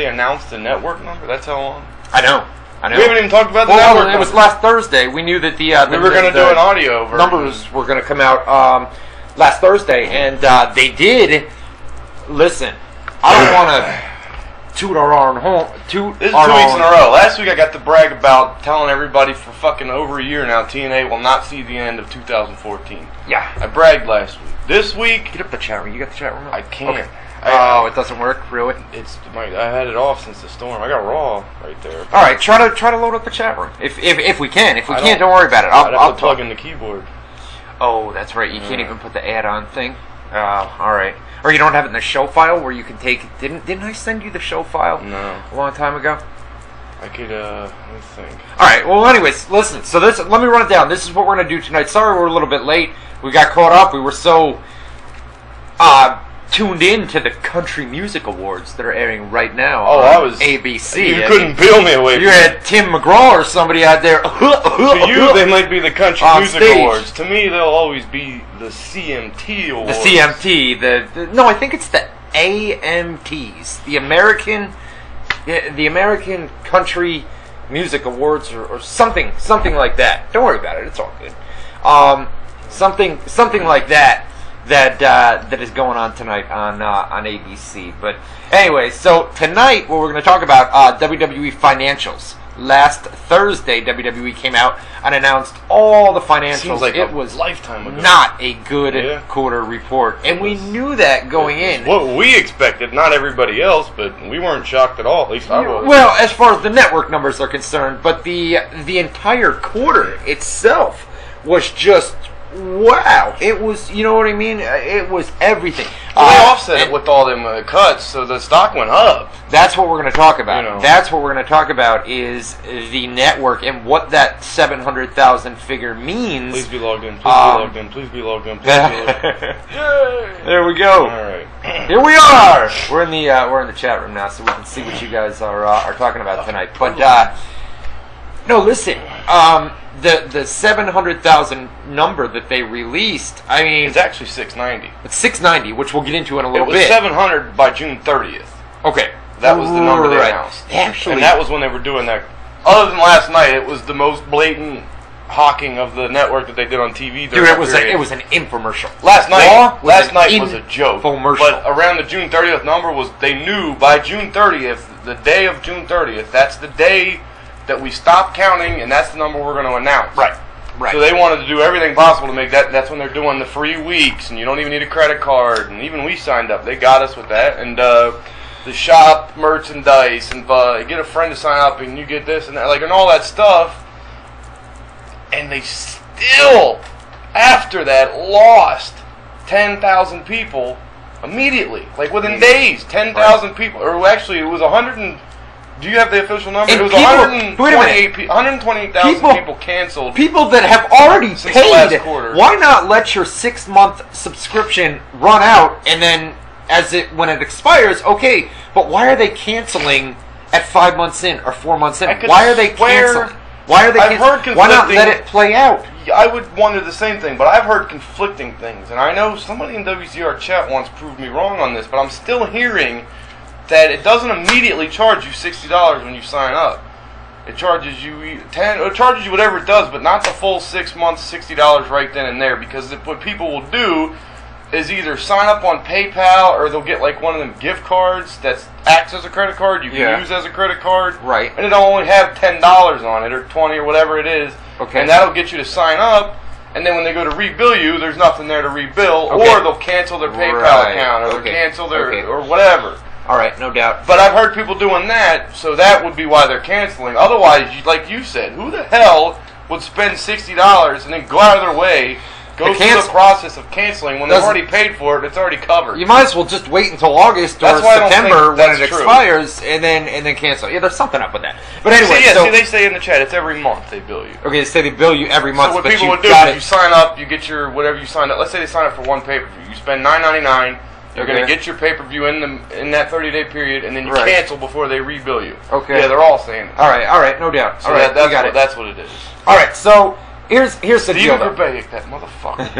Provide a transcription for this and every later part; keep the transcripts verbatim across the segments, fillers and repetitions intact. They announced the network number? That's how long? I know. I know. We haven't even talked about the well, network Well, it was last Thursday. We knew that the... Uh, the we were going to do an audio version. Numbers were going to come out um, last Thursday, and uh, they did. Listen, I don't want to... Toot our own home. Toot this is our two weeks in a row. Last week I got to brag about telling everybody for fucking over a year now T N A will not see the end of two thousand fourteen. Yeah. I bragged last week. This week. Get up the chat room. You got the chat room? I can't. Okay. I, oh, it doesn't work, really? It's my, I had it off since the storm. I got Raw right there. All right, try to try to load up the chat room if if, if we can. If we can't, don't worry about it. I'll, I'll plug in the keyboard. Oh, that's right. You mm. can't even put the add-on thing. Oh, all right. Or you don't have it in the show file where you can take. Didn't didn't I send you the show file? No. A long time ago. I could uh. Let me think. All right. Well, anyways, listen. So this. Let me run it down. This is what we're gonna do tonight. Sorry, we're a little bit late. We got caught up. We were so uh tuned in to the Country Music Awards that are airing right now. Oh, I was A B C. You I couldn't peel me away. You had Tim McGraw or somebody out there. To you, they might be the Country Music stage. Awards. To me, they'll always be the C M T awards. The C M T, the, the no, I think it's the A M Ts, the American, the, the American Country Music Awards, or, or something, something like that. Don't worry about it; it's all good. Um, something, something like that that uh, that is going on tonight on uh, on A B C. But anyway, so tonight what we're going to talk about uh, W W E financials. Last Thursday, W W E came out and announced all the financials. Seems like it was a lifetime ago. Not a good yeah. quarter report, and was, we knew that going in. What we expected, not everybody else, but we weren't shocked at all. At least yeah, I was. Well, as far as the network numbers are concerned, but the the entire quarter itself was just wow. It was, you know what I mean? It was everything. Well, they uh, offset it with all them uh, cuts, so the stock went up. That's what we're going to talk about. You know. That's what we're going to talk about is the network and what that seven hundred thousand figure means. Please be logged in. Please um, be logged in. Please be logged in. Please be logged in. Yay! There we go. All right. Here we are. We're in the uh, we're in the chat room now, so we can see what you guys are uh, are talking about tonight. But uh, no, listen. Um, The the seven hundred thousand number that they released, I mean, it's actually six ninety. It's six ninety, which we'll get into in a little bit. It was seven hundred by June thirtieth. Okay, that was the number they announced. Actually, and that was when they were doing that. Other than last night, it was the most blatant hawking of the network that they did on T V. Dude, it was like, it was an infomercial. Last night, last night was a joke. But around the June thirtieth number was they knew by June thirtieth, the day of June thirtieth, that's the day that we stop counting, and that's the number we're going to announce. Right, right. So they wanted to do everything possible to make that. That's when they're doing the free weeks, and you don't even need a credit card. And even we signed up; they got us with that. And uh, the shop merchandise, and uh, get a friend to sign up, and you get this and that, like, and all that stuff. And they still, after that, lost ten thousand people immediately, like within days. Ten thousand right. people, or actually, it was a hundred and. Do you have the official number? And it was one hundred twenty-eight thousand people, people canceled. People that have already paid. Why not let your six-month subscription run out, and then as it when it expires, okay, but why are they canceling at five months in or four months in? Why are they canceling? Why are they canceling? Why not let it play out? I would wonder the same thing, but I've heard conflicting things, and I know somebody in W C R chat once proved me wrong on this, but I'm still hearing that it doesn't immediately charge you sixty dollars when you sign up. It charges you ten, it charges you whatever it does, but not the full six months, sixty dollars right then and there. Because what people will do is either sign up on PayPal, or they'll get like one of them gift cards that acts as a credit card, you can yeah. use as a credit card, right? And it'll only have ten dollars on it, or twenty, or whatever it is. Okay. And that'll get you to sign up. And then when they go to rebill you, there's nothing there to rebill, okay. or they'll cancel their PayPal right. account, or okay. they'll cancel their okay. or whatever. All right, no doubt. But I've heard people doing that, so that would be why they're canceling. Otherwise, like you said, who the hell would spend sixty dollars and then go out of their way, go through the process of canceling when they've already paid for it, it's already covered. You might as well just wait until August or September when it expires and then and then cancel. Yeah, there's something up with that. But anyway, so... See, they say in the chat, it's every month they bill you. Okay, they say they bill you every month, but you got it. So what people would do is you sign up, you get your whatever you signed up. Let's say they sign up for one pay-per-view. You spend nine ninety-nine. You're okay. going to get your pay-per-view in the in that thirty-day period, and then you right. cancel before they rebill you. Okay. Yeah, they're all saying that. All right, all right, no doubt. So all right, that, that's, we got what, it. that's what it is. All right, so here's here's the deal. Steven Grabeyek, that motherfucker.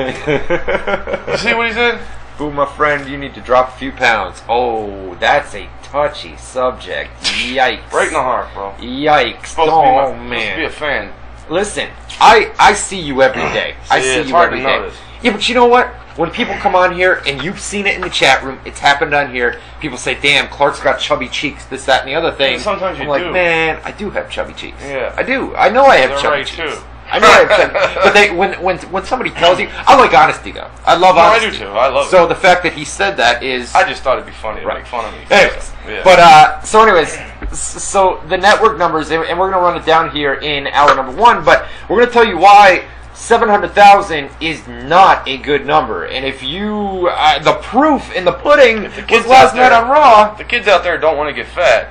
You see what he said? Boo, my friend, you need to drop a few pounds. Oh, that's a touchy subject. Yikes. Right in the heart, bro. Yikes. Supposed oh, to be my, man. Supposed to be a fan. Listen, I, I see you every day. See, I see it's you hard every to day. Notice. Yeah, but you know what? When people come on here, and you've seen it in the chat room, it's happened on here, people say, damn, Clark's got chubby cheeks, this, that, and the other thing. And sometimes I'm you like, do. man, I do have chubby cheeks. Yeah. I do. I know I have They're chubby right cheeks. Too. I know I have chubby cheeks. But they, when, when, when somebody tells you, I like honesty, though. I love no, honesty. I do, too. I love so it. So the fact that he said that is... I just thought it'd be funny to right. make fun of me. Anyways. Yeah. But, uh, so anyways, so the network numbers, and we're going to run it down here in hour number one, but we're going to tell you why... seven hundred thousand is not a good number, and if you, uh, the proof in the pudding the was last night on Raw. The kids out there don't want to get fat.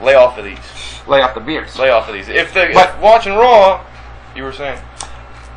Lay off of these. Lay off the beers. Lay off of these. If they're if watching Raw, you were saying.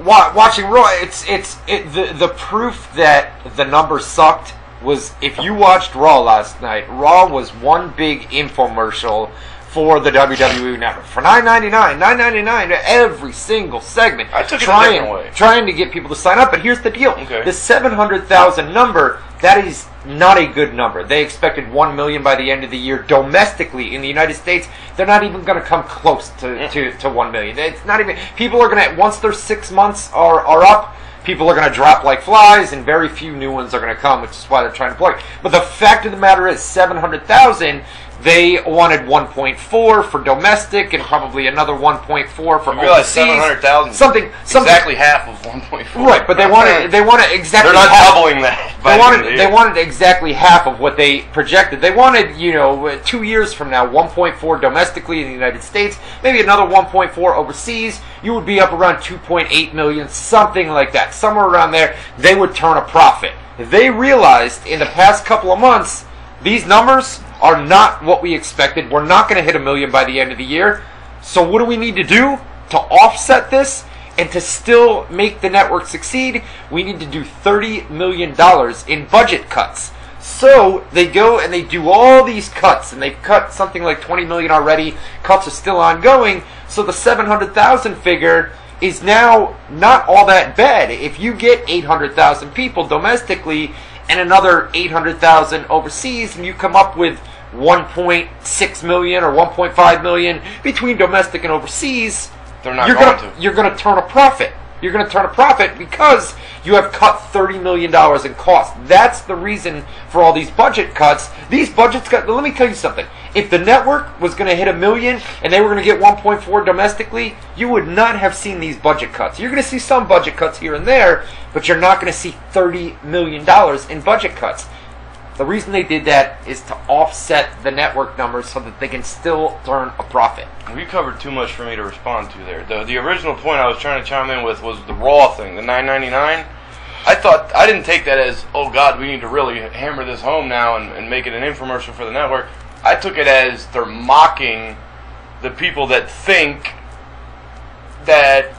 Wa watching Raw, it's it's it, the the proof that the number sucked was if you watched Raw last night. Raw was one big infomercial for the W W E Network. For nine ninety-nine, nine ninety-nine every single segment. I took it trying, a different way. Trying to get people to sign up, but here's the deal. Okay. The seven hundred thousand number, that is not a good number. They expected one million by the end of the year domestically in the United States. They're not even going to come close to, to, to one million. It's not even... People are going to... Once their six months are, are up... People are going to drop like flies, and very few new ones are going to come, which is why they're trying to plug. But the fact of the matter is, seven hundred thousand, they wanted one point four for domestic, and probably another one point four for overseas. You realize seven hundred thousand, something, something exactly half of one point four. Right, but they wanted they wanted exactly. They're not half, doubling that. They wanted they wanted exactly half of what they projected. They wanted, you know, two years from now, one point four domestically in the United States, maybe another one point four overseas. You would be up around two point eight million, something like that. Somewhere around there, they would turn a profit. They realized in the past couple of months, these numbers are not what we expected. We're not going to hit a million by the end of the year. So what do we need to do to offset this and to still make the network succeed? We need to do thirty million dollars in budget cuts. So they go and they do all these cuts, and they've cut something like twenty million dollars already. Cuts are still ongoing. So the seven hundred thousand figure is now not all that bad. If you get eight hundred thousand people domestically and another eight hundred thousand overseas, and you come up with one point six million or one point five million between domestic and overseas, they're not you're going gonna, to. You're going to turn a profit. You're going to turn a profit because you have cut thirty million dollars in cost. That's the reason for all these budget cuts. These budgets cut. Let me tell you something. If the network was going to hit a million and they were going to get one point four domestically, you would not have seen these budget cuts. You're going to see some budget cuts here and there, but you're not going to see thirty million dollars in budget cuts. The reason they did that is to offset the network numbers so that they can still turn a profit. We covered too much for me to respond to there. The, the original point I was trying to chime in with was the Raw thing, the nine ninety-nine. I thought I didn't take that as, oh God, we need to really hammer this home now and, and make it an infomercial for the network. I took it as they're mocking the people that think that,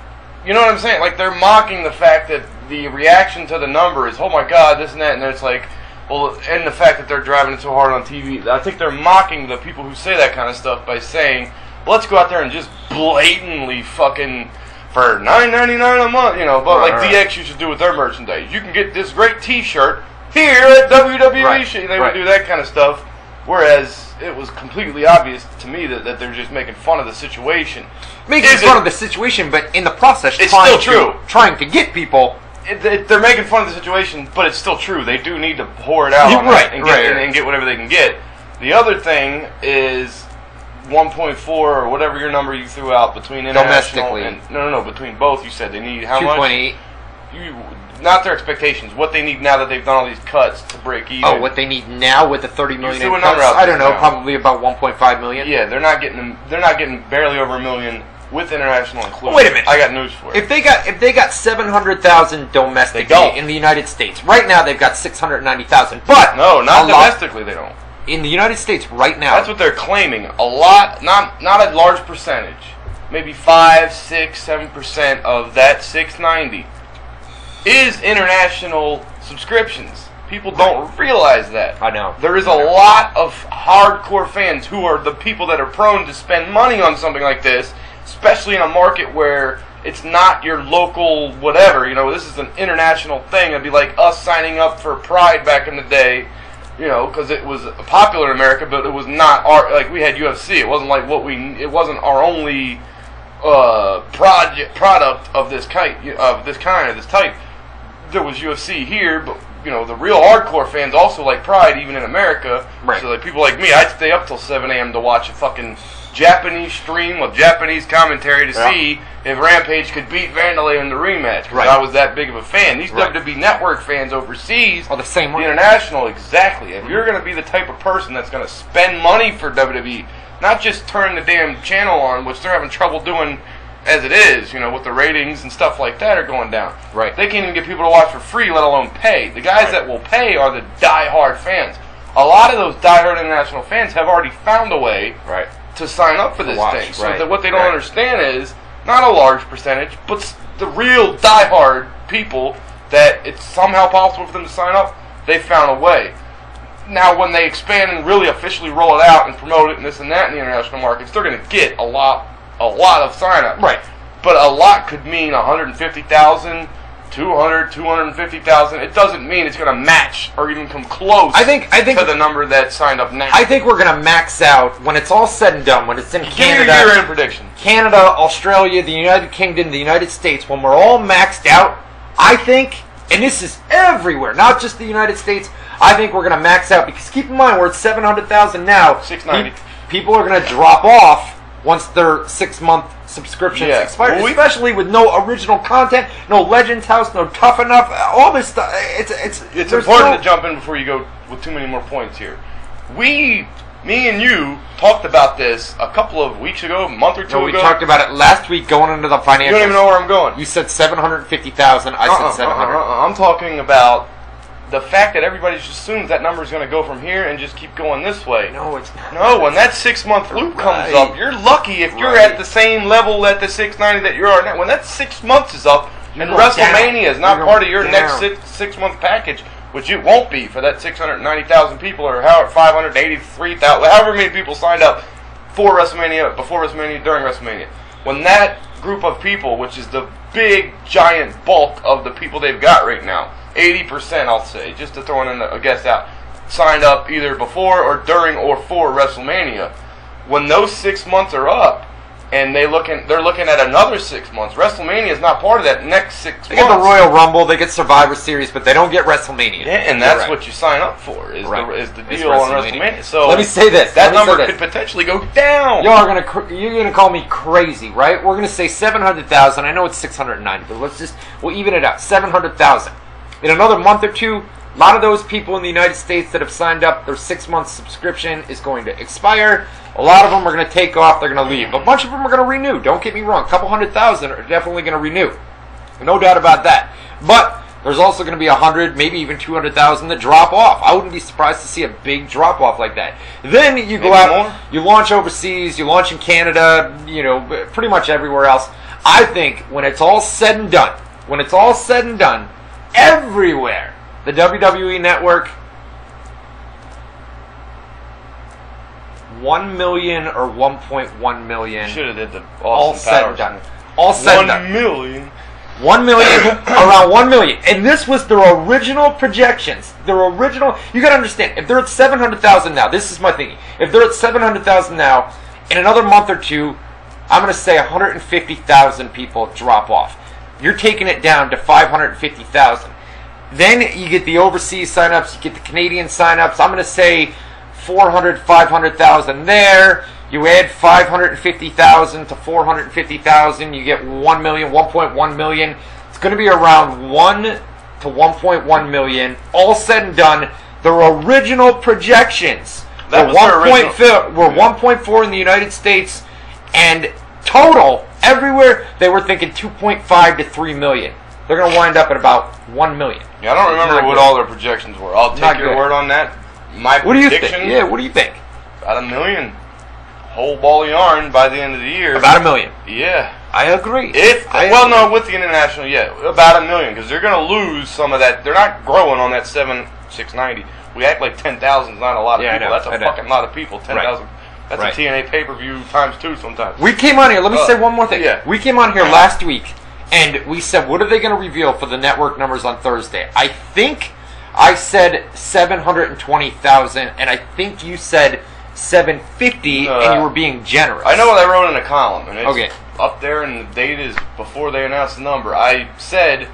you know what I'm saying? Like they're mocking the fact that the reaction to the number is, oh my God, this and that, and it's like. Well, and the fact that they're driving it so hard on T V, I think they're mocking the people who say that kind of stuff by saying, let's go out there and just blatantly fucking, for nine ninety-nine a month, you know, but right, like right. D X used to do with their merchandise. You can get this great T-shirt here at W W E. Right, shit. They right. would do that kind of stuff, whereas it was completely obvious to me that, that they're just making fun of the situation. Making Is fun it, of the situation, but in the process, it's trying still true. To, trying to get people... It, it, they're making fun of the situation, but it's still true. They do need to pour it out right, and, get, right. and, and get whatever they can get. The other thing is one point four or whatever your number you threw out between international and no, no, no, between both. You said they need how much? two point eight. You, not their expectations. What they need now that they've done all these cuts to break even. Oh, what they need now with the thirty million. You threw a number out there, I don't know, now. Probably about one point five million. Yeah, they're not getting. They're not getting barely over a million. With international inclusion. Wait a minute. I got news for you. If they got if they got seven hundred thousand domestically in the United States, right now they've got six hundred ninety thousand. But no, not domestically they don't. In the United States right now. That's what they're claiming. A lot, not not a large percentage, maybe five, six, seven percent of that six ninety is international subscriptions. People don't realize that. I know. There is a lot of hardcore fans who are the people that are prone to spend money on something like this. Especially in a market where it's not your local whatever, you know, this is an international thing. It'd be like us signing up for Pride back in the day, you know, because it was popular in America, but it was not our, like, we had U F C. It wasn't like what we, it wasn't our only uh, project, product of this kind, of this kind, of this type. There was U F C here, but, you know, the real hardcore fans also like Pride, even in America. Right. So, like, people like me, I'd stay up till seven a m to watch a fucking Japanese stream with Japanese commentary to yeah. see if Rampage could beat Vandalay in the rematch, because right. I was that big of a fan. These right. W W E Network fans overseas are the same. The international, exactly. If mm-hmm. you're going to be the type of person that's going to spend money for W W E, not just turn the damn channel on, which they're having trouble doing as it is, you know, with the ratings and stuff like that are going down. Right. They can't even get people to watch for free, let alone pay. The guys right. that will pay are the die-hard fans. A lot of those die-hard international fans have already found a way right. to sign up for this watch, thing. So right. that what they don't right. understand is, not a large percentage, but the real die-hard people that it's somehow possible for them to sign up, they found a way. Now, when they expand and really officially roll it out and promote it and this and that in the international markets, they're going to get a lot a lot of sign-ups. Right. But a lot could mean one hundred fifty thousand, two hundred, two hundred fifty thousand. It doesn't mean it's going to match or even come close I think, I think, to the number that signed up now. I think we're going to max out when it's all said and done, when it's in Canada. Give your year-end prediction. Canada, Australia, the United Kingdom, the United States, when we're all maxed out, I think, and this is everywhere, not just the United States, I think we're going to max out because keep in mind we're at seven hundred thousand now. six ninety. People are going to drop off once their six-month subscription yeah. expires, well, we, especially with no original content, no Legends House, no Tough Enough, all this stuff. It's it's it's important no to jump in before you go with too many more points here. We, me and you, talked about this a couple of weeks ago, a month or two no, we ago. We talked about it last week going into the financials. You don't even know where I'm going. You said seven hundred fifty thousand. I uh-uh, said seven hundred. Uh-uh, uh-uh. I'm talking about the fact that everybody just assumes that number is going to go from here and just keep going this way. No, it's not. No, when that six-month loop right. comes up, you're lucky if right. you're at the same level at the six ninety that you are now. When that six months is up you're and WrestleMania down. Is not you're part of your down. Next six, six-month package, which it won't be for that six hundred ninety thousand people or however five hundred eighty-three thousand, however many people signed up for WrestleMania, before WrestleMania, during WrestleMania. When that group of people, which is the big, giant bulk of the people they've got right now, eighty percent, I'll say, just to throw in a guess out, signed up either before or during or for WrestleMania. When those six months are up, and they looking, they're looking at another six months, WrestleMania is not part of that next six they months. They get the Royal Rumble, they get Survivor Series, but they don't get WrestleMania. Yeah, and that's right. what you sign up for, is, right. the, is the deal it's WrestleMania. on WrestleMania. So let me say this. That number this. could potentially go down. Y'all are gonna cr you're going to call me crazy, right? We're going to say seven hundred thousand. I know it's six hundred ninety, but let's just, we'll even it out. seven hundred thousand. In another month or two, a lot of those people in the United States that have signed up, their six-month subscription is going to expire. A lot of them are going to take off. They're going to leave. A bunch of them are going to renew. Don't get me wrong. A couple hundred thousand are definitely going to renew. No doubt about that. But there's also going to be a hundred, maybe even two hundred thousand that drop off. I wouldn't be surprised to see a big drop off like that. Then you go maybe out, more? You launch overseas, you launch in Canada, you know, pretty much everywhere else. I think when it's all said and done, when it's all said and done, everywhere, the W W E Network, one million or one point one million. Should have did the Austin all said and done. All said one done. Million. One million, around one million, and this was their original projections. Their original. You gotta understand. If they're at seven hundred thousand now, this is my thinking. If they're at seven hundred thousand now, in another month or two, I'm gonna say one hundred and fifty thousand people drop off. You're taking it down to five hundred fifty thousand. Then you get the overseas signups, you get the Canadian signups. I'm going to say four hundred thousand, five hundred thousand there. You add five hundred fifty thousand to four hundred fifty thousand, you get one million, one point one million. It's going to be around one to one point one million. All said and done, their original projections that were one point four in the United States, and total everywhere, they were thinking two point five to three million. They're going to wind up at about one million. Yeah, I don't remember what good. all their projections were. I'll take Not your good. word on that. My what prediction? Do you yeah, what do you think? About a million. Whole ball of yarn by the end of the year. About a million. Yeah. I agree. If I Well, agree. no, with the international, yeah. About a million, because they're going to lose some of that. They're not growing on that seven six ninety. We act like ten thousand is not a lot of yeah, people. That's a fucking lot of people, ten thousand. That's right. a T N A pay-per-view times two sometimes. We came on here. Let me uh, say one more thing. Yeah. We came on here last week, and we said, what are they going to reveal for the network numbers on Thursday? I think I said seven hundred twenty thousand, and I think you said seven fifty, uh, and you were being generous. I know what I wrote in a column, and it's okay. up there, and the date is before they announced the number. I said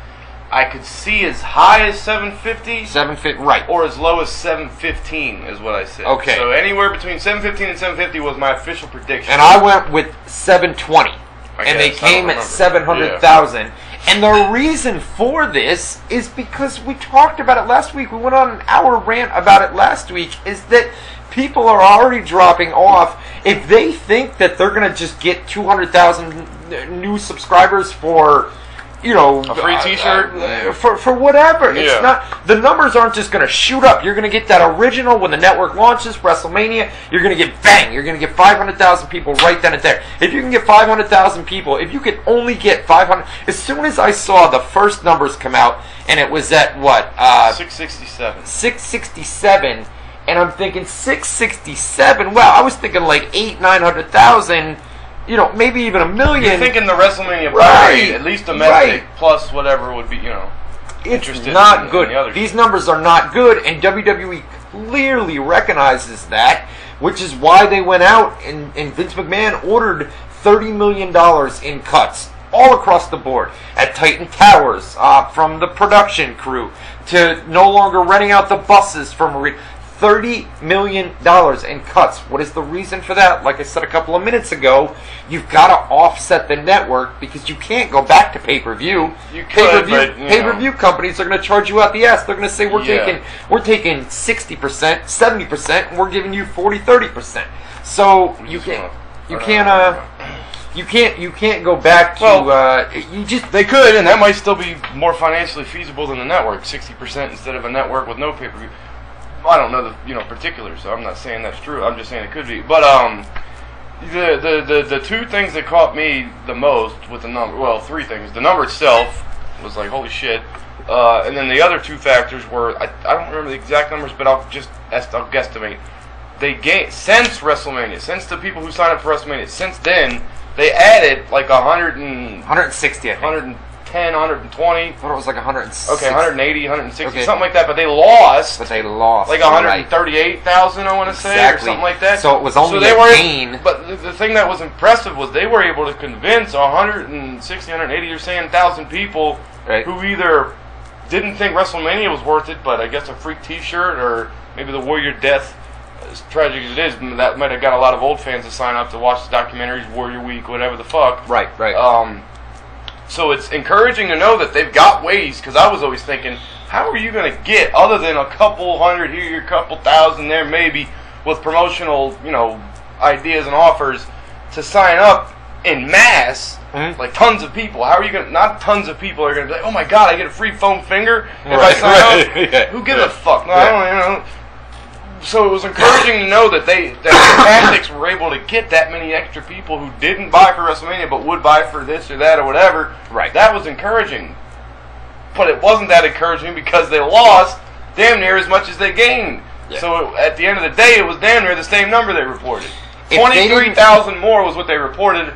I could see as high as seven fifty. seven fifty, right. Or as low as seven fifteen is what I said. Okay. So anywhere between seven fifteen and seven fifty was my official prediction. And I went with seven twenty. I and guess, they came at seven hundred thousand. Yeah. And the reason for this is because we talked about it last week. We went on an hour rant about it last week, is that people are already dropping off. If they think that they're going to just get two hundred thousand new subscribers for... you know, a free t-shirt uh, uh, for for whatever. Yeah. It's not, the numbers aren't just going to shoot up. You're going to get that original when the network launches WrestleMania. You're going to get bang. You're going to get five hundred thousand people right then and there. If you can get five hundred thousand people, if you can only get five hundred, as soon as I saw the first numbers come out, and it was at what? Uh, six sixty-seven. six sixty-seven, and I'm thinking six sixty-seven. Wow, I was thinking like eight, nine hundred thousand. You know, maybe even a million. You're thinking the WrestleMania right, parade, at least domestic, right. plus whatever would be, you know, it's interested not in, good. In the other These shit. numbers are not good, and W W E clearly recognizes that, which is why they went out and, and Vince McMahon ordered thirty million dollars in cuts all across the board at Titan Towers, uh, from the production crew to no longer renting out the buses from arena. thirty million dollars in cuts. What is the reason for that? Like I said a couple of minutes ago, you've got to offset the network because you can't go back to pay-per-view. You could, pay-per-view, pay-per-view companies are going to charge you out the ass. They're going to say, we're yeah. taking we're taking sixty percent, seventy percent, and we're giving you forty, thirty percent. So you can't, you can't, uh, you can't, you can't go back to, well, uh, you just... They could, and that might still be more financially feasible than the network, sixty percent instead of a network with no pay-per-view. I don't know the you know particulars, so I'm not saying that's true. I'm just saying it could be. But um, the the the, the two things that caught me the most with the number, well, three things. The number itself was like holy shit, uh, and then the other two factors were I, I don't remember the exact numbers, but I'll just I'll guesstimate. They gained since WrestleMania, since the people who signed up for WrestleMania, since then they added like a hundred and one hundred sixty, I think. one hundred ten, one hundred twenty. I thought it was like one hundred sixty. Okay, one hundred eighty, one hundred sixty, okay. something like that. But they lost. But they lost. Like one hundred thirty-eight thousand, I want to exactly. say, or something like that. So it was only so they a gain. But the thing that was impressive was they were able to convince one hundred sixty, one hundred eighty, you're saying one thousand people right. who either didn't think WrestleMania was worth it, but I guess a freak T-shirt or maybe the Warrior Death, as tragic as it is, that might have got a lot of old fans to sign up to watch the documentaries, Warrior Week, whatever the fuck. Right, right. Um... So it's encouraging to know that they've got ways, because I was always thinking, how are you going to get, other than a couple hundred here, a couple thousand there, maybe, with promotional, you know, ideas and offers, to sign up in mass, mm-hmm. like tons of people. How are you going to, not tons of people are going to be like, oh my god, I get a free foam finger if right, I sign right. up? yeah. Who gives yeah. a fuck? No, yeah. I don't, you know. So it was encouraging to know that they that the tactics were able to get that many extra people who didn't buy for WrestleMania but would buy for this or that or whatever. Right. That was encouraging. But it wasn't that encouraging because they lost damn near as much as they gained. Yeah. So it, at the end of the day, it was damn near the same number they reported. twenty-three thousand more was what they reported.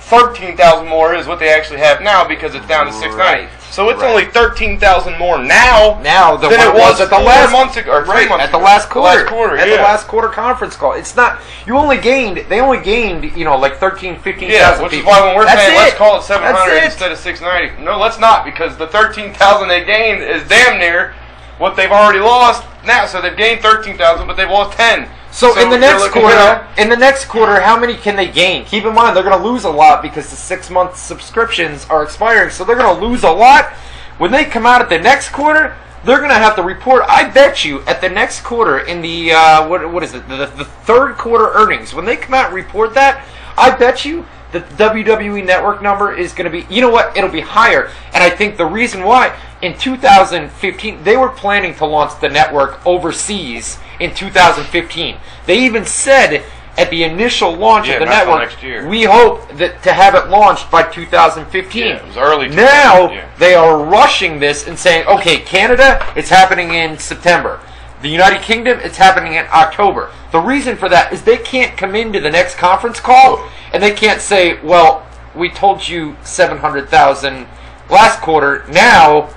thirteen thousand more is what they actually have now because it's down to six ninety. Right. So it's right. only thirteen thousand more now, now than it was at the last month ago, or three right, months at the ago, last quarter, last quarter at yeah. the last quarter conference call. It's not you only gained they only gained you know like thirteen, fifteen thousand yeah, which people. Is why when we're That's saying it. Let's call it seven hundred instead of six ninety. No, let's not, because the thirteen thousand they gained is damn near what they've already lost now. So they've gained thirteen thousand, but they've lost ten. So, so in the next quarter, at, in the next quarter, how many can they gain? Keep in mind, they're going to lose a lot because the six-month subscriptions are expiring, so they're going to lose a lot. When they come out at the next quarter, they're going to have to report, I bet you, at the next quarter, in the, uh, what, what is it, the, the third quarter earnings, when they come out and report that, I bet you that the W W E Network number is going to be, you know what, it'll be higher. And I think the reason why, in two thousand fifteen, they were planning to launch the network overseas in two thousand fifteen. They even said at the initial launch yeah, of the network, we hope that to have it launched by two thousand fifteen. Yeah, it was early two thousand fifteen. Now, yeah. they are rushing this and saying, okay, Canada, it's happening in September. The United Kingdom, it's happening in October. The reason for that is they can't come into the next conference call, oh. and they can't say, well, we told you seven hundred thousand last quarter, now...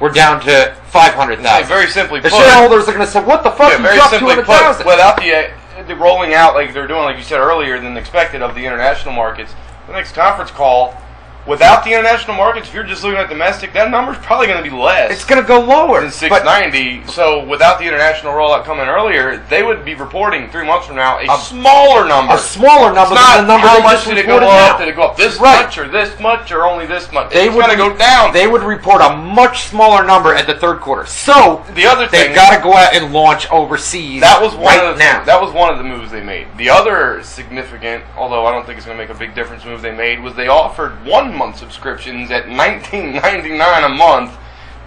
we're down to five hundred thousand. Very simply put. The shareholders are going to say, what the fuck, yeah, you very dropped two hundred thousand? Without the, the rolling out, like they're doing, like you said earlier, than expected of the international markets, the next conference call, without the international markets, if you're just looking at domestic, that number's probably going to be less. It's going to go lower. Than six ninety. So without the international rollout coming earlier, they would be reporting three months from now a, a smaller number. A smaller number it's than not the number how they much just did it go now. Up? Did it go up this right. much or this much or only this much? They it's would to go down. They would report a much smaller number at the third quarter. So the other thing, they've got to go out and launch overseas. That was one right of the now. That was one of the moves they made. The other significant, although I don't think it's going to make a big difference, move they made was they offered one. Month subscriptions at nineteen ninety-nine a month.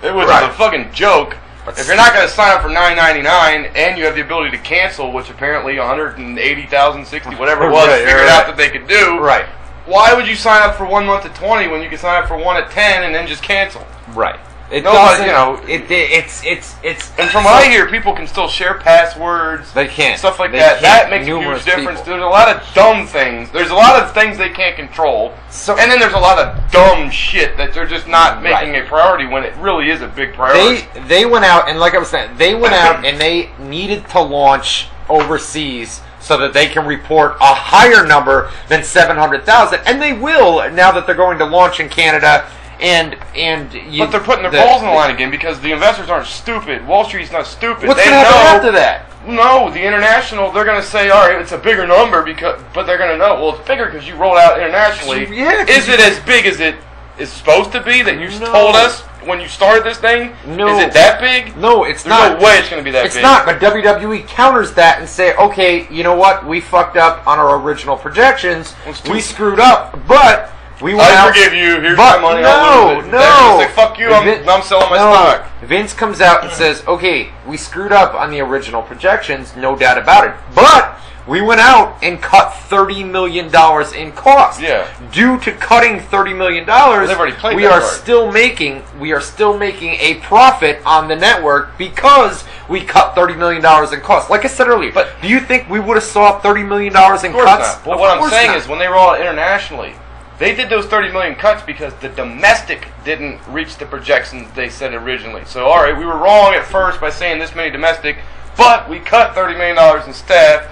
It was right. a fucking joke. Let's if you're not going to sign up for nine ninety-nine and you have the ability to cancel, which apparently one hundred eighty thousand, sixty, whatever it was, right, figured right. out that they could do. Right. Why would you sign up for one month at twenty when you can sign up for one at ten and then just cancel? Right. It Nobody, doesn't. You know, it, it, it's it's it's. And from so, what I hear, people can still share passwords. They can't stuff like they that. That makes a huge difference. People. There's a lot of dumb things. There's a lot of things they can't control. So, and then there's a lot of dumb shit that they're just not making right. a priority when it really is a big priority. They they went out and like I was saying, they went out and they needed to launch overseas so that they can report a higher number than seven hundred thousand, and they will now that they're going to launch in Canada. And and you, but they're putting their the, balls in the line again because the investors aren't stupid. Wall Street's not stupid. What's going to happen after that? No, the international, they're going to say, all right, it's a bigger number, because, but they're going to know, well, it's bigger because you rolled out internationally. You, yeah, is it as big as it is supposed to be that you no. told us when you started this thing? No. Is it that big? No, it's There's not. There's no way it's going to be that it's big. It's not, but W W E counters that and say, okay, you know what? We fucked up on our original projections. We screwed up, but... We I out, forgive you. Here's my money. No, no. Just like, fuck you. I'm, Vin, I'm selling my no. stock. Vince comes out and says, okay, we screwed up on the original projections. No doubt about it. But we went out and cut thirty million dollars in cost. Yeah. Due to cutting thirty million dollars, well, they've already played we that are part. still making we are still making a profit on the network because we cut thirty million dollars in cost. Like I said earlier, but do you think we would have saw thirty million dollars in cuts? Of course not. But what I'm saying is when they roll out internationally, they did those thirty million cuts because the domestic didn't reach the projections they said originally. So, all right, we were wrong at first by saying this many domestic, but we cut thirty million dollars in staff,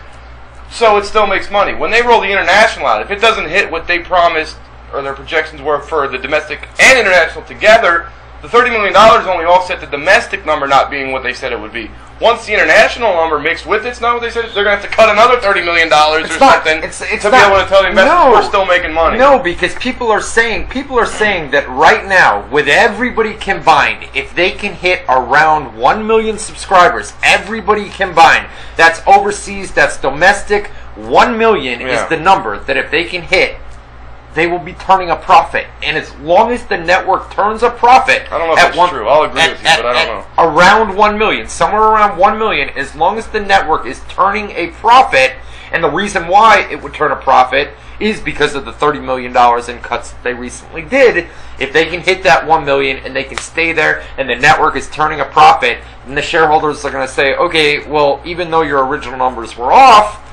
so it still makes money. When they roll the international out, if it doesn't hit what they promised or their projections were for the domestic and international together, the thirty million dollars only offset the domestic number not being what they said it would be. Once the international number mixed with it's not what they said, they're going to have to cut another thirty million dollars or it's something not, it's, it's to not, be able to tell the investors no, we're still making money. No, because people are saying people are saying that right now, with everybody combined, if they can hit around one million subscribers, everybody combined, that's overseas, that's domestic, one million yeah. is the number that if they can hit, they will be turning a profit, and as long as the network turns a profit, I don't know if that's one, true. I'll agree at, with you, at, but I don't know. Around one million, somewhere around one million, as long as the network is turning a profit, and the reason why it would turn a profit is because of the thirty million dollars in cuts that they recently did. If they can hit that one million and they can stay there, and the network is turning a profit, then the shareholders are going to say, okay, well, even though your original numbers were off,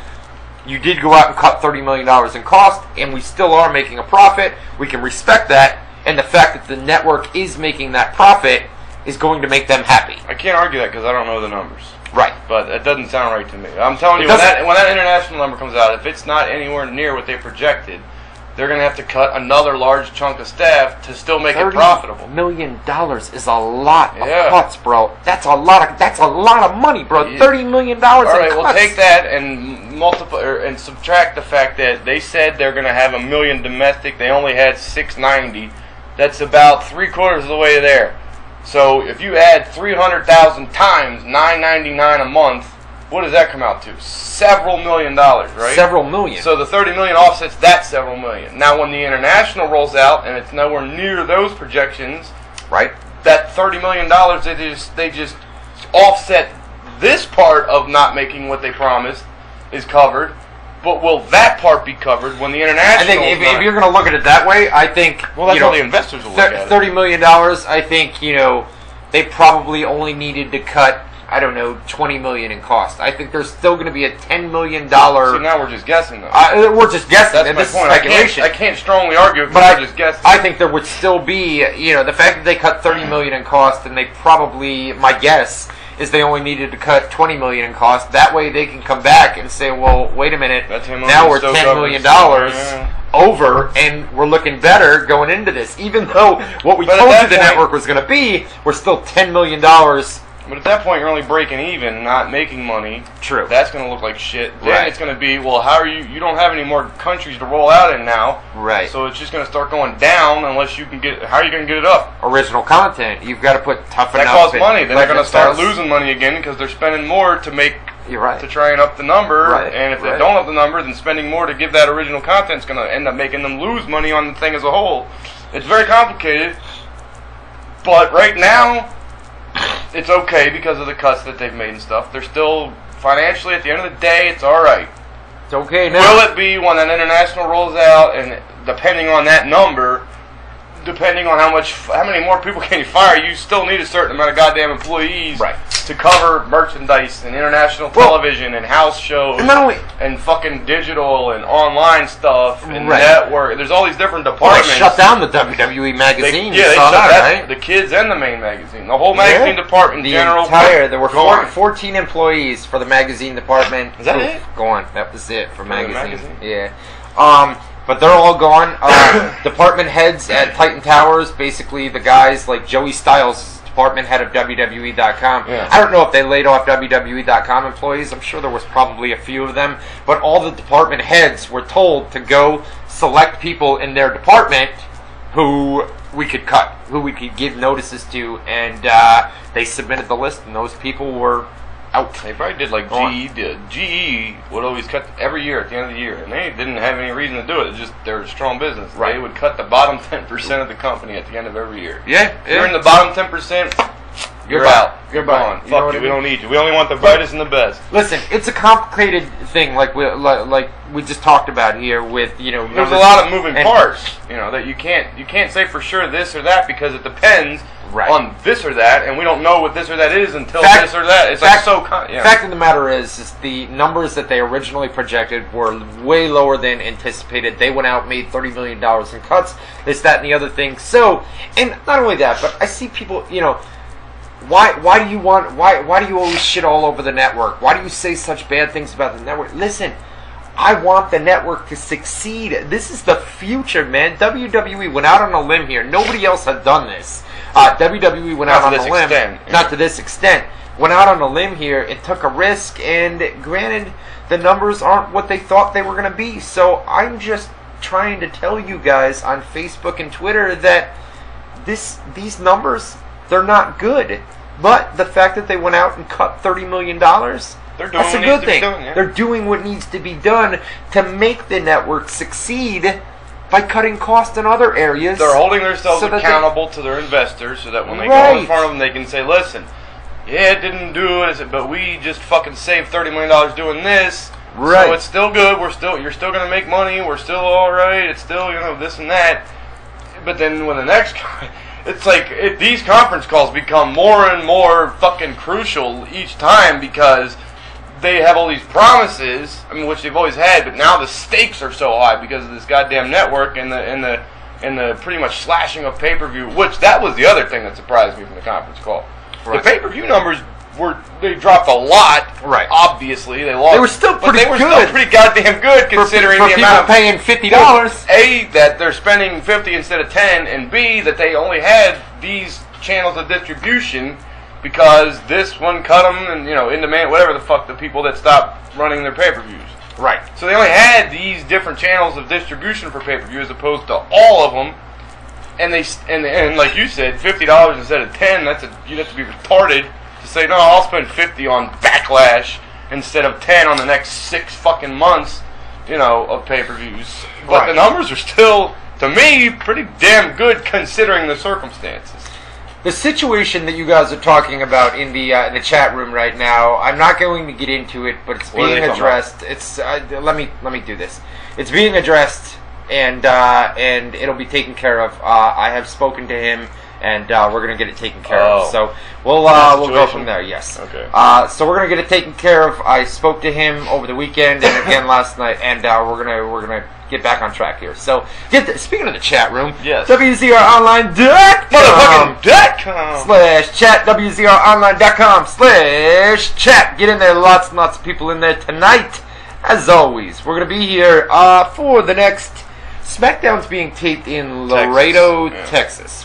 you did go out and cut thirty million dollars in cost, and we still are making a profit. We can respect that, and the fact that the network is making that profit is going to make them happy. I can't argue that because I don't know the numbers. Right. But it doesn't sound right to me. I'm telling you, when that, when that international number comes out, if it's not anywhere near what they projected, they're going to have to cut another large chunk of staff to still make it profitable. thirty million dollars is a lot of yeah. cuts, bro. That's a lot of that's a lot of money, bro. Yeah. thirty million dollars in cuts. All right, well, take that and multiply and subtract the fact that they said they're going to have a million domestic. They only had six ninety. That's about three quarters of the way there. So if you add three hundred thousand times nine ninety-nine a month, what does that come out to? Several million dollars, right? Several million. So the thirty million offsets that several million. Now when the international rolls out and it's nowhere near those projections, right? That thirty million dollars, they just, they just offset this part of not making what they promised is covered. But will that part be covered when the international? I think if, if you're going to look at it that way, I think well, that's you know, how the investors will look at it. thirty million dollars, I think, you know, they probably only needed to cut I don't know, twenty million dollars in cost. I think there's still going to be a ten million dollars... So now we're just guessing, though. I, we're just guessing. That's and my this point. Is speculation. I can't, I can't strongly argue if but we're I, just guessing. I think there would still be, you know, the fact that they cut thirty million dollars in cost, and they probably, my guess, is they only needed to cut twenty million dollars in cost. That way they can come back and say, well, wait a minute, now we're ten million dollars... Yeah. over, and we're looking better going into this. Even though what we but told you the point, network was going to be, we're still ten million dollars. But at that point, you're only breaking even, not making money. True. That's going to look like shit. Then right. it's going to be, well, how are you, you don't have any more countries to roll out in now. Right. So it's just going to start going down unless you can get, how are you going to get it up? Original content. You've got to put tough that enough. That costs money. Then they're going to start losing money again because they're spending more to make You're right. to try and up the number, right, and if right. they don't up the number, then spending more to give that original content is going to end up making them lose money on the thing as a whole. It's very complicated, but right now, it's okay because of the cuts that they've made and stuff. They're still, financially, at the end of the day, it's alright. It's okay now. Will it be when an international rolls out, and depending on that number, depending on how much, how many more people can you fire, you still need a certain amount of goddamn employees right. to cover merchandise and international television well, and house shows and, only, and fucking digital and online stuff and right. network. There's all these different departments. Well, they shut down the W W E magazine. They, yeah, they shut down right? the kids and the main magazine. The whole magazine yeah. department. The general entire. There were four, fourteen employees for the magazine department. Is that Oof, it? Gone. That was it for, for magazine. magazine. Yeah. Um. But they're all gone. Uh, department heads at Titan Towers, basically the guys like Joey Styles, department head of W W E dot com. Yeah. I don't know if they laid off W W E dot com employees. I'm sure there was probably a few of them. But all the department heads were told to go select people in their department who we could cut, who we could give notices to. And uh, they submitted the list, and those people were... Out. They probably did like G E did. G E would always cut every year at the end of the year, and they didn't have any reason to do it. It's just they're a strong business. Right. They would cut the bottom ten percent of the company at the end of every year. Yeah, if you're in the bottom ten percent. You're, you're out. You're, you're gone. Fuck you. Know you. I mean? We don't need you. We only want the brightest and the best. Listen, it's a complicated thing, like we like, like we just talked about here. With you know, there's a lot of moving parts. You know that you can't you can't say for sure this or that because it depends. Right. On this or that, and we don't know what this or that is until fact, this or that. It's fact, like so. Con yeah. Fact of the matter is, is the numbers that they originally projected were way lower than anticipated. They went out, made thirty million dollars in cuts, this, that, and the other thing. So, and not only that, but I see people. You know, why? Why do you want? Why? Why do you always shit all over the network? Why do you say such bad things about the network? Listen. I want the network to succeed. This is the future, man. W W E went out on a limb here. Nobody else had done this. Uh, W W E went out on a limb. Extent. Not to this extent. Went out on a limb here and took a risk. And granted, the numbers aren't what they thought they were going to be. So I'm just trying to tell you guys on Facebook and Twitter that this, these numbers, they're not good. But the fact that they went out and cut thirty million dollars... They're doing That's a good thing. Doing, yeah. They're doing what needs to be done to make the network succeed by cutting costs in other areas. They're holding themselves so accountable to their investors so that when they right. go in front of them, they can say, listen, yeah, it didn't do it, but we just fucking saved thirty million dollars doing this. Right. So it's still good. We're still, you're still going to make money. We're still all right. It's still, you know, this and that. But then when the next guy... It's like it, these conference calls become more and more fucking crucial each time because... They have all these promises, I mean, which they've always had, but now the stakes are so high because of this goddamn network and the and the and the pretty much slashing of pay-per-view. Which that was the other thing that surprised me from the conference call. Right. The pay-per-view numbers were they dropped a lot. Right. Obviously, they lost. They were still pretty good. But they were good. still pretty goddamn good considering for, for the amount of paying fifty dollars. A that they're spending fifty instead of ten, and B that they only had these channels of distribution. Because this one cut them, and you know, in demand, whatever the fuck, the people that stopped running their pay-per-views. Right. So they only had these different channels of distribution for pay-per-view as opposed to all of them. And they and and like you said, fifty dollars instead of ten. That's a you'd have to be retarded to say no. I'll spend fifty on Backlash instead of ten on the next six fucking months. You know, of pay-per-views. But right. the numbers are still, to me, pretty damn good considering the circumstances. The situation that you guys are talking about in the uh, in the chat room right now, I'm not going to get into it, but it's being addressed. It's uh, let me let me do this. It's being addressed, and uh, and it'll be taken care of. Uh, I have spoken to him and uh, we're gonna get it taken care oh. of. So we'll uh, we'll go from there. Yes. Okay. Uh, so we're gonna get it taken care of. I spoke to him over the weekend and again last night, and uh, we're gonna we're gonna get back on track here. So get the, speaking of the chat room, yes. W Z R online dot com slash chat W Z R online dot com slash chat. Get in there, lots and lots of people in there tonight. As always, we're gonna be here uh, for the next. SmackDown's being taped in Laredo, Texas.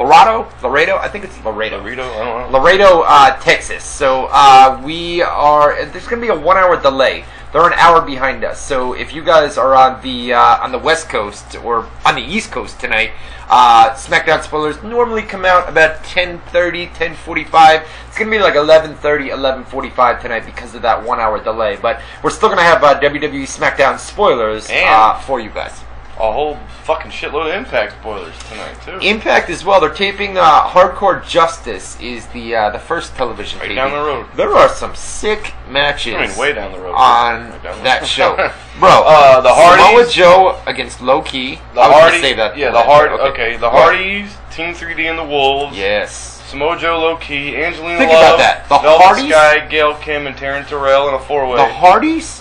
Yeah. Laredo? Laredo? I think it's Laredo. Laredo, I don't know. Laredo, uh, Texas. So uh, we are. There's going to be a one-hour delay. They're an hour behind us. So if you guys are on the uh, on the West Coast or on the East Coast tonight, uh, SmackDown spoilers normally come out about ten thirty, ten forty-five. It's going to be like eleven thirty, eleven forty-five tonight because of that one-hour delay. But we're still going to have uh, W W E SmackDown spoilers uh, for you guys. A whole fucking shitload of Impact spoilers tonight too. Impact as well. They're taping uh, Hardcore Justice is the uh, the first television. Right taping. Down the road. There are some sick matches. I mean, way down the road. On right down that road. Show, bro. Uh, the Hardys. Samoa Joe against Low Key. The I was Hardys. Say that yeah, the Hard. Okay. okay, the Hardys, Team three D, and the Wolves. Yes. Samoa Joe, Low Key, Angelina Think Love. Think about that. The Velvet Hardys. Sky, Gail Kim, and Taryn Terrell in a four-way. The Hardys,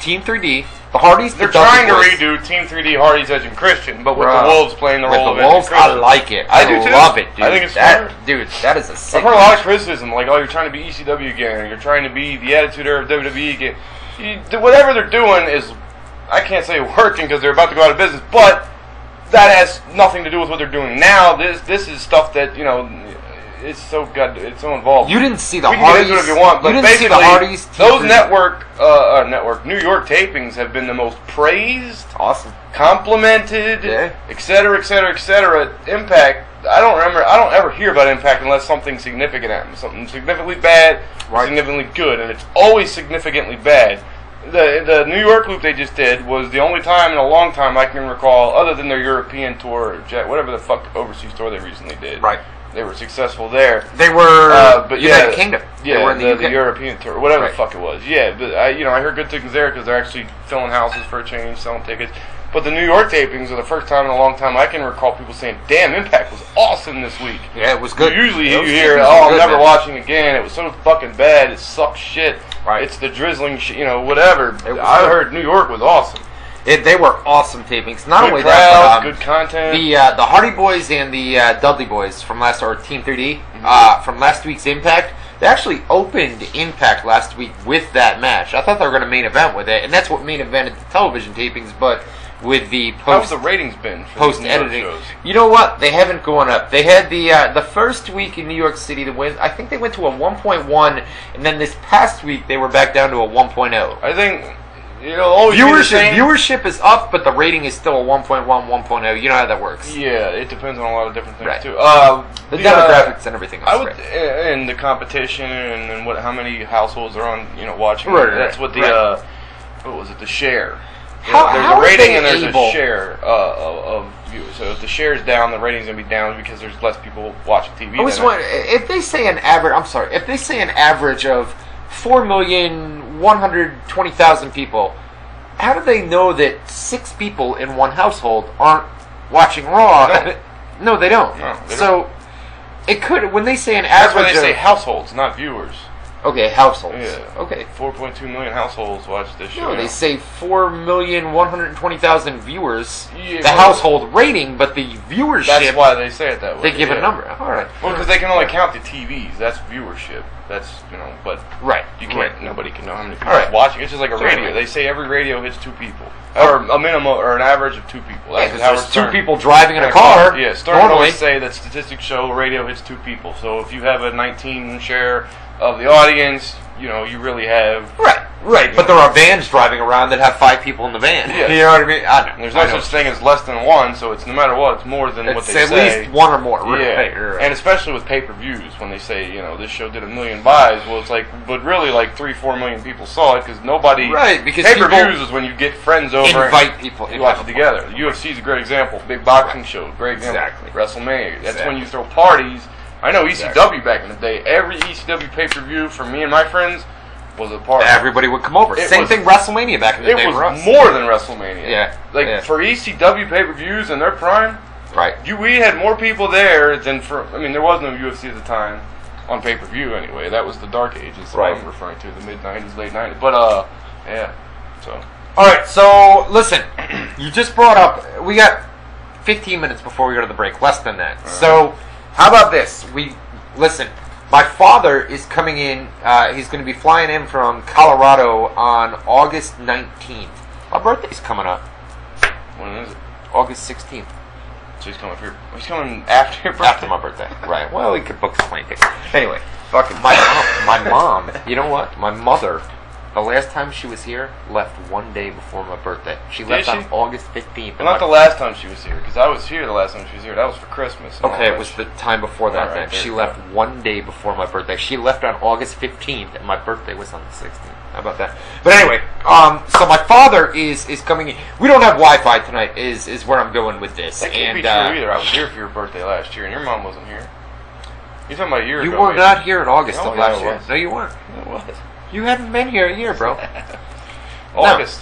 Team three D. The Hardys, they're the trying to redo Team three D Hardys Edge and Christian, but with Bruh. the Wolves playing the role with the of Wolves, I like it. I, I do too. love it, dude. I think it's that, smart. Dude, that is a sick I've heard a lot of criticism, like, oh, you're trying to be E C W again, or you're trying to be the Attitude Era of W W E again. You, whatever they're doing is, I can't say working because they're about to go out of business, but that has nothing to do with what they're doing now. This this is stuff that, you know, it's so good, it's so involved. You didn't see the we Hardys. Can get into it if you want, but you didn't basically, see the Hardys. Those network, uh, uh, network, New York tapings have been the most praised, awesome, complimented, yeah. et cetera, et cetera, et cetera. Impact. I don't remember. I don't ever hear about Impact unless something significant happens, something significantly bad, right. significantly good, and it's always significantly bad. The the New York loop they just did was the only time in a long time I can recall, other than their European tour, or jet, whatever the fuck overseas tour they recently did. Right. They were successful there. They were, uh, but yeah, United Kingdom. Yeah, they were in the, the, the European tour, whatever right. the fuck it was. Yeah, but I, you know, I heard good things there because they're actually filling houses for a change, selling tickets. But the New York tapings are the first time in a long time I can recall people saying, "Damn, Impact was awesome this week." Yeah, it was good. Usually Those you hear, "Oh, I'm never man. watching again. It was so fucking bad. It sucks shit. Right. It's the drizzling shit. You know, whatever." I good. heard New York was awesome. It, they were awesome tapings. Not good only crowds, that, but, um, good content. The uh, the Hardy Boys and the uh, Dudley Boys from last or Team three D mm-hmm. uh, from last week's Impact. They actually opened Impact last week with that match. I thought they were going to main event with it, and that's what main evented the television tapings. But with the post, how's the ratings been? Post editing, you know what? They haven't gone up. They had the uh, the first week in New York City. The win. I think they went to a one point one, and then this past week they were back down to a one point oh. I think. Viewership, viewership is up, but the rating is still a one point one, one point oh. You know how that works. Yeah, it depends on a lot of different things, right. too. Uh, the, the demographics uh, and everything else. I would, right. And the competition and, and what, how many households are on, you know, watching. Right, right, That's what the, right. uh, what was it, the share. How, there's how a rating and there's able? a share uh, of, of viewers. So if the share is down, the rating's going to be down because there's less people watching T V. I was wondering, if they say an average, I'm sorry, if they say an average of four million one hundred twenty thousand people, how do they know that six people in one household aren't watching Raw? They no, they don't. No, they so don't. It could, when they say an average. That's why they say households, not viewers. Okay, households. Yeah. Okay. four point two million households watch this show. No, they say four million one hundred twenty thousand viewers. Yeah, the household rating, but the viewership. That's why they say it that way. They give yeah. a number. All right. Well, because they can only count the T Vs. That's viewership. That's, you know, but right. You can't. Right. Nobody can know how many people are right. watching. It's just like a radio. They say every radio hits two people, or a minimum, or an average of two people. That's yeah, there's Stern, two people driving in a car. car. Yeah. Stern normally always say that statistics show radio hits two people. So if you have a nineteen share of the audience, you know, you really have right, right. But know. there are vans driving around that have five people in the van. Yes. You know what I mean? I don't, There's no I such thing as less than one, so it's no matter what, it's more than it's what they at say. At least one or more. Yeah, right, right. And especially with pay-per-views, when they say, you know, this show did a million buys, well, it's like, but really, like three, four million people saw it because nobody. Right, because pay-per-views is when you get friends over, invite and people, and watch it together. The U F C is a great example. Big boxing right. show, great example. Exactly. WrestleMania. That's exactly. when you throw parties. I know exactly. E C W back in the day, every E C W pay-per-view for me and my friends was a party. Everybody would come over. It Same was, thing WrestleMania back in the it day. It was more than WrestleMania. Yeah. Like, yeah. for E C W pay-per-views in their prime, Right. You, we had more people there than for. I mean, there was no U F C at the time, on pay per view anyway. That was the dark ages. That right. I'm referring to the mid nineties, late nineties. But uh, yeah. So. All right. So listen, you just brought up. We got fifteen minutes before we go to the break. Less than that. Right. So how about this? We listen. My father is coming in. Uh, he's going to be flying in from Colorado on August nineteenth. My birthday's coming up. When is it? August sixteenth. So he's coming here. He's coming after your birthday? After my birthday. Right. Well, he could book his plane ticket. Anyway. Fucking my mom. My mom. You know what? My mother, the last time she was here, left one day before my birthday. She Did left she? on August fifteenth. Well, not the last time she was here, because I was here the last time she was here. That was for Christmas. Okay, it was the time before that right, then. She left go. one day before my birthday. She left on August fifteenth, and my birthday was on the sixteenth. How about that? But anyway, um, so my father is is coming in. We don't have Wi-Fi tonight is, is where I'm going with this. That can't and, be true uh, either. I was here for your birthday last year, and your mom wasn't here. You're talking about a year you ago. You were maybe. not here in August no, of last year. No, you weren't. I was. You haven't been here a year, bro. August. No. August.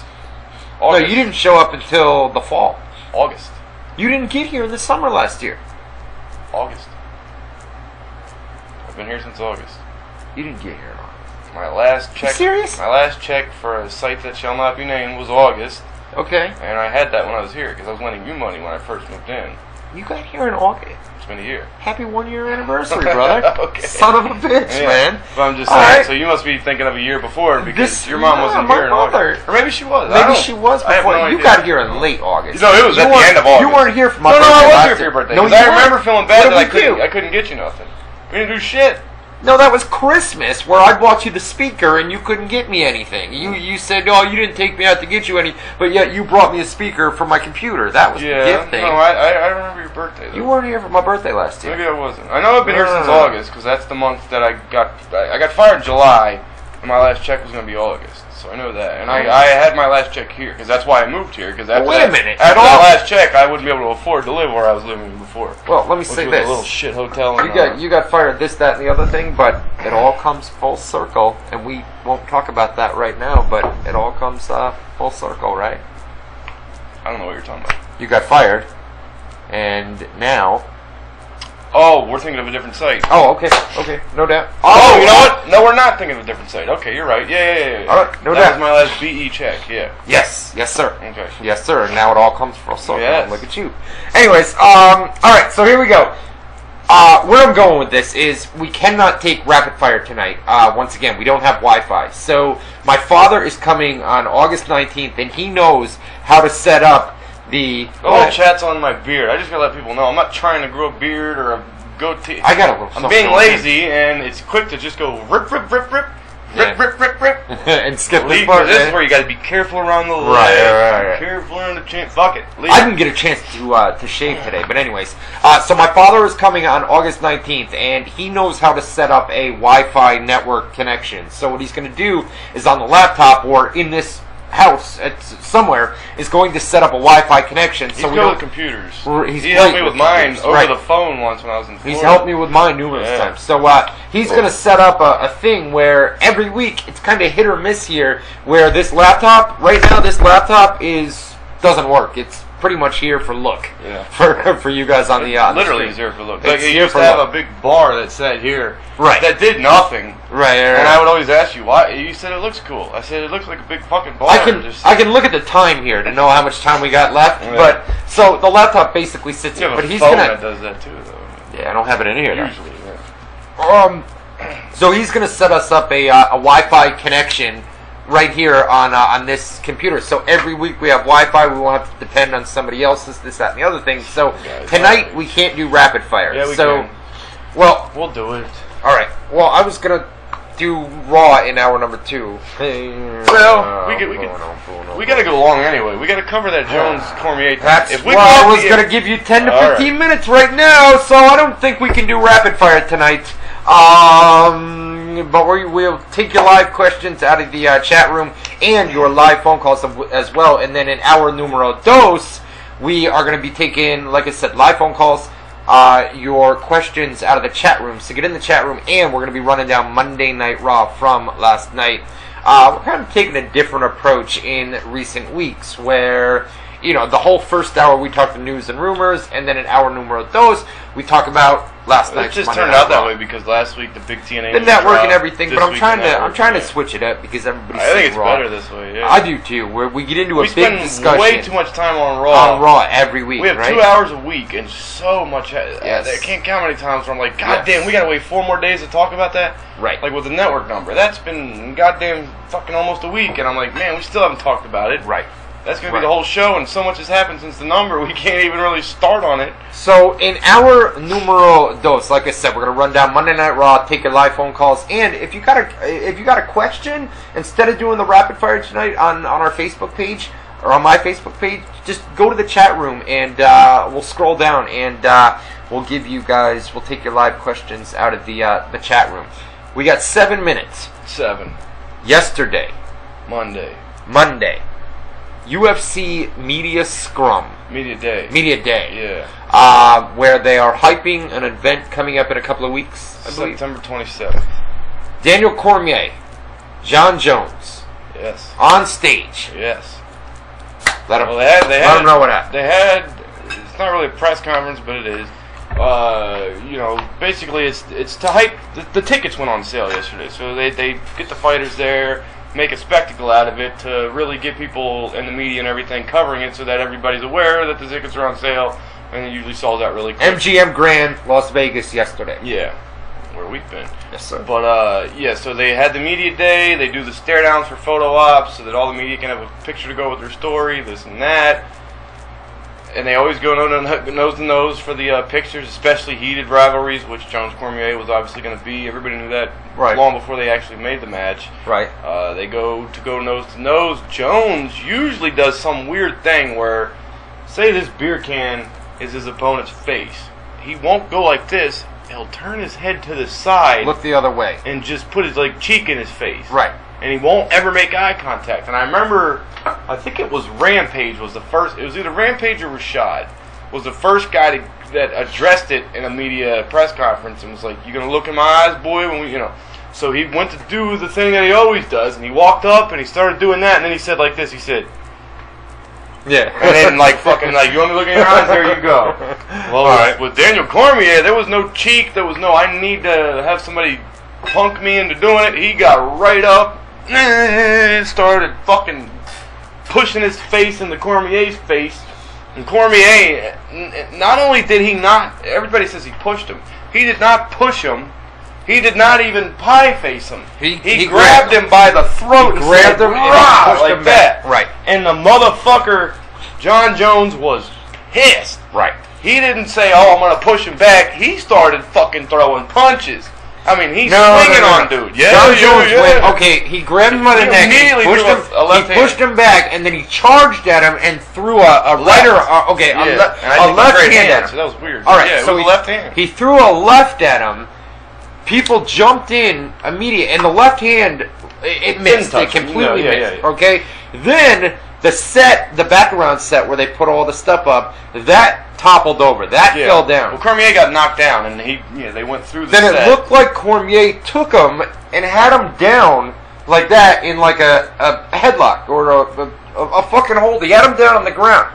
No, you didn't show up until the fall. August. You didn't get here in the summer last year. August. I've been here since August. You didn't get here in August. My last check. Are you serious? My last check for a site that shall not be named was August. Okay. And I had that when I was here because I was lending you money when I first moved in. You got here in August. It's been a year. Happy one-year anniversary, brother. Okay. Son of a bitch, yeah. man. But I'm just All saying, right. so you must be thinking of a year before because this, your mom yeah, wasn't here in mother. August. Or maybe she was. Maybe she was before. No you idea. got here in late August. No, it was you at the end of August. You weren't here for my no, birthday. No, no, I was here for your birthday. No, you I remember weren't. feeling bad what that I couldn't, I couldn't get you nothing. We didn't do shit. No, that was Christmas where I bought you the speaker and you couldn't get me anything. You you said, no, you didn't take me out to get you any, but yet you brought me a speaker for my computer. That was yeah, the gift thing. No, I, I remember your birthday, though. You weren't here for my birthday last year. Maybe I wasn't. I know I've been no, here no, since no. August because that's the month that I got I got fired in July and my last check was going to be August. So I know that. And I, I had my last check here because that's why I moved here. Because after well, wait a minute. That, after that last check, I wouldn't be able to afford to live where I was living before. Well, let me say this: a little shit hotel. You and, got uh, you got fired this, that, and the other thing, but it all comes full circle, and we won't talk about that right now. But it all comes uh, full circle, right? I don't know what you're talking about. You got fired, and now. Oh, we're thinking of a different site. Oh, okay, okay, no doubt. Oh, oh you know what? No, we're not thinking of a different site. Okay, you're right. Yeah, yeah, yeah. yeah. All right, no that doubt. That was my last B E check. Yeah. Yes, yes, sir. Okay. Yes, sir. Now it all comes full circle. Yes. Look at you. Anyways, um, all right. So here we go. Uh, where I'm going with this is we cannot take rapid fire tonight. Uh, once again, we don't have Wi-Fi. So my father is coming on August nineteenth, and he knows how to set up. The oh, chat's on my beard. I just gotta let people know I'm not trying to grow a beard or a goatee. I got a little. I'm being lazy, and it's quick to just go rip, rip, rip, rip, yeah. rip, rip, rip, rip, and skip the part. This man. is where you gotta be careful around the right, leg. Right, right. Careful around the chin. Fuck it. Leave. I didn't get a chance to uh, to shave today, but anyways. Uh, so my father is coming on August nineteenth, and he knows how to set up a Wi-Fi network connection. So what he's gonna do is on the laptop or in this. house at somewhere is going to set up a Wi-Fi connection. He's so we go to computers. He's he helped me with, with mine over right. the phone once when I was in Florida. He's helped me with mine numerous yeah. times. So uh, he's cool. going to set up a, a thing where every week it's kind of hit or miss here. Where this laptop right now, this laptop is doesn't work. It's pretty much here for look. Yeah. For for you guys on it the uh, literally is here for look. Like it used to have look. a big bar that said here. Right. That did nothing. Right, right, right. And I would always ask you, why? You said it looks cool. I said it looks like a big fucking bar. I can, I can look at the time here to know how much time we got left. Yeah. But so the laptop basically sits you here. But he's gonna. That does that too, though. Yeah, I don't have it in here. Usually, yeah. Um, so he's gonna set us up a uh, a Wi-Fi connection right here on uh, on this computer. So every week we have Wi-Fi. We won't have to depend on somebody else's this, that, and the other thing. So yeah, tonight right. we can't do rapid fire. Yeah, we so, can. Well, we'll do it. All right. Well, I was gonna. do Raw in hour number two. Well, we, could, we, could, we gotta go long anyway. We gotta cover that Jones Cormier. That's if we why I was gonna give you ten to fifteen right. minutes right now, so I don't think we can do rapid fire tonight. Um, but we will take your live questions out of the uh, chat room and your live phone calls as well. And then in hour numero dos, we are gonna be taking, like I said, live phone calls. Uh, your questions out of the chat room. So get in the chat room, and we're going to be running down Monday Night Raw from last night. Uh, we're kind of taking a different approach in recent weeks where you know, the whole first hour we talk the news and rumors, and then an hour numero dos, we talk about last night's. It just Monday turned out that way because last week the big T N A, the network and everything. But I'm trying to network, I'm trying to switch it up because everybody's. I think it's Raw. Better this way. Yeah. I do too. Where we get into we a big discussion. We spend way too much time on Raw. On Raw every week. We have right? two hours a week and so much. Yes. I can't count how many times where I'm like, God yes. damn, we gotta wait four more days to talk about that. Right. Like with the network number, that's been goddamn fucking almost a week, and I'm like, man, we still haven't talked about it. Right. That's going right. to be the whole show, and so much has happened since the number, we can't even really start on it. So, in our numero dos, like I said, we're going to run down Monday Night Raw, take your live phone calls, and if you got a, if you got a question, instead of doing the rapid fire tonight on, on our Facebook page, or on my Facebook page, just go to the chat room, and uh, we'll scroll down, and uh, we'll give you guys, we'll take your live questions out of the uh, the chat room. We got seven minutes. Seven. Yesterday. Monday. Monday. U F C Media Scrum. Media Day. Media Day. Yeah. Uh, where they are hyping an event coming up in a couple of weeks, I believe. September twenty-seventh. Daniel Cormier. John Jones. Yes. On stage. Yes. Let them, well, they had, they let had, them know what happened. They had, it's not really a press conference, but it is. Uh, you know, basically it's it's to hype. The, the tickets went on sale yesterday, so they, they get the fighters there. Make a spectacle out of it to really get people in the media and everything covering it so that everybody's aware that the tickets are on sale, and it usually sells out really quick. M G M Grand, Las Vegas yesterday. Yeah, where we've been. Yes, sir. But, uh, yeah, so they had the media day. They do the stare-downs for photo ops so that all the media can have a picture to go with their story, this and that. And they always go nose-to-nose for the uh, pictures, especially heated rivalries, which Jones Cormier was obviously going to be. Everybody knew that right. long before they actually made the match. Right. Uh, they go to go nose-to-nose. Jones usually does some weird thing where, say this beer can is his opponent's face. He won't go like this. He'll turn his head to the side. Look the other way. And just put his like cheek in his face. Right. And he won't ever make eye contact. And I remember, I think it was Rampage was the first, it was either Rampage or Rashad, was the first guy to, that addressed it in a media press conference and was like, "You gonna look in my eyes, boy?" When we, you know. So he went to do the thing that he always does, and he walked up and he started doing that, and then he said like this, he said, yeah. And then like fucking like, "You want me to look in your eyes? There you go." Well, right. with, with Daniel Cormier, there was no cheek, there was no, I need to have somebody punk me into doing it. He got right up. Started fucking pushing his face into Cormier's face, and Cormier, not only did he not, everybody says he pushed him, he did not push him, he did not even pie face him, he, he, he grabbed, grabbed him by the throat, he grabbed him, and pushed him back, right, and the motherfucker, John Jones was pissed, right, he didn't say, "Oh, I'm gonna push him back," he started fucking throwing punches. I mean, he's no, swinging no, no, no. on dude. Yeah, John Jones yeah, yeah. went, okay, he grabbed him by the neck, he pushed him, a left he pushed him back, and then he charged at him and threw a, a right or, uh, okay, yeah. a, le a left hand, hand at him. So that was weird. All right, yeah, so he, left hand. he threw a left at him. People jumped in immediately, and the left hand, it, it missed. It completely no, yeah, missed, yeah, yeah. okay? Then the set, the background set where they put all the stuff up, that toppled over. That yeah. fell down. Well, Cormier got knocked down, and he, you know, they went through the then set. Then it looked like Cormier took him and had him down like that in like a, a headlock or a, a, a fucking hold. He had him down on the ground.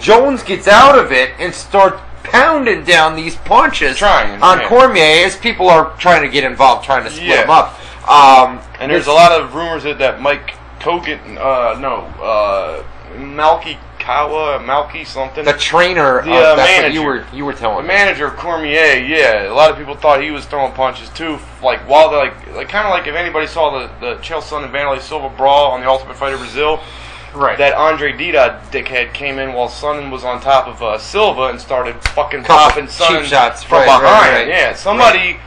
Jones gets out of it and starts pounding down these punches trying, on yeah. Cormier as people are trying to get involved, trying to split yeah. him up. Um, and there's a lot of rumors that, that Mike... Kogan, uh, no, uh, Malky Kawa, Malky something. The trainer, the, uh, uh, that's what you were, you were telling me. The manager of Cormier, yeah. A lot of people thought he was throwing punches too, like while they like, like kind of like if anybody saw the the Chelsea and Vanderlei Silva brawl on the Ultimate Fighter Brazil, right? That Andre Dida dickhead came in while Sonnen was on top of uh, Silva and started fucking popping Sonnen shots from right, behind. Right, right. Yeah, somebody. Right.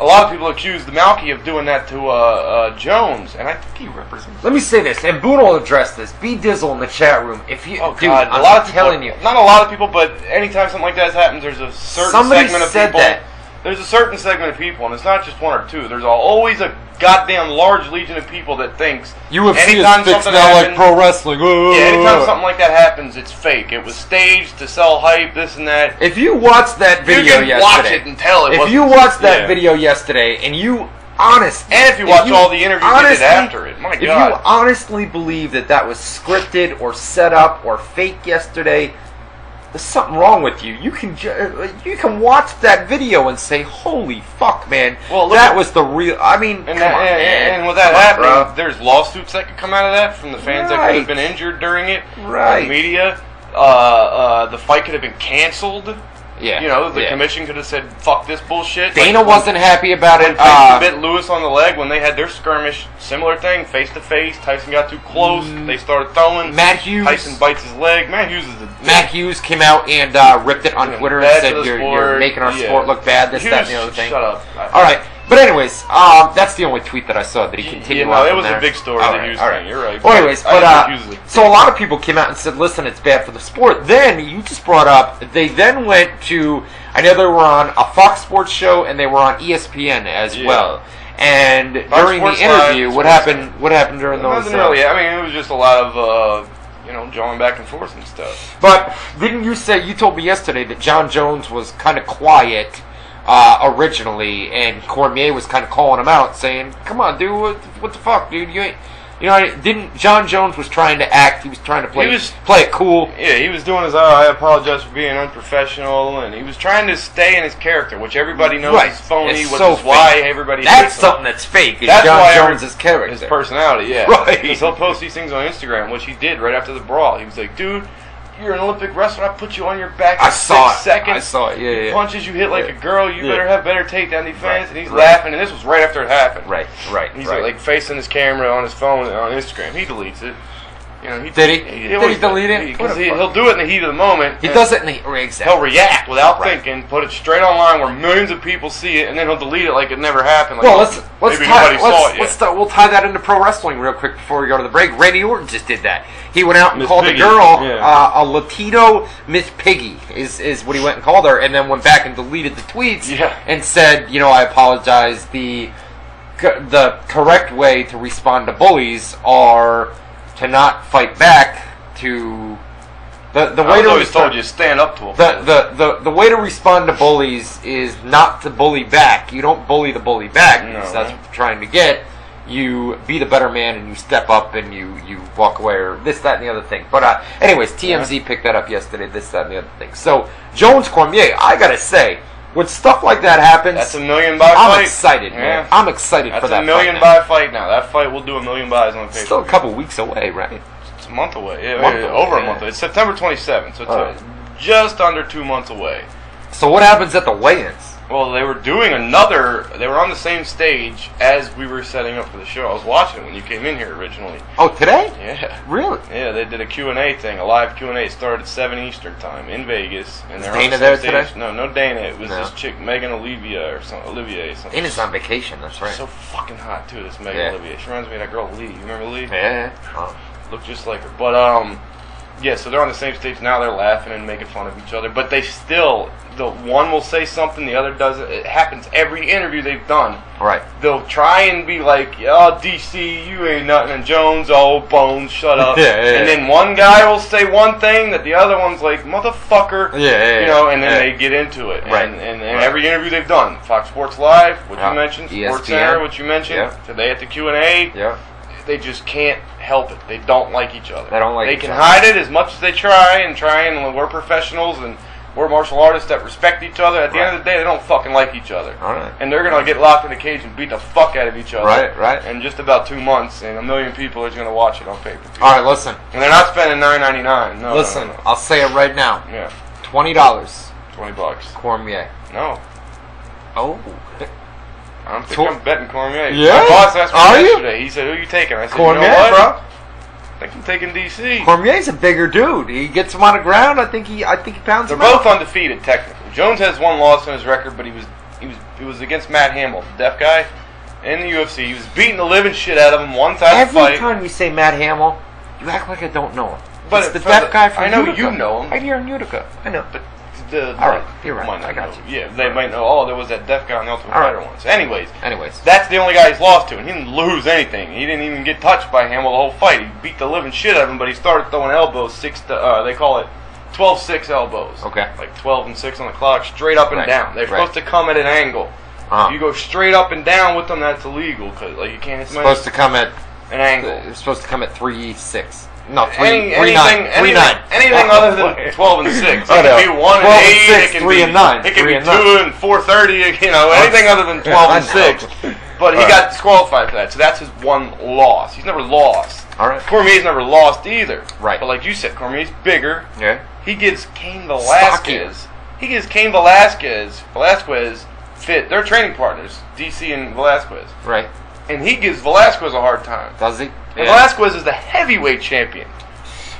A lot of people accuse the Malky of doing that to uh, uh, Jones, and I think he represents. Let me say this, and Boone will address this. B Dizzle in the chat room. If you, oh, dude, God. I'm a lot of telling people, you, not a lot of people, but anytime something like that happens, there's a certain Somebody segment of said people. That. There's a certain segment of people, and it's not just one or two. There's always a goddamn large legion of people that thinks U F C is fixed now like pro wrestling. Ooh. Yeah, anytime something like that happens, it's fake. It was staged to sell hype, this and that. If you watch that video you can yesterday, watch it and tell it. If you watched that yeah. video yesterday, and you honest. And if you watch if you all the interviews honestly, they did after it, my God. If you honestly believe that that was scripted or set up or fake yesterday, there's something wrong with you. You can ju you can watch that video and say, "Holy fuck, man! Well, look, that was the real." I mean, and, come that, on, and, man. and with that come happening, on, there's lawsuits that could come out of that from the fans right. that could have been injured during it. Right. The media, uh, uh, the fight could have been canceled. Yeah. You know, the yeah. commission could have said, "Fuck this bullshit." Dana like, wasn't when, happy about when it. Tyson uh, bit Lewis on the leg when they had their skirmish. Similar thing, face to face. Tyson got too close. Mm, they started throwing. Matt Hughes. Tyson bites his leg. Matt Hughes is a dick. Matt Hughes came out and uh, ripped it on yeah, Twitter and said, "You're, you're making our yeah. sport look bad." This, Hughes, that, and the other thing. Shut up. All right. But anyways, um, that's the only tweet that I saw that he continued. Yeah, no, it was there. a big story. All right, Hughes all right. You're right. Well, anyways, but uh, so a lot of people came out and said, "Listen, it's bad for the sport." Then you just brought up they then went to. I know they were on a Fox Sports show and they were on E S P N as yeah. well. And Fox during Sports the interview, Live, what Sports happened? What happened during those? Nothing really. I mean, it was just a lot of. Uh, You know, jawing back and forth and stuff. But didn't you say, you told me yesterday that John Jones was kind of quiet uh, originally, and Cormier was kind of calling him out, saying, "Come on, dude, what, what the fuck, dude? You ain't, you know, didn't John Jones was trying to act? He was trying to play, he was, play it cool. Yeah, he was doing his. Oh, I apologize for being unprofessional, and he was trying to stay in his character, which everybody knows right. is phony. Which so is fake. Why everybody. That's something him. that's fake. Is that's John why Jones's character, his personality. Yeah, right. Because he'll post these things on Instagram, which he did right after the brawl. He was like, "Dude, you're an Olympic wrestler. I put you on your back in I saw six it. seconds. I saw it. Yeah, you yeah. punches you hit yeah. like a girl. You yeah. better have better takedown defense." Right. And he's right. laughing. And this was right after it happened. Right, right. He's right. Like, like facing his camera on his phone and on Instagram. He deletes it. You know, he did he? He, he did he delete it? He, he, he'll do it in the heat of the moment. He does it in the exactly. He'll react without right. thinking. Put it straight online where millions of people see it, and then he'll delete it like it never happened. Like, well, let's let's maybe tie, nobody let's, saw it let's yet. We'll tie that into pro wrestling real quick before we go to the break. Randy Orton just did that. He went out and Miss called Piggy. the girl yeah. uh, a Latino Miss Piggy is is what he went and called her, and then went back and deleted the tweets yeah. and said, you know, I apologize. The the correct way to respond to bullies are. To not fight back, to the the way I to always told you stand up to them. The, the the the way to respond to bullies is not to bully back. You don't bully the bully back. No, because that's what you're trying to get. You be the better man and you step up and you you walk away or this that and the other thing. But uh, anyways, T M Z yeah. picked that up yesterday. This that and the other thing. So Jones Cormier, I gotta say. When stuff like that happens, that's a million buy I'm fight. excited, yeah. man. I'm excited that's for that. That's a million buy now. fight now. That fight will do a million buys on Facebook. Still a couple weeks away, right? It's a month away. Yeah, month yeah away, over yeah. a month away. It's September twenty-seventh, so it's uh, just under two months away. So what happens at the weigh-ins? Well, they were doing another. They were on the same stage as we were setting up for the show. I was watching it when you came in here originally. Oh, today? Yeah. Really? Yeah, they did a Q and A thing, a live Q and A. It started at seven Eastern time in Vegas, and they're on the same stage. Today? No, no Dana. It was no. this chick Megan Olivia or something. Olivier. Or something. Dana's on vacation. That's right. She's so fucking hot too. This Megan yeah. Olivia. She reminds me of that girl Lee. You remember Lee? Yeah. Oh. Looked just like her, but um. Yeah, so they're on the same stage now. They're laughing and making fun of each other, but they still, the one will say something, the other doesn't. It happens every interview they've done. Right. They'll try and be like, "Oh, D C, you ain't nothing," and Jones, "Oh, Bones, shut up." yeah, yeah, yeah. And then one guy will say one thing that the other one's like, "Motherfucker," yeah, yeah, you know, and then yeah. they get into it. Right. And, and, and right. every interview they've done, Fox Sports Live, what yeah. you mentioned, Sports Center, what you mentioned yeah. today at the Q and A. Yeah. They just can't help it. They don't like each other. They don't like. They can hide it as much as they try and try, and we're professionals and we're martial artists that respect each other. At the end of the day, they don't fucking like each other. All right. And they're gonna get locked in a cage and beat the fuck out of each other. Right, right. In just about two months, and a million people are just gonna watch it on pay per view. All right, listen. And they're not spending nine ninety-nine. No. Listen, no, no, no. I'll say it right now. Yeah. Twenty dollars. Twenty bucks. Cormier. No. Oh. I don't think Tor I'm betting Cormier. Yeah? My boss asked me Are yesterday. You? He said, "Who are you taking?" I said, Cormier, "You know what, bro? I think I'm taking D C." Cormier's a bigger dude. He gets him on the ground. I think he, I think he pounds They're him out. They're both undefeated, technically. Jones has one loss on his record, but he was, he was, he was against Matt Hamill, the deaf guy, in the U F C. He was beating the living shit out of him one time. Every fight. time you say Matt Hamill, you act like I don't know him. But it's the deaf the, guy from I know Utica. you know him. I hear in Utica. I know, but. The, all right, you're right. I got know. you. Yeah, they all might right. know. Oh, there was that deaf guy on the Ultimate Warrior right. once. Anyways, anyways, that's the only guy he's lost to, and he didn't lose anything. He didn't even get touched by Hamill the whole fight. He beat the living shit out of him, but he started throwing elbows. Six, to, uh, they call it twelve six elbows. Okay, like twelve and six on the clock, straight up and right. down. They're right. supposed to come at an angle. Uh-huh. If you go straight up and down with them, that's illegal because like you can't. It's supposed to come at an angle. It's supposed to come at three six. No, three, Any, three anything, nine, anything, three nine. Anything other than twelve and six. It can be one and eight. Six, it can three be, and nine. It can three be and two nine. And four thirty. You know, anything other than twelve and six. But he All got disqualified for that, so that's his one loss. He's never lost. All right. Cormier's never lost either. Right. But like you said, Cormier's bigger. Yeah. He gives Cain Velasquez. Stocky. He gives Cain Velasquez. Velasquez fit. They're training partners, D C and Velasquez. Right. And he gives Velasquez a hard time. Does he? And yeah. Velasquez is the heavyweight champion.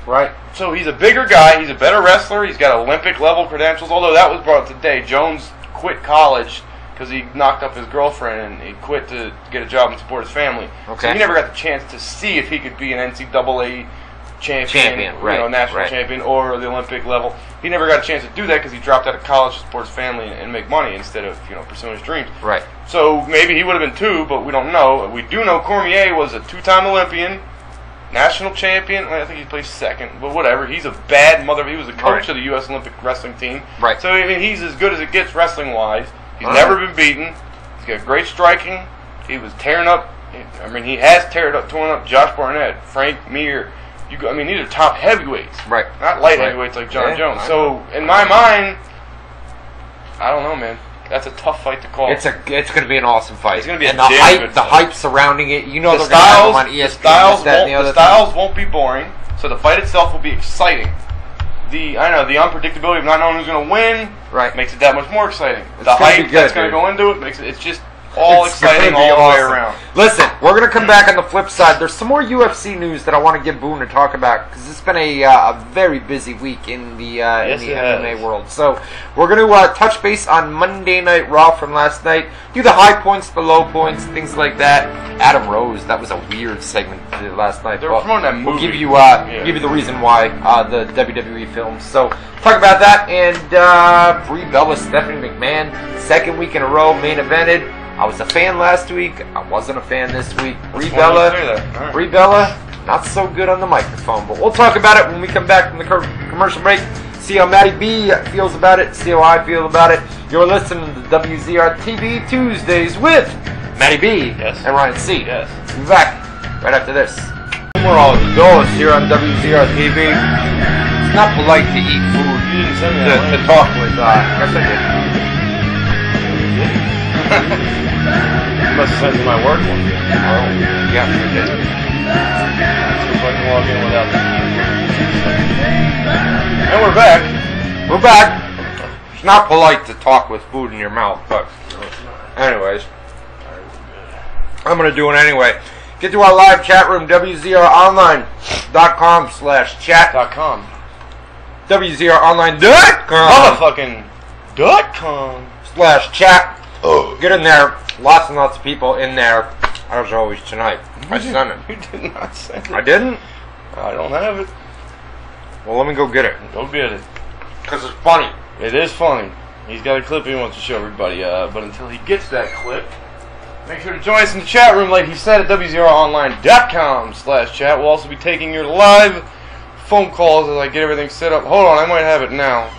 Right. So he's a bigger guy. He's a better wrestler. He's got Olympic-level credentials, although that was brought up today. Jones quit college because he knocked up his girlfriend, and he quit to get a job and support his family. Okay. So he never got the chance to see if he could be an N C double A champion, champion right, you know, national right. champion, or the Olympic level. He never got a chance to do that because he dropped out of college to support his family and, and make money instead of, you know, pursuing his dreams. Right. So maybe he would have been two, but we don't know. We do know Cormier was a two-time Olympian, national champion. I think he placed second, but whatever. He's a bad mother. He was the coach right. of the U S Olympic wrestling team. Right. So I mean, he's as good as it gets wrestling-wise. He's right. never been beaten. He's got great striking. He was tearing up. I mean, he has teared up, torn up Josh Barnett, Frank Mir. You go, I mean, these are top heavyweights, right? Not light right. heavyweights like John yeah, Jones. So in my mind, I don't know, man. That's a tough fight to call. It's a, it's going to be an awesome fight. It's going to be and a the hype, good the hype surrounding it. You know, the styles, on E S P N, the styles, won't, the the styles won't be boring. So the fight itself will be exciting. The I know the unpredictability of not knowing who's going to win, right, makes it that much more exciting. It's the hype good, that's going to go into it makes it. It's just. All it's exciting all awesome. The way around. Listen, we're going to come back on the flip side. There's some more U F C news that I want to get Boone to talk about because it's been a, uh, a very busy week in the, uh, yes, in the M M A has. World. So we're going to uh, touch base on Monday Night Raw from last night. Do the high points, the low points, things like that. Adam Rose, that was a weird segment last night. They were promoting that movie. We'll give you, uh, yeah. give you the reason why, uh, the W W E films. So talk about that. And uh, Brie Bella, Stephanie McMahon, second week in a row, main evented. I was a fan last week. I wasn't a fan this week. Brie Bella, right. Brie Bella, not so good on the microphone, but we'll talk about it when we come back from the commercial break. See how Matty B feels about it. See how I feel about it. You're listening to W Z R T V Tuesdays with Matty B yes. and Ryan C. Yes. We'll be back right after this. We're all those here on W Z R T V. It's not polite to eat food. You didn't send me to, to talk with. Uh, I guess I did. Must have sent to my work one. Oh, yeah, you did. So I can log in without that. And we're back. We're back. It's not polite to talk with food in your mouth, but anyways, I'm gonna do it anyway. Get to our live chat room, W Z R online dot com slash chat. Dot com. W Z R online dot com. Motherfucking dot com slash chat. Oh. Get in there. Lots and lots of people in there. As always tonight. I sent it. You did not send it. I didn't? I don't have it. Well, let me go get it. Go get it. Because it's funny. It is funny. He's got a clip he wants to show everybody. Uh, but until he gets that clip, make sure to join us in the chat room like he said at W Z R online dot com slash chat. We'll also be taking your live phone calls as I get everything set up. Hold on. I might have it now.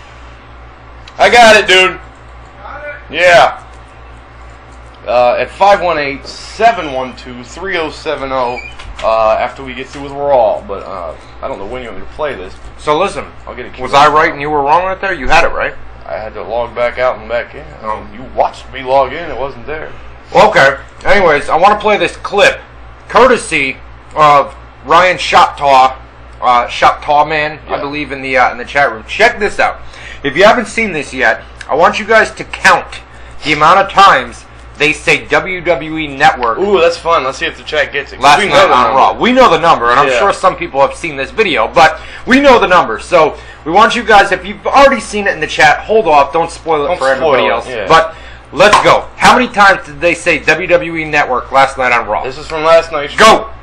I got it, dude. Got it? Yeah. Uh, at five one eight, seven one two, three oh seven oh uh, after we get through with Raw. But uh, I don't know when you want me to play this. So listen, I'll get it. Was I right and you were wrong right there? You had it right. I had to log back out and back in. Oh. You watched me log in. It wasn't there. Well, okay. Anyways, I want to play this clip, courtesy of Ryan Shoptaw, uh, Shoptaw Man, yeah. I believe in the uh, in the chat room. Check this out. If you haven't seen this yet, I want you guys to count the amount of times they say W W E Network. Ooh, that's fun. Let's see if the chat gets it. Last we night on Raw. We know the number, and I'm yeah. sure some people have seen this video, but we know the number. So we want you guys, if you've already seen it in the chat, hold off. Don't spoil it Don't for everybody else. Yeah. But let's go. How many times did they say W W E Network last night on Raw? This is from last night's show. Go!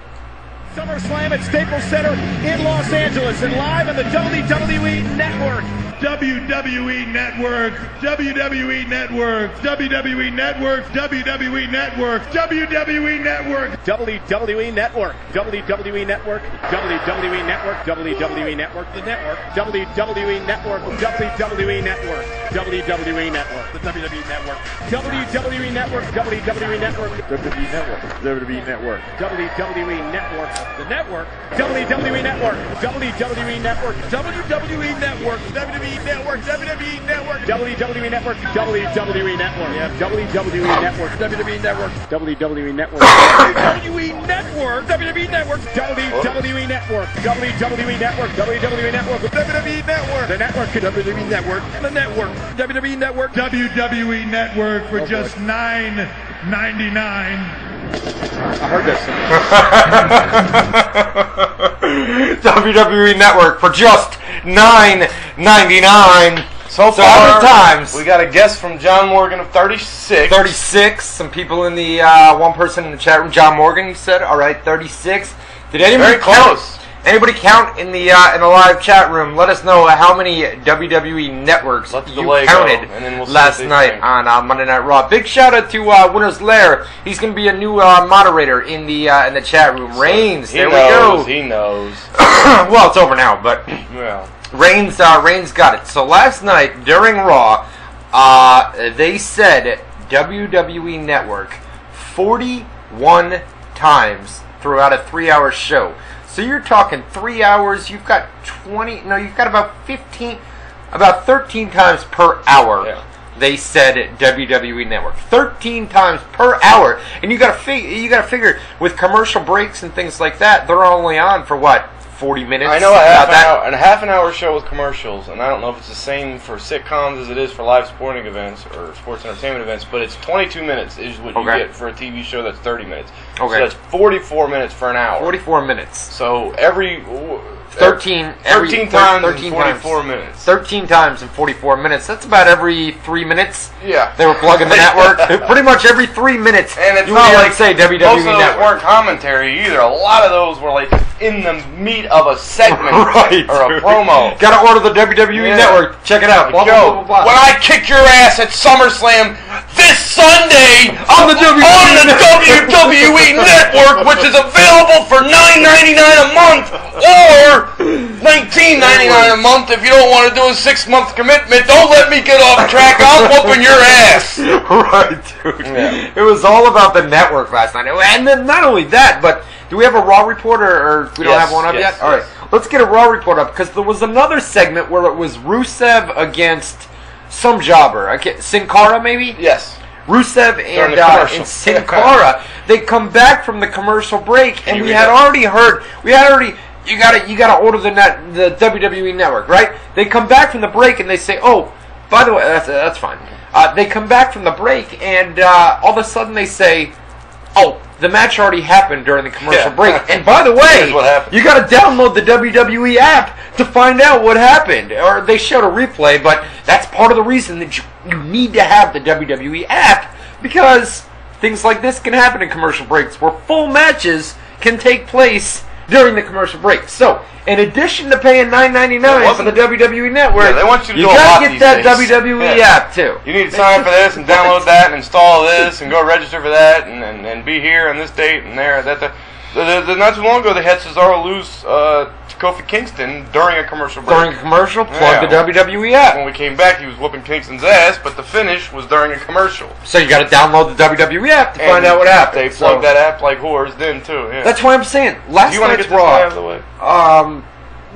SummerSlam at Staples Center in Los Angeles, and live on the W W E Network. W W E Network, W W E Network, W W E Network, W W E Network, W W E Network, W W E Network, W W E Network, W W E Network, W W E Network, the network, W W E Network, W W E Network, W W E Network, the W W E Network, W W E Network, W W E Network, W W E Network, W W E Network, W W E Network, the network, W W E Network, W W E Network, W W E Network, W W E Network, W W E Network, W W E Network, W W E Network, yeah, W W E Network, W W E Network, W W E Network, W W E Network, W W E Network, W W E Network, W W E Network, W W E Network, W W E Network, the network, W W E Network, the network, W W E Network, W W E Network for just nine ninety-nine. I heard this. W W E Network for just nine ninety-nine. So far, times. We got a guess from John Morgan of thirty-six. thirty-six. Some people in the uh, one person in the chat room, John Morgan, you said. All right, thirty-six. Did anybody Very close. Count, anybody count in the uh, in the live chat room? Let us know how many W W E networks Let's you counted go, and then we'll last night think. on uh, Monday Night Raw. Big shout out to uh, Winner's Lair. He's gonna be a new uh, moderator in the uh, in the chat room. So Reigns, there knows, we go. He knows. Well, it's over now, but yeah. Reigns, uh, Reigns got it. So last night during Raw, uh, they said W W E Network forty-one times throughout a three-hour show. So you're talking three hours. You've got twenty. No, you've got about fifteen, about thirteen times per hour. Yeah. They said W W E Network thirteen times per hour, and you got to fig you got to figure with commercial breaks and things like that. They're only on for what? forty minutes. I know a half, an hour, and a half an hour show with commercials, and I don't know if it's the same for sitcoms as it is for live sporting events or sports entertainment events, but it's twenty-two minutes is what okay. you get for a T V show that's thirty minutes. Okay. So that's forty-four minutes for an hour. forty-four minutes. So every... thirteen, every, thirteen times thirteen in forty-four times, minutes. thirteen times in forty-four minutes. That's about every three minutes. Yeah. They were plugging the network. Pretty much every three minutes. And it's you not like, say, W W E most Network. Most weren't commentary either. A lot of those were like in the meat of a segment right, or a dude. promo. Gotta order the W W E yeah. Network. Check it out. Blah, Yo, blah, blah, blah, blah. When I kick your ass at SummerSlam this Sunday on the W W E, on the W W E Network, which is available for nine ninety-nine a month or nineteen ninety-nine a month if you don't want to do a six-month commitment. Don't let me get off track. I'll whooping your ass. Right, dude. Yeah. It was all about the network last night. And then not only that, but do we have a Raw report, or, or we yes, don't have one up yes, yet? All yes. right. Let's get a Raw report up, because there was another segment where it was Rusev against some jobber. I can't, Sin Cara, maybe? Yes. Rusev and, uh, and Sin Cara. They come back from the commercial break, and we had that? already heard... We had already... You gotta, you gotta order the net, the W W E Network, right? They come back from the break and they say, "Oh, by the way, that's that's fine." Uh, they come back from the break and uh, all of a sudden they say, "Oh, the match already happened during the commercial yeah. break." And by the way, what you gotta download the W W E app to find out what happened. Or they showed a replay, but that's part of the reason that you, you need to have the W W E app, because things like this can happen in commercial breaks, where full matches can take place during the commercial break. So, in addition to paying nine ninety-nine for the W W E Network, yeah, they want you to you do gotta a lot get that days. W W E yeah. app too. You need to sign up for this and download that and install this and go register for that and, and, and be here on this date and there. That, that. The, the, the, not too long ago, they had Cesaro lose uh, to Kofi Kingston during a commercial break. During a commercial, plug yeah. the W W E app. When we came back, he was whooping Kingston's ass, but the finish was during a commercial. So you got to download the W W E app to and find out what happened. They plugged so. that app like whores then, too. Yeah. That's why I'm saying, last you night's get Raw. Out of the way? Um,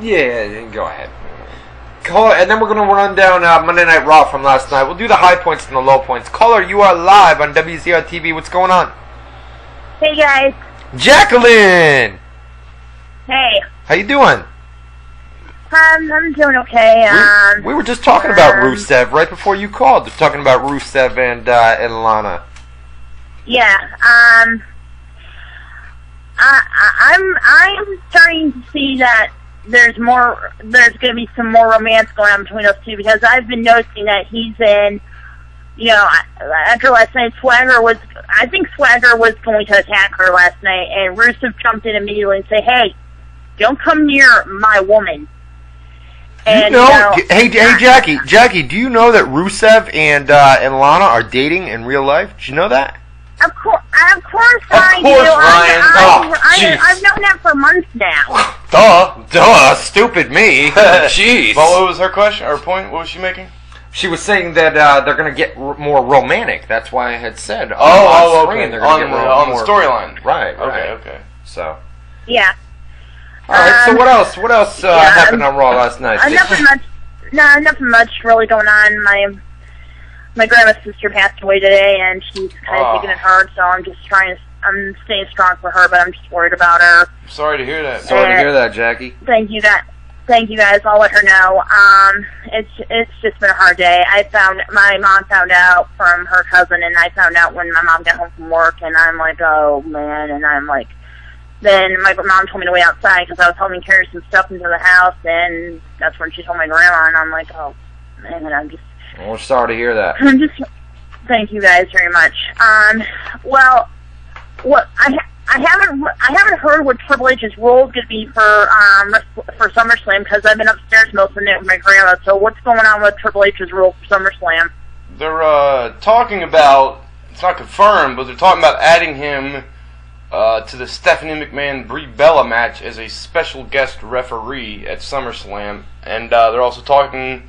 yeah, go ahead. Call, and then we're going to run down uh, Monday Night Raw from last night. We'll do the high points and the low points. Caller, you are live on W Z R T V. What's going on? Hey, guys. Jacqueline! Hey. How you doing? Um, I'm doing okay. Um, we, we were just talking um, about Rusev right before you called. Talking about Rusev and, uh, and Lana. Yeah, um... I, I'm, I'm starting to see that there's more... There's going to be some more romance going on between those two, because I've been noticing that he's in... You know, after last night, Swagger was, I think Swagger was going to attack her last night, and Rusev jumped in immediately and said, "Hey, don't come near my woman." And you know, now, hey, hey, Jackie, Jackie, do you know that Rusev and uh, and Lana are dating in real life? Did you know that? Of course, of course, of I course, do. Ryan. I, oh, I, I, I've known that for months now. Duh, duh, stupid me. Jeez. Well, what was her question? Her point? What was she making? She was saying that uh, they're going to get r more romantic. That's why I had said. Oh, oh, okay. They're going to get on the storyline. Right. Right. Okay. Okay. So. Yeah. All right. Um, so what else? What else uh, yeah, happened um, on Raw last night? Uh, nothing much. No, nothing much really going on. My my grandma's sister passed away today, and she's kind of oh. taking it hard. So I'm just trying to. I'm staying strong for her, but I'm just worried about her. Sorry to hear that. And sorry to hear that, Jackie. Thank you. That. Thank you guys. I'll let her know. Um, it's it's just been a hard day. I found my mom found out from her cousin, and I found out when my mom got home from work, and I'm like, oh man, and I'm like. Then my mom told me to wait outside because I was helping carry some stuff into the house, and that's when she told my grandma, and I'm like, oh, man, I'm just... Well, we're sorry to hear that. I'm just... Thank you guys very much. Um, well, what I I haven't I haven't heard what Triple H's role is going to be for um for SummerSlam because I've been upstairs most of the night with my grandma. So what's going on with Triple H's role for SummerSlam? They're uh, talking about... It's not confirmed, but they're talking about adding him... Uh, to the Stephanie McMahon Brie Bella match as a special guest referee at SummerSlam, and uh, they're also talking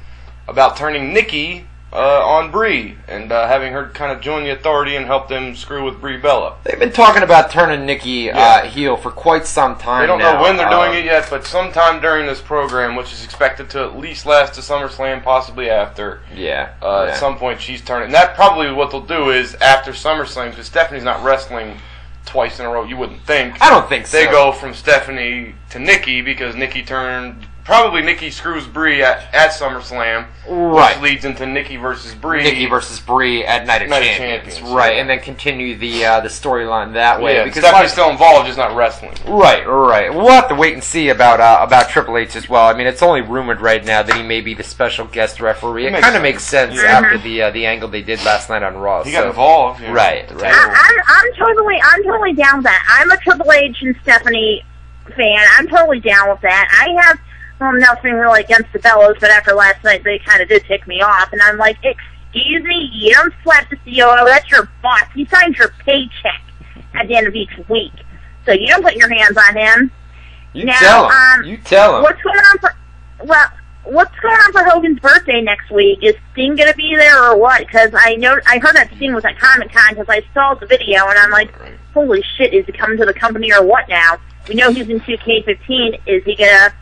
about turning Nikki uh, on Brie and uh, having her kind of join the Authority and help them screw with Brie Bella. They've been talking about turning Nikki yeah. uh, heel for quite some time. They don't now. know when they're doing um, it yet, but sometime during this program, which is expected to at least last to SummerSlam, possibly after. Yeah. Uh, yeah. At some point, she's turning. And that probably what they'll do is after SummerSlam, because Stephanie's not wrestling twice in a row, you wouldn't think. I don't think so. They go from Stephanie to Nikki because Nikki turned... Probably Nikki screws Brie at, at SummerSlam, right. Which leads into Nikki versus Brie. Nikki versus Brie at Night of Night Champions. Of Champions. Right, yeah. And then continue the uh, the storyline that way. Yeah, because Stephanie's still involved, just not wrestling. Right, right. We'll have to wait and see about uh, about Triple H as well. I mean, it's only rumored right now that he may be the special guest referee. It, it kind of makes sense yeah. after the uh, the angle they did last night on Raw. He so. got involved. Yeah. Right, right. I, I'm, I'm, totally, I'm totally down with that. I'm a Triple H and Stephanie fan. I'm totally down with that. I have... Well, I'm not feeling really against the Bellas, but after last night, they kind of did tick me off. And I'm like, excuse me, you don't slap the C O O. That's your boss. He signs your paycheck at the end of each week. So you don't put your hands on him. You now, tell him. Um, you tell him. What's going on for, well, what's going on for Hogan's birthday next week? Is Sting going to be there or what? Because I, I heard that Sting was at Comic-Con because I saw the video, and I'm like, holy shit, is he coming to the company or what now? We know he's in two K fifteen. Is he going to...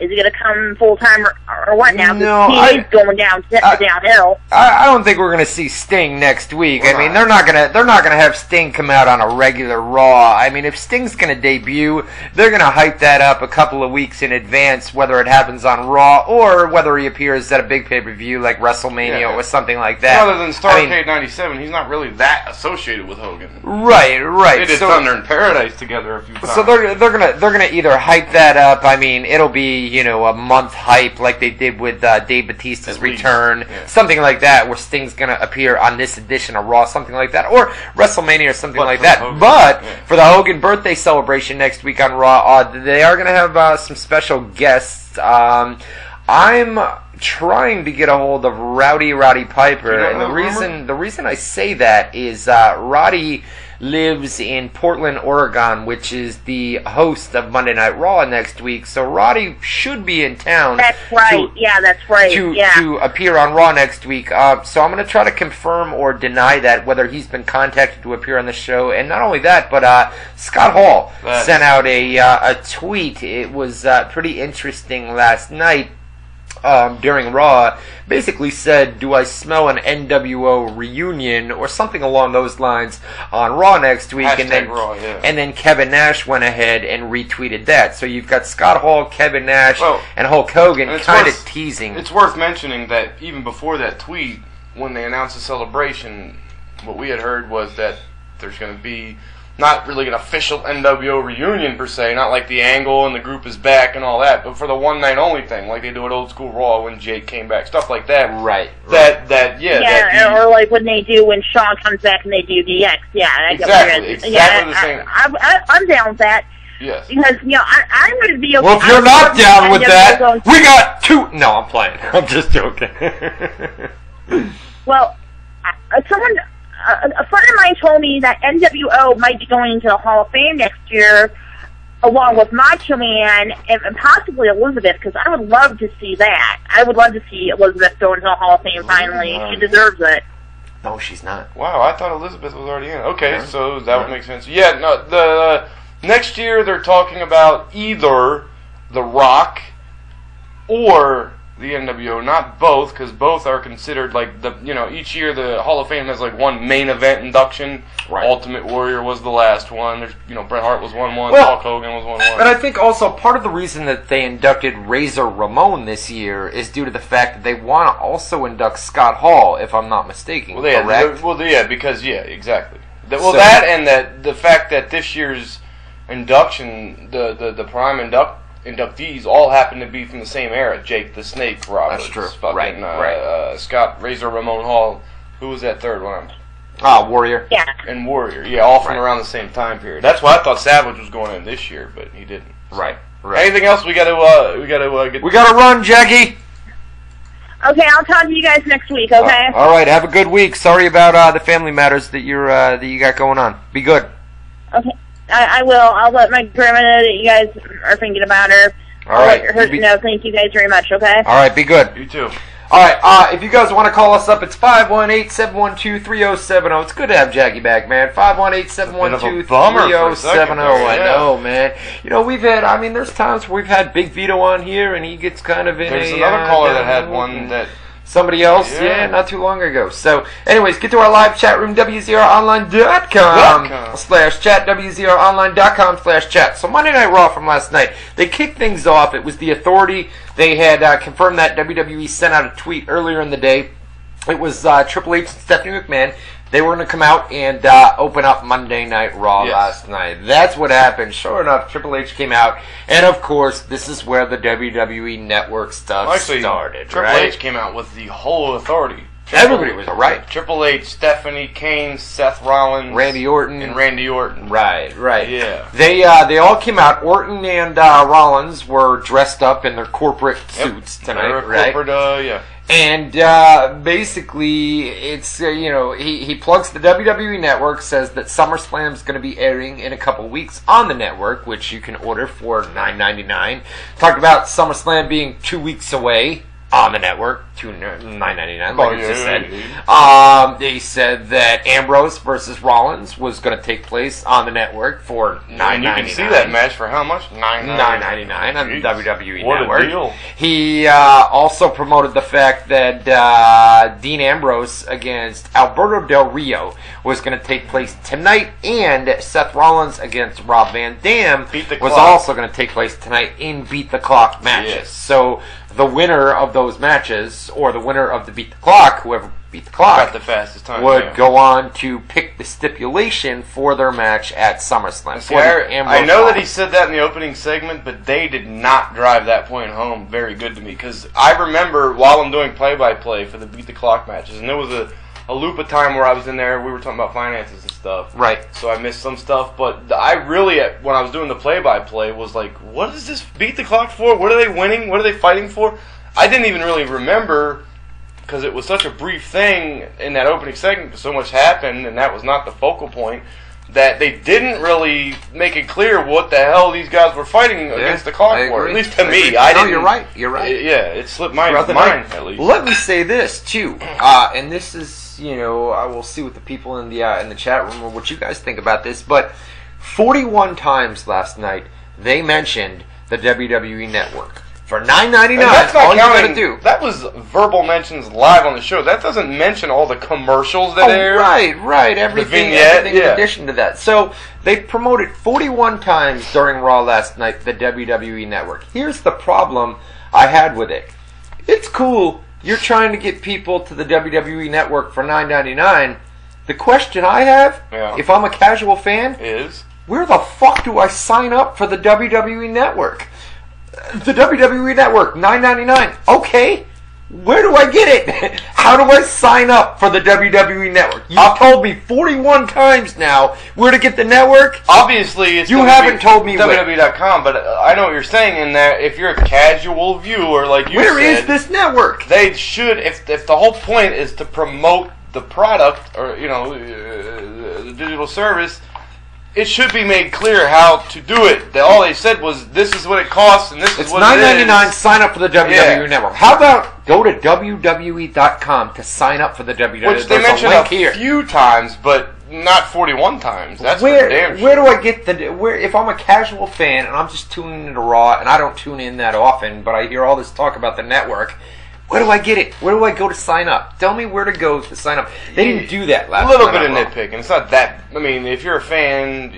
Is he going to come full-time or, or what now? No, T N A's I, going down, I, downhill. I, I don't think we're going to see Sting next week. We're I mean, not. they're not going to they're not going to have Sting come out on a regular Raw. I mean, if Sting's going to debut, they're going to hype that up a couple of weeks in advance, whether it happens on Raw or whether he appears at a big pay-per-view like WrestleMania yeah. or something like that. Other than Starrcade I mean, ninety-seven, he's not really that associated with Hogan. Right, right. They did so, Thunder in Paradise together a few times. So they're they're going to they're going to either hype that up. I mean, it'll be you know, a month hype like they did with uh, Dave Bautista's return, yeah. something like that, where Sting's going to appear on this edition of Raw, something like that, or WrestleMania or something but like that. Hogan. But yeah. for the Hogan birthday celebration next week on Raw, uh, they are going to have uh, some special guests. Um, I'm trying to get a hold of Rowdy Roddy Piper, you know, and the reason rumor? the reason I say that is uh, Roddy lives in Portland, Oregon, which is the host of Monday Night Raw next week. So Roddy should be in town. That's right. To, yeah, that's right. To, yeah. to appear on Raw next week. Uh, so I'm going to try to confirm or deny that, whether he's been contacted to appear on the show. And not only that, but uh, Scott Hall that's... sent out a, uh, a tweet. It was uh, pretty interesting last night. Um, during Raw, basically said, do I smell an N W O reunion or something along those lines on Raw next week? Hashtag and then Raw, yeah. and then Kevin Nash went ahead and retweeted that. So you've got Scott Hall, Kevin Nash, well, and Hulk Hogan kind of teasing. It's worth mentioning that even before that tweet, when they announced the celebration, what we had heard was that there's going to be not really an official N W O reunion per se, not like the angle and the group is back and all that, but for the one night only thing, like they do at Old School Raw when Jake came back, stuff like that. Right. right. That that yeah. Yeah, that or like when they do when Shawn comes back and they do D X. Yeah. Exactly. Exactly yeah, the same. I, I, I'm down with that. Yes. Because, you know, I, I would be okay. Well, if you're not down with that, we got two. No, I'm playing. I'm just joking. Well, someone, a friend of mine told me that N W O might be going into the Hall of Fame next year, along with Macho Man and possibly Elizabeth, because I would love to see that. I would love to see Elizabeth go into the Hall of Fame finally. She deserves it. No, she's not. Wow, I thought Elizabeth was already in. Okay, yeah. So that yeah. would make sense. Yeah, no, the uh, next year they're talking about either The Rock or the N W O, not both, because both are considered like the you know each year the Hall of Fame has like one main event induction. Right. Ultimate Warrior was the last one. There's you know Bret Hart was one one. Well, Hulk Hogan was one one. And I think also part of the reason that they inducted Razor Ramon this year is due to the fact that they want to also induct Scott Hall, if I'm not mistaken. Well, yeah, correct? Well, yeah, because yeah, exactly. Well, so, that and that the fact that this year's induction, the the the prime induct. inductees all happen to be from the same era. Jake the Snake Roberts. That's true. Fucking, right, uh, right. Uh, Scott Razor Ramon Hall. Who was that third one? Ah, Warrior. Yeah. And Warrior. Yeah, all from right. around the same time period. That's why I thought Savage was going in this year, but he didn't. So. Right. Right. Anything else? We got to. Uh, we got to uh, get. We got to run, Jackie. Okay, I'll talk to you guys next week. Okay. Uh, all right. Have a good week. Sorry about uh, the family matters that you're uh, that you got going on. Be good. Okay. I, I will. I'll let my grandma know that you guys are thinking about her. All right. Her, be, no, thank you guys very much, okay? All right, be good. You too. All right, uh, if you guys want to call us up, it's five one eight, seven one two, three oh seven oh. It's good to have Jackie back, man. five one eight, seven one two, three oh seven oh. I know, man. You know, we've had, I mean, there's times where we've had Big Vito on here, and he gets kind of in there's a... There's another uh, caller that had one that... Somebody else, yeah. yeah, not too long ago. So, anyways, get to our live chat room, W Z R online dot com slash chat, W Z R online dot com slash chat. So, Monday Night Raw from last night, they kicked things off. It was The Authority. They had uh, confirmed that. W W E sent out a tweet earlier in the day. It was uh, Triple H and Stephanie McMahon. They were going to come out and uh, open up Monday Night Raw yes. last night. That's what happened. Sure enough, Triple H came out. And, of course, this is where the W W E Network stuff well, actually, started. Triple right? H came out with the whole Authority. Triple Everybody was right. Triple H, Stephanie, Kane, Seth Rollins, Randy Orton, and Randy Orton. Right, right. Yeah. They uh, they all came out. Orton and uh, Rollins were dressed up in their corporate suits yep. tonight, They're right? Corporate, uh, yeah. And uh, basically, it's uh, you know he he plugs the W W E Network, says that SummerSlam is going to be airing in a couple weeks on the network, which you can order for nine ninety-nine. Talked about SummerSlam being two weeks away. On the network, nine ninety-nine, like oh, you yeah, just said. Yeah. Um, they said that Ambrose versus Rollins was going to take place on the network for nine ninety-nine. And you can see that match for how much? nine ninety-nine on the W W E what Network. What a deal. He uh, also promoted the fact that uh, Dean Ambrose against Alberto Del Rio was going to take place tonight, and Seth Rollins against Rob Van Dam was also going to take place tonight in Beat the Clock matches. Yes. So, the winner of those matches, or the winner of the Beat the Clock, whoever beat the clock, got the fastest time, would yeah. go on to pick the stipulation for their match at SummerSlam. See, I, I know Rollins. that he said that in the opening segment, but they did not drive that point home very good to me, because I remember while I'm doing play-by-play for the Beat the Clock matches, and there was a, a loop of time where I was in there, we were talking about finances and stuff. Right. So I missed some stuff, but I really, when I was doing the play-by-play, was like, what is this Beat the Clock for? What are they winning? What are they fighting for? I didn't even really remember, because it was such a brief thing in that opening segment, so much happened, and that was not the focal point, that they didn't really make it clear what the hell these guys were fighting yeah, against the clock for. At least to I me. Agree. I no, didn't. You're right. You're right. It, yeah, it slipped my mind, at least. Let me say this, too, uh, and this is, you know, I will see what the people in the, uh, in the chat room or what you guys think about this, but forty-one times last night they mentioned the W W E Network. For nine ninety-nine, that's not all counting, you gotta do. That was verbal mentions live on the show. That doesn't mention all the commercials that oh, air. Right, right. Everything, vignette, everything yeah. in addition to that. So they promoted forty-one times during Raw last night, the W W E Network. Here's the problem I had with it. It's cool. You're trying to get people to the W W E Network for nine ninety-nine. The question I have, yeah. if I'm a casual fan, is where the fuck do I sign up for the W W E Network? The W W E Network, nine ninety-nine. Okay, Where do I get it? How do I sign up for the W W E Network? You've told me forty-one times now where to get the network. Obviously, it's you haven't told me W W E dot com, but I know what you're saying in that if you're a casual viewer, like you where said, is this network? They should, if if the whole point is to promote the product or you know uh, the digital service, it should be made clear how to do it. That all they said was, this is what it costs and this it's is what it is. It's nine ninety-nine. Sign up for the W W E yeah. Network. How about go to W W E dot com to sign up for the W W E? Which they There's mentioned a, a here. few times, but not forty-one times. That's where, damn Where sure. do I get the... Where, if I'm a casual fan and I'm just tuning into Raw, and I don't tune in that often, but I hear all this talk about the network... Where do I get it? Where do I go to sign up? Tell me where to go to sign up. They didn't do that last time. A little bit of nitpicking. It's not that... I mean, if you're a fan,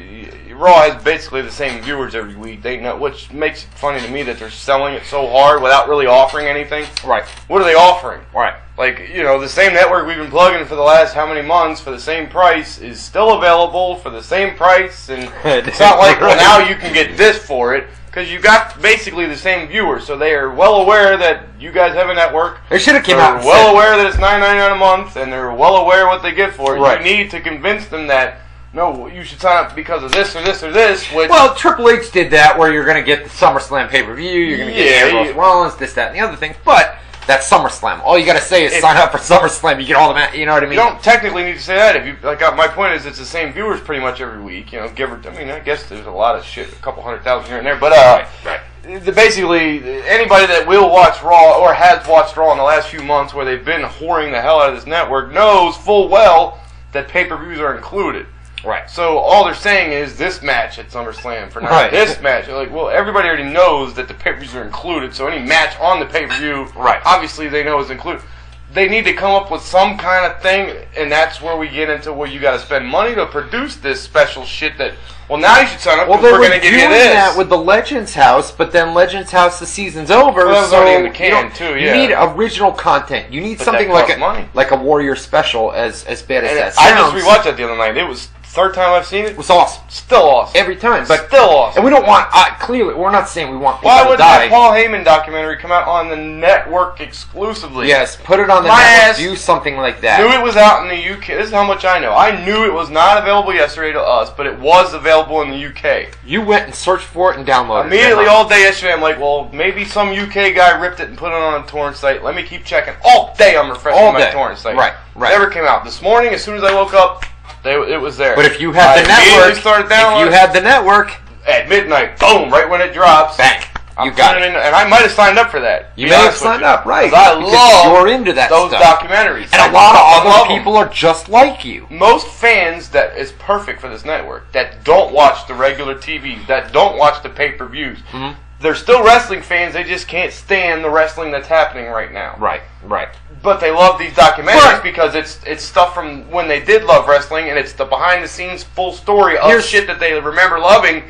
Raw has basically the same viewers every week, they know, which makes it funny to me that they're selling it so hard without really offering anything. Right. What are they offering? Right. Like, you know, the same network we've been plugging for the last how many months for the same price is still available for the same price, and it's not like, well, now you can get this for it. Because you got basically the same viewers, so they are well aware that you guys have a network. They should have came out and said. They're well aware that it's nine ninety-nine a month, and they're well aware what they get for it. Right. You need to convince them that, no, you should sign up because of this or this or this. Which well, Triple H did that, where you're going to get the SummerSlam pay-per-view, you're going to yeah, get Seth Rollins, this, that, and the other things. But that's SummerSlam. All you got to say is it, sign up for SummerSlam. You get all the, you know what I mean. You don't technically need to say that. If you like, my point is, it's the same viewers pretty much every week. You know, give or I mean, I guess there's a lot of shit, a couple hundred thousand here and there. But uh, right, right. The, basically, anybody that will watch Raw or has watched Raw in the last few months, where they've been whoring the hell out of this network, knows full well that pay-per-views are included. Right. So all they're saying is this match at SummerSlam for now. Right. This match. Like, well, everybody already knows that the pay-per-views are included, so any match on the pay-per-view, right, obviously they know is included. They need to come up with some kind of thing, and that's where we get into where you got to spend money to produce this special shit that, well, now you should sign up because well, we're going to give you this. Well, they were doing that with the Legends House, but then Legends House, the season's over, well, that was so already in the can, you, too, yeah. you need original content. You need but something like a, money. like a Warrior special, as, as bad as and that sounds. I just rewatched that the other night. It was... Third time I've seen it, it was awesome. Still awesome. Every time. But still awesome. And we don't want, uh, clearly, we're not saying we want people to die. Why would that Paul Heyman documentary come out on the network exclusively? Yes, put it on the network, do something like that. Knew it was out in the U K. This is how much I know. I knew it was not available yesterday to us, but it was available in the U K. You went and searched for it and downloaded it. Immediately all day yesterday, I'm like, well, maybe some U K guy ripped it and put it on a torrent site. Let me keep checking. All day I'm refreshing my torrent site. Right, right. Never came out. This morning, as soon as I woke up, They, it was there. But if you had I the network, started if you had the network at midnight, boom, right when it drops, bang, you I'm got it. In, and I might have signed up for that. You may have signed you. up, right? I because love you're into that those stuff. documentaries, and I a lot of other people them. are just like you. Most fans that is perfect for this network that don't watch the regular T V, that don't watch the pay-per-views. Mm-hmm. They're still wrestling fans, they just can't stand the wrestling that's happening right now. Right, right. But they love these documentaries right. because it's it's stuff from when they did love wrestling, and it's the behind-the-scenes full story of Here's shit that they remember loving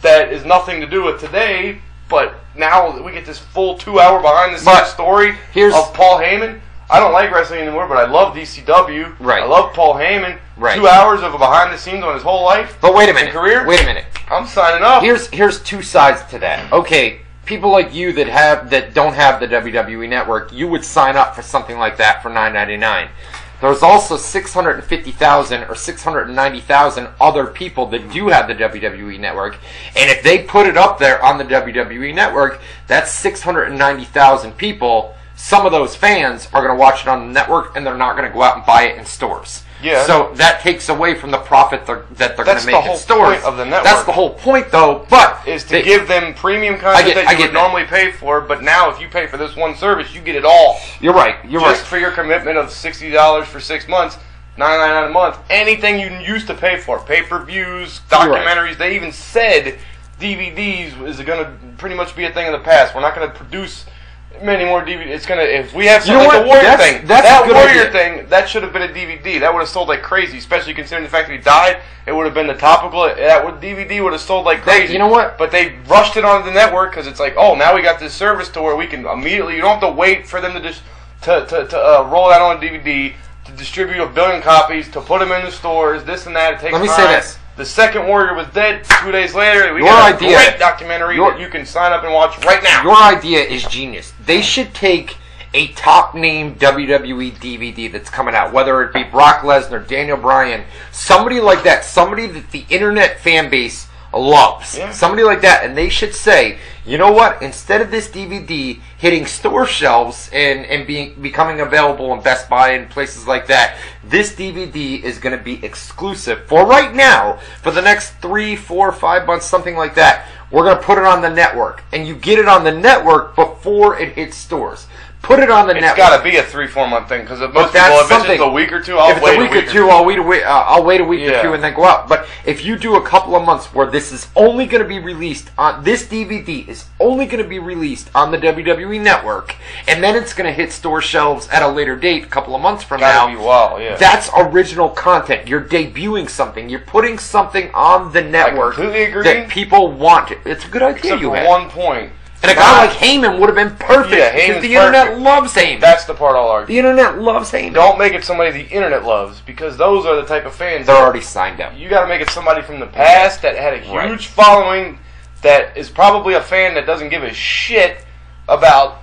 that is nothing to do with today, but now we get this full two-hour behind-the-scenes story Here's of Paul Heyman. I don't like wrestling anymore, but I love E C W. Right. I love Paul Heyman. Right. Two hours of a behind-the-scenes on his whole life. But wait a minute. Career. Wait a minute. I'm signing up. Here's here's two sides to that. Okay, people like you that have that don't have the W W E Network, you would sign up for something like that for nine ninety-nine. There's also six hundred fifty thousand or six hundred ninety thousand other people that do have the W W E Network. And if they put it up there on the W W E Network, that's six hundred ninety thousand people. Some of those fans are going to watch it on the network, and they're not going to go out and buy it in stores. Yeah. So that takes away from the profit they're, that they're going to make in stores. That's the whole point of the network. That's the whole point, though. But is to they, give them premium content get, that you would that. normally pay for, but now if you pay for this one service, you get it all. You're right. You're Just right. Just for your commitment of sixty dollars for six months, nine ninety-nine a month, anything you used to pay for, pay-per-views, documentaries, right. they even said D V Ds is going to pretty much be a thing of the past. We're not going to produce... many more D V Ds. It's gonna if we have something you know like the Warrior that's, thing. That's that Warrior idea. thing that should have been a D V D. That would have sold like crazy, especially considering the fact that he died. It would have been the topical. That would D V D would have sold like crazy. They, you know what? But they rushed it onto the network because it's like, oh, now we got this service to where we can immediately. You don't have to wait for them to just to to, to uh, roll that on D V D to distribute a billion copies to put them in the stores. This and that. It takes Let me time. say this. The second Warrior was dead. Two days later, we your got a idea, great documentary your, that you can sign up and watch right now. Your idea is genius. They should take a top-name W W E D V D that's coming out, whether it be Brock Lesnar, Daniel Bryan, somebody like that, somebody that the internet fan base loves, yeah. somebody like that, and they should say, you know what, instead of this D V D hitting store shelves and, and being becoming available in Best Buy and places like that, this D V D is going to be exclusive for right now, for the next three, four, five months, something like that. We're going to put it on the network, and you get it on the network before it hits stores. Put it on the it's network. It's got to be a three, four month thing because most people, if it's just a week or two, I'll wait a week or two. If it's a week or two, I'll wait a week. Uh, I'll wait a week yeah. or two and then go out. But if you do a couple of months where this is only going to be released on this D V D is only going to be released on the W W E Network, and then it's going to hit store shelves at a later date, a couple of months from Gotta now. Be wild, yeah. That's original content. You're debuting something. You're putting something on the network I completely agree. that people want. It's a good idea. Except you for have one point. And a guy like Heyman would have been perfect. Yeah, Heyman's the internet perfect. loves Heyman. That's the part I'll argue. The internet loves Heyman. Don't make it somebody the internet loves, because those are the type of fans they're already signed up. You got to make it somebody from the past that had a huge right. following, that is probably a fan that doesn't give a shit about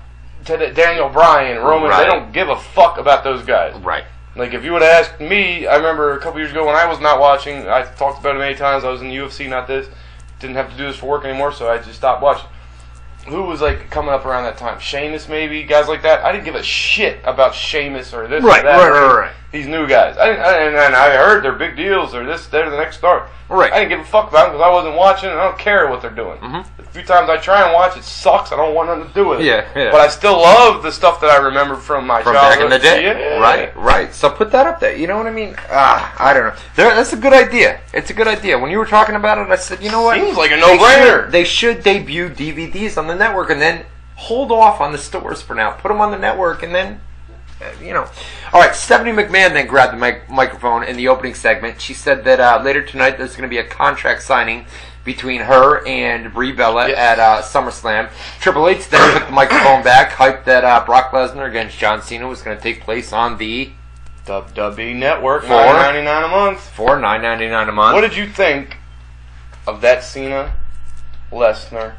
Daniel Bryan, Roman. Right. They don't give a fuck about those guys. Right. Like if you would have asked me, I remember a couple years ago when I was not watching. I talked about it many times. I was in the U F C, not this. Didn't have to do this for work anymore, so I just stopped watching. Who was, like, coming up around that time? Sheamus, maybe? Guys like that? I didn't give a shit about Sheamus or this right, or that. Right, right, right. These new guys. I didn't, I, and, and I heard they're big deals or this, they're the next star. Right. I didn't give a fuck about them because I wasn't watching and I don't care what they're doing. Mm-hmm. A few times I try and watch, it sucks. I don't want nothing to do with it. Yeah, yeah. But I still love the stuff that I remember from my from childhood. From back in the day. Yeah. Right, right. So put that up there. You know what I mean? Ah, I don't know. There, that's a good idea. It's a good idea. When you were talking about it, I said, you know what? Seems like a no-brainer. They should, they should debut D V Ds on the network and then hold off on the stores for now. Put them on the network and then... You know, all right. Stephanie McMahon then grabbed the mic microphone in the opening segment. She said that uh, later tonight there's going to be a contract signing between her and Brie Bella yes. at uh, SummerSlam. Triple H then took the microphone back, hyped that uh, Brock Lesnar against John Cena was going to take place on the W W E Network for nine ninety-nine a month. For nine ninety-nine a month. What did you think of that Cena Lesnar?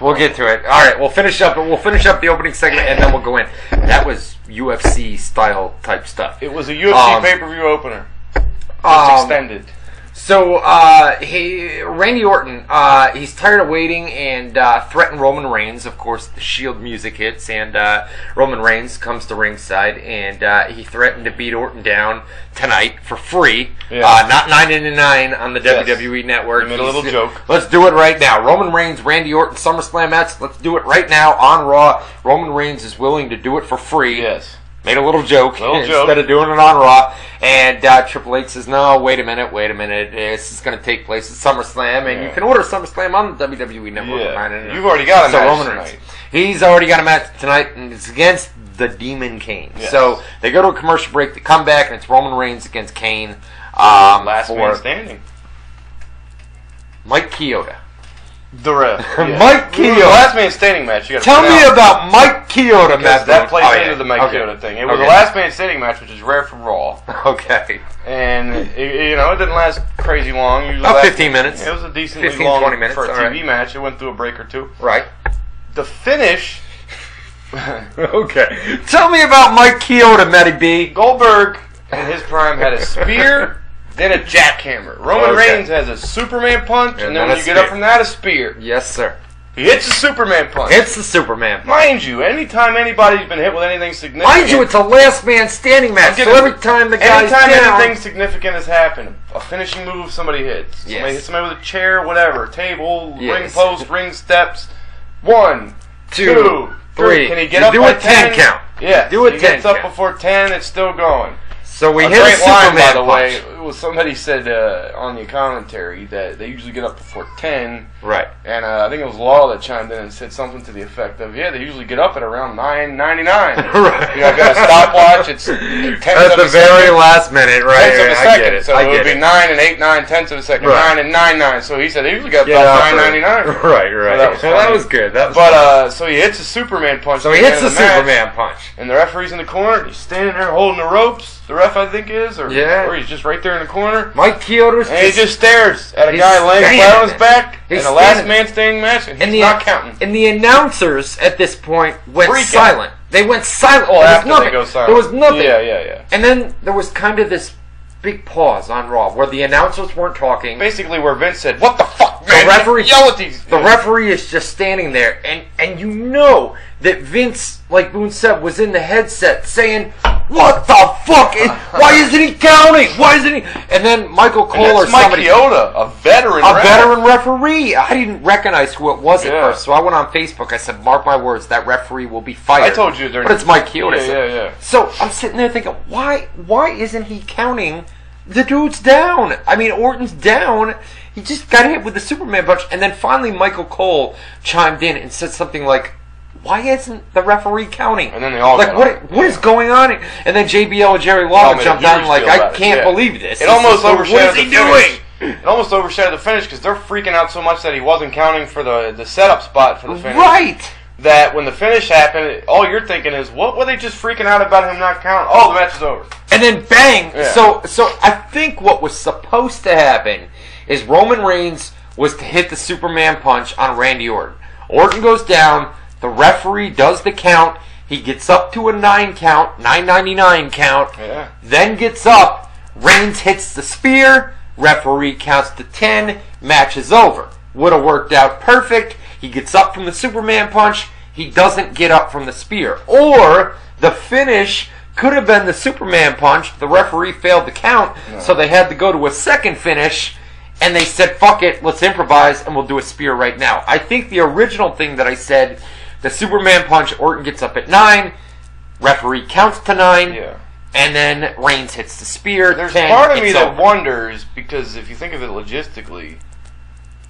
We'll get to it. All right, we'll finish up. We'll finish up the opening segment, and then we'll go in. That was U F C style type stuff. It was a U F C um, pay per view opener. It's um, extended. So uh, he, Randy Orton, uh, he's tired of waiting and uh, threatened Roman Reigns. Of course, the Shield music hits, and uh, Roman Reigns comes to ringside, and uh, he threatened to beat Orton down tonight for free. Yeah. Uh, not nine ninety-nine on the yes. W W E Network. You made a little he's, joke. Let's do it right now. Roman Reigns, Randy Orton, SummerSlam match. Let's do it right now on Raw. Roman Reigns is willing to do it for free. Yes. Made a little joke little instead joke. of doing it on Raw. And uh, Triple H says, no, wait a minute, wait a minute. This is going to take place at SummerSlam. And yeah. you can order SummerSlam on the W W E Network. Yeah. You've already got a so match Roman tonight. Reigns. He's already got a match tonight, and it's against the Demon Kane. Yes. So they go to a commercial break. They come back, and it's Roman Reigns against Kane. Um, Last man standing. Mike Chioda. The ref. Yeah. Mike Chioda. The last man standing match. You Tell me out. about Mike Chioda match. That plays oh, into yeah. the Mike okay. Chioda thing. It was okay. the last man standing match, which is rare for Raw. Okay. And, it, you know, it didn't last crazy long. Usually About last, fifteen minutes. It was a decently fifteen, long twenty minutes, for a T V right. match. It went through a break or two. Right. The finish. okay. Tell me about Mike Chioda, Matty B. Goldberg, in his prime, had a spear. Then a jackhammer. Roman okay. Reigns has a Superman punch, and, and then when you spear. get up from that, a spear. Yes, sir. He hits a Superman punch. Hits the Superman punch. Mind you, anytime anybody's been hit with anything significant... Mind you, it's a last man standing match, so every time the guy's down... Anytime anything significant has happened, a finishing move somebody hits. Somebody yes. hits somebody with a chair, whatever, table, yes. ring post, ring steps. One, two, two three. three. Can he get you up do by a ten? ten count. Yeah, do a he ten gets count. up before ten, it's still going. So we a hit great a line, by the way. Well, somebody said uh, on the commentary that they usually get up before ten. Right. And uh, I think it was Law that chimed in and said something to the effect of, "Yeah, they usually get up at around nine ninety nine. Right. You know, I've got a stopwatch. It's ten at the very second. last minute, right? Tenths of a I second. Get it. So I it would be it. nine and eight nine tenths of a second. Right. Nine and nine nine. So he said they usually get up about nine ninety nine. Right, right. So that was well, that was good. That was but uh, so he hits a Superman punch. So he hits the, the Superman match, punch, and the referee's in the corner. He's standing there holding the ropes. The ref, I think, is, or, yeah. or he's just right there in the corner. Mike Chioda's and just, he just stares at a guy laying flat on his back in a last man standing match, and he's and the, not counting. And the announcers at this point went Freak silent. Out. They went silent. Oh, After there was nothing. They go silent. There was nothing. Yeah, yeah, yeah. And then there was kind of this big pause on Raw where the announcers weren't talking. Basically where Vince said, what the fuck, man? The referee, yell at these. The referee is just standing there. And, and you know that Vince, like Boone said, was in the headset saying, what the fuck? Why isn't he counting? Why isn't he? And then Michael Cole or somebody. Mike Chioda, a veteran referee. A veteran referee. I didn't recognize who it was at yeah. first, so I went on Facebook. I said, mark my words, that referee will be fired. I told you. But it's Mike Chioda. Yeah, yeah, yeah. So I'm sitting there thinking, why, why isn't he counting? The dude's down. I mean, Orton's down. He just got hit with the Superman punch. And then finally Michael Cole chimed in and said something like, why isn't the referee counting? And then they all like, what? Up. What yeah. is going on? And then J B L and Jerry Lawler jumped out and like, I can't yeah. believe this. It this almost overshadowed what is he the finish. Doing? It almost overshadowed the finish because they're freaking out so much that he wasn't counting for the the setup spot for the finish. Right. That when the finish happened, all you're thinking is, what were they just freaking out about him not counting? Oh, the match is over. And then bang. Yeah. So so I think what was supposed to happen is Roman Reigns was to hit the Superman punch on Randy Orton. Orton goes down. The referee does the count. He gets up to a nine count, nine ninety-nine count. Yeah. Then gets up. Reigns hits the spear. Referee counts to ten. Match is over. Would have worked out perfect. He gets up from the Superman punch. He doesn't get up from the spear. Or the finish could have been the Superman punch. The referee failed the count, no. so they had to go to a second finish. And they said, fuck it, let's improvise, and we'll do a spear right now. I think the original thing that I said... The Superman punch, Orton gets up at nine, referee counts to nine, yeah. and then Reigns hits the spear. There's ten, part of me that over. wonders, because if you think of it logistically,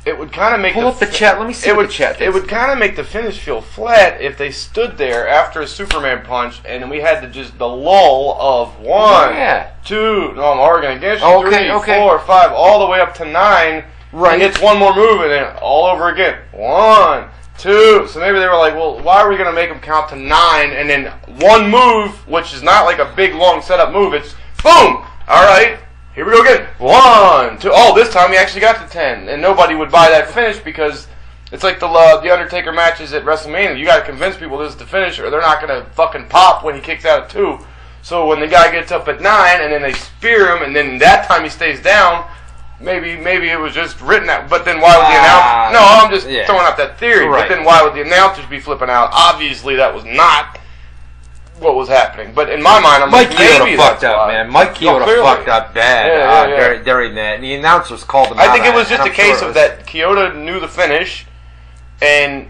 it would kind of make... Pull the up the chat, let me see it would, the chat It would kind of make the finish feel flat if they stood there after a Superman punch, and we had to just the lull of one, yeah. two, no, I'm arguing against you, okay, three, okay. four, five, all the way up to nine, right. and it's one more move, and then all over again, one... Two. So maybe they were like, well, why are we going to make them count to nine and then one move, which is not like a big, long setup move. It's boom. All right. Here we go again. One, two. Oh, this time he actually got to ten. And nobody would buy that finish because it's like the uh, the Undertaker matches at WrestleMania. You got to convince people this is the finish or they're not going to fucking pop when he kicks out at two. So when the guy gets up at nine and then they spear him and then that time he stays down. Maybe maybe it was just written out, but then why would the announcers... No, I'm just yeah. throwing out that theory, right. but then why would the announcers be flipping out? Obviously, that was not what was happening, but in my mind, I'm Mike like, maybe Mike fucked up, why. man. Mike Chioda oh, fucked up bad yeah, yeah, yeah. Uh, during that, and the announcers called him I out. I think it was just a case sure of that Chioda knew the finish, and...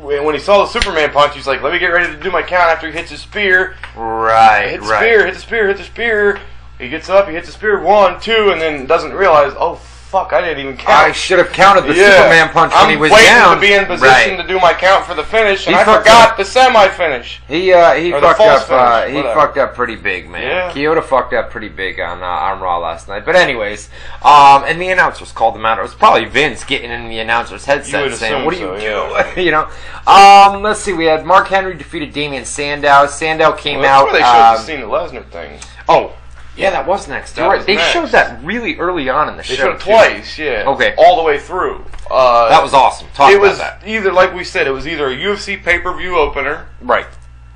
When he saw the Superman punch, he's like, let me get ready to do my count after he hits his spear. Right, hit the right. spear, hit the spear, hit the spear... He gets up, he hits a spear, one, two, and then doesn't realize, oh, fuck, I didn't even count. I should have counted the yeah. Superman punch when I'm he was down. I'm waiting to be in position right. to do my count for the finish, and he I forgot up. the semi-finish. He uh, he fucked up uh, he fucked up pretty big, man. Yeah. Chioda fucked up pretty big on uh, on Raw last night. But anyways, um, and the announcers called him out. It was probably Vince getting in the announcer's headset saying, what do you so, do? Yeah. you know? Um, let's see, we had Mark Henry defeated Damian Sandow. Sandow came well, out. That's where they should have um, seen the Lesnar thing. Oh, yeah, that was next. That right. was they next. showed that really early on in the they show. They showed it twice, yeah. Okay. All the way through. Uh, that was awesome. Talk it about was that. Either, like we said, it was either a U F C pay-per-view opener. Right.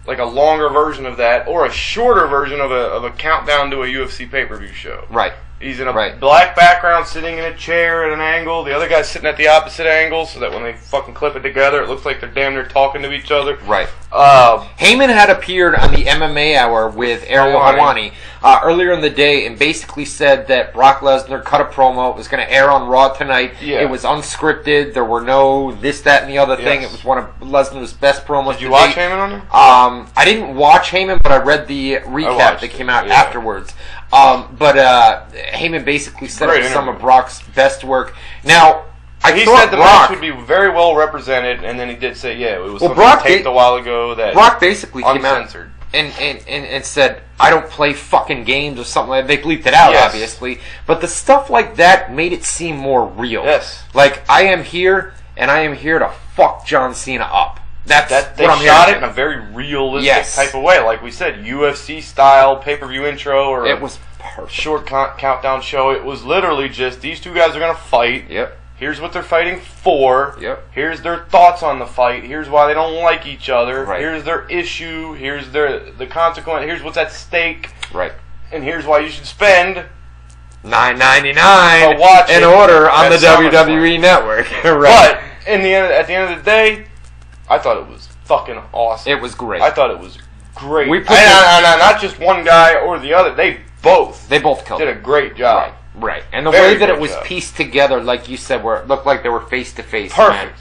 Like a longer version of that, or a shorter version of a, of a countdown to a U F C pay-per-view show. Right. He's in a right. black background sitting in a chair at an angle. The other guy's sitting at the opposite angle so that when they fucking clip it together, it looks like they're damn near talking to each other. Right. Uh, Heyman had appeared on the M M A Hour with Ariel Helwani uh, earlier in the day and basically said that Brock Lesnar cut a promo. It was going to air on Raw tonight. Yeah. It was unscripted. There were no this, that, and the other thing. Yes. It was one of Lesnar's best promos. Did you watch date. Heyman on it? Um, I didn't watch Heyman, but I read the recap that came out it, yeah. afterwards. Um, but uh, Heyman basically said it was some of Brock's best work. Now, I he said the Brock, match would be very well represented, and then he did say, "Yeah, it was well, something taped a while ago that Brock basically uncensored. came out and, and, and, and said." I don't play fucking games or something like that. They bleeped it out, yes. obviously. But the stuff like that made it seem more real. Yes. Like, I am here, and I am here to fuck John Cena up. That's that, they what I'm shot hearing. it in a very realistic yes. type of way. Like we said, U F C-style pay-per-view intro or it was a short countdown show. It was literally just, these two guys are going to fight. Yep. Here's what they're fighting for. Yep. Here's their thoughts on the fight. Here's why they don't like each other. Right. Here's their issue. Here's their the consequence. Here's what's at stake. Right. And here's why you should spend nine ninety-nine in order on the W W E Network. Right. But in the end, at the end of the day, I thought it was fucking awesome. It was great. I thought it was great. We put and, and, and not just one guy or the other. They both. They both killed did a great job. Right. Right, and the Very way that it was job. pieced together, like you said, where it looked like they were face to face. Perfect.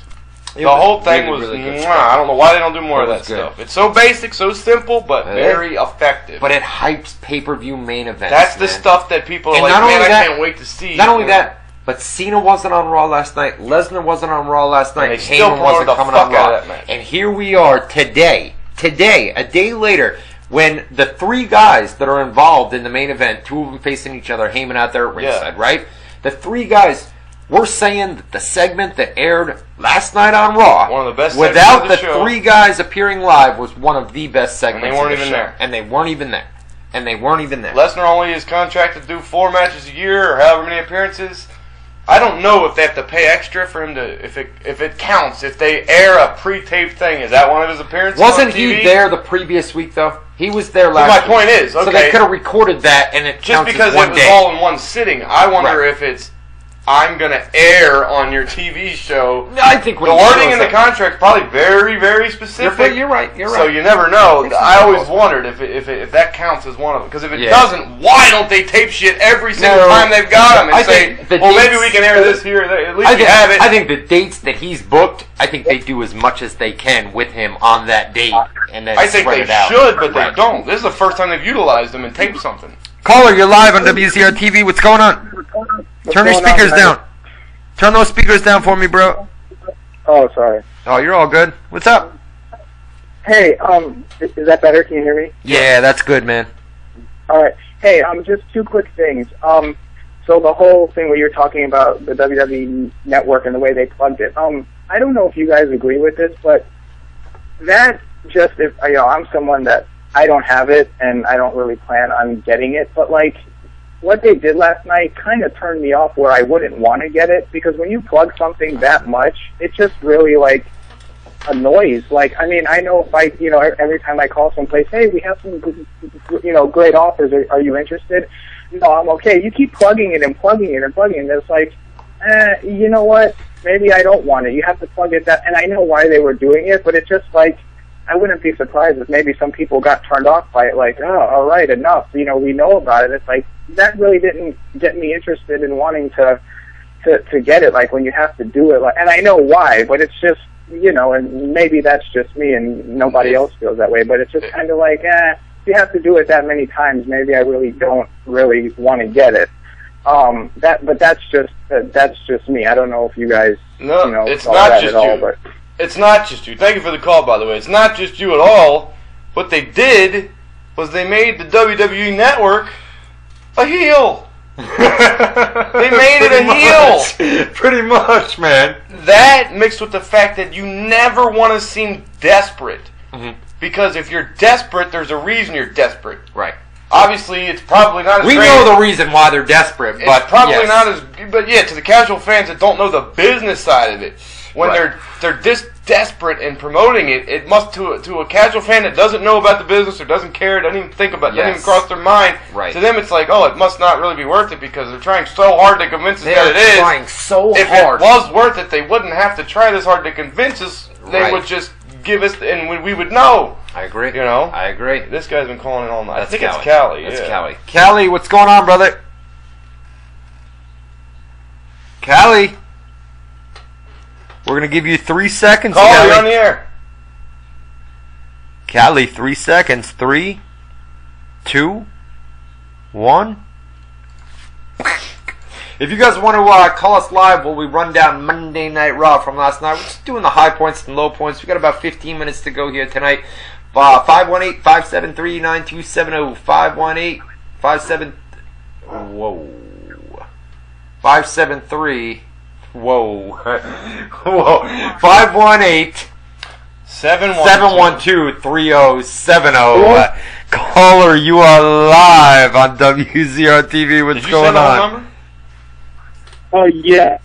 The whole thing really, was. Really mwah, I don't know why they don't do more it of that good. stuff. It's so basic, so simple, but it very is. effective. But it hypes pay per view main events. That's the man. stuff that people are and like, man, that, I can't wait to see. Not only that, but Cena wasn't on Raw last night. Lesnar wasn't on Raw last night. And Kane wasn't coming on Raw. And here we are today, today, a day later. When the three guys that are involved in the main event, two of them facing each other, Heyman out there at ringside, yeah. right? The three guys were saying that the segment that aired last night on Raw, one of the best without of the, the show. three guys appearing live, was one of the best segments. And they weren't of the even show. there. And they weren't even there. And they weren't even there. Lesnar only is contracted to do four matches a year or however many appearances. I don't know if they have to pay extra for him to, if it if it counts, if they air a pre-taped thing. Is that one of his appearances? Wasn't on T V? He there the previous week though? He was there last. Well, my week. point is, okay, so they could have recorded that, and it just because it was day. all in one sitting. I wonder right. if it's I'm going to air on your T V show. No, I think the wording in the contract is probably very, very specific. You're, you're right. You're right. So you never know. It's I always possible. wondered if it, if, it, if that counts as one of them. Because if it yeah. doesn't, why don't they tape shit every single no, time they've got them and I say, the well, dates, maybe we can air this here. At least I think, we have it. I think the dates that he's booked, I think they do as much as they can with him on that date. And then I think they should, but right. they don't. This is the first time they've utilized them and taped something. Caller, you're live on W Z R T V. What's going on? What's going on? Turn your speakers down. Turn those speakers down for me, bro. Oh, sorry. Oh, you're all good. What's up? Hey, um, is that better? Can you hear me? Yeah, that's good, man. All right. Hey, um, just two quick things. Um, so the whole thing where you're talking about the W W E Network and the way they plugged it. Um, I don't know if you guys agree with this, but that just, if, you know, I'm someone that I don't have it and I don't really plan on getting it, but like, what they did last night kind of turned me off where I wouldn't want to get it, because when you plug something that much, it just really, like, annoys. Like, I mean, I know if I, you know, every time I call someplace, hey, we have some, good, you know, great offers. Are, are you interested? No, I'm okay. You keep plugging it and plugging it and plugging it. And it's like, eh, you know what? Maybe I don't want it. You have to plug it that. And I know why they were doing it, but it's just like, I wouldn't be surprised if maybe some people got turned off by it, like, oh, all right, enough, you know, we know about it. It's like, that really didn't get me interested in wanting to to, to get it, like, when you have to do it. Like, and I know why, but it's just, you know, and maybe that's just me and nobody else feels that way, but it's just kind of like, eh, if you have to do it that many times, maybe I really don't really want to get it. Um, that, but that's just, uh, that's just me. I don't know if you guys, no, you know, it's not that just at all, you. But... It's not just you. Thank you for the call, by the way. It's not just you at all. What they did was they made the W W E Network a heel. They made it a much. heel. Pretty much, man. That mixed with the fact that you never want to seem desperate. Mm-hmm. Because if you're desperate, there's a reason you're desperate. Right. Obviously, it's probably not as We great. know the reason why they're desperate. It's but probably yes. not as... But yeah, to the casual fans that don't know the business side of it, when right. they're they're this desperate in promoting it, it must to to a casual fan that doesn't know about the business or doesn't care, doesn't even think about, yes. doesn't even cross their mind. Right. To them, it's like, oh, it must not really be worth it because they're trying so hard to convince us they that it is. They're trying so if hard. If it was worth it, they wouldn't have to try this hard to convince us. They right. would just give us, and we, we would know. I agree. You know, I agree. This guy's been calling in all night. That's I think Callie. it's Callie. That's yeah. Callie. Callie, what's going on, brother? Callie. We're going to give you three seconds. Call, Callie. You're on the air. Callie, three seconds. Three, two, one. If you guys want to uh, call us live while we run down Monday Night Raw from last night, we're just doing the high points and low points. We've got about fifteen minutes to go here tonight. Uh, five one eight, five seven three, nine two seven zero. five one eight, five seven... Whoa. five seven three... Whoa. Whoa. five one eight, seven one two, three oh seven oh. Caller, you are live on W Z R T V. What's going on? Did you send the number? Oh, yeah.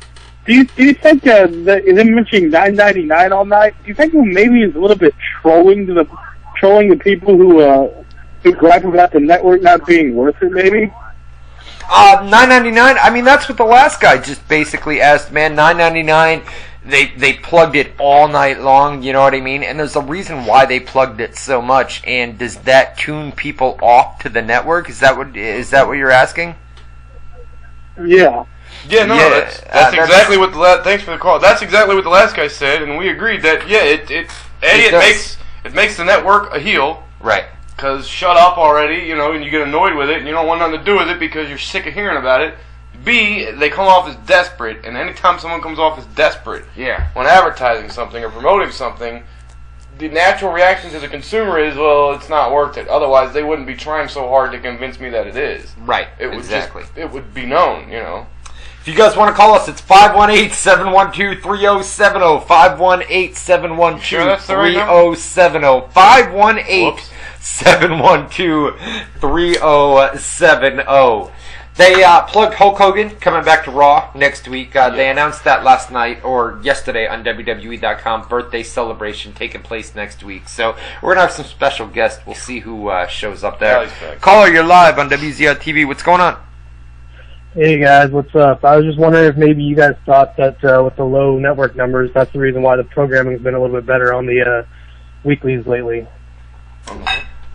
Do you, do you think uh, that is him mentioning nine ninety-nine all night? Do you think maybe is a little bit trolling to the trolling the people who uh, who gripe about the network not being worth it? Maybe. Uh, nine ninety-nine. I mean, that's what the last guy just basically asked. Man, nine ninety-nine. They they plugged it all night long. You know what I mean? And there's a reason why they plugged it so much. And does that tune people off to the network? Is that what is that what you're asking? Yeah. Yeah, no, yeah, that's, that's uh, exactly that's, what the la thanks for the call. That's exactly what the last guy said, and we agreed that yeah, it it A, it, it makes it makes the network a heel, right? Because shut up already, you know, and you get annoyed with it, and you don't want nothing to do with it because you're sick of hearing about it. B, they come off as desperate, and anytime someone comes off as desperate, yeah, when advertising something or promoting something, the natural reaction to the consumer is, well, it's not worth it. Otherwise, they wouldn't be trying so hard to convince me that it is. Right. It would exactly. Just, it would be known, you know. If you guys want to call us, it's five one eight, seven one two, three oh seven oh, five one eight, seven one two, three oh seven oh, five one eight, seven one two, three oh seven oh. They uh, plugged Hulk Hogan coming back to Raw next week. Uh, yeah. They announced that last night or yesterday on W W E dot com. Birthday celebration taking place next week. So we're going to have some special guests. We'll see who uh, shows up there. Nice. Caller, you're live on W Z R T V. What's going on? Hey guys, what's up? I was just wondering if maybe you guys thought that uh, with the low network numbers, that's the reason why the programming has been a little bit better on the uh, weeklies lately.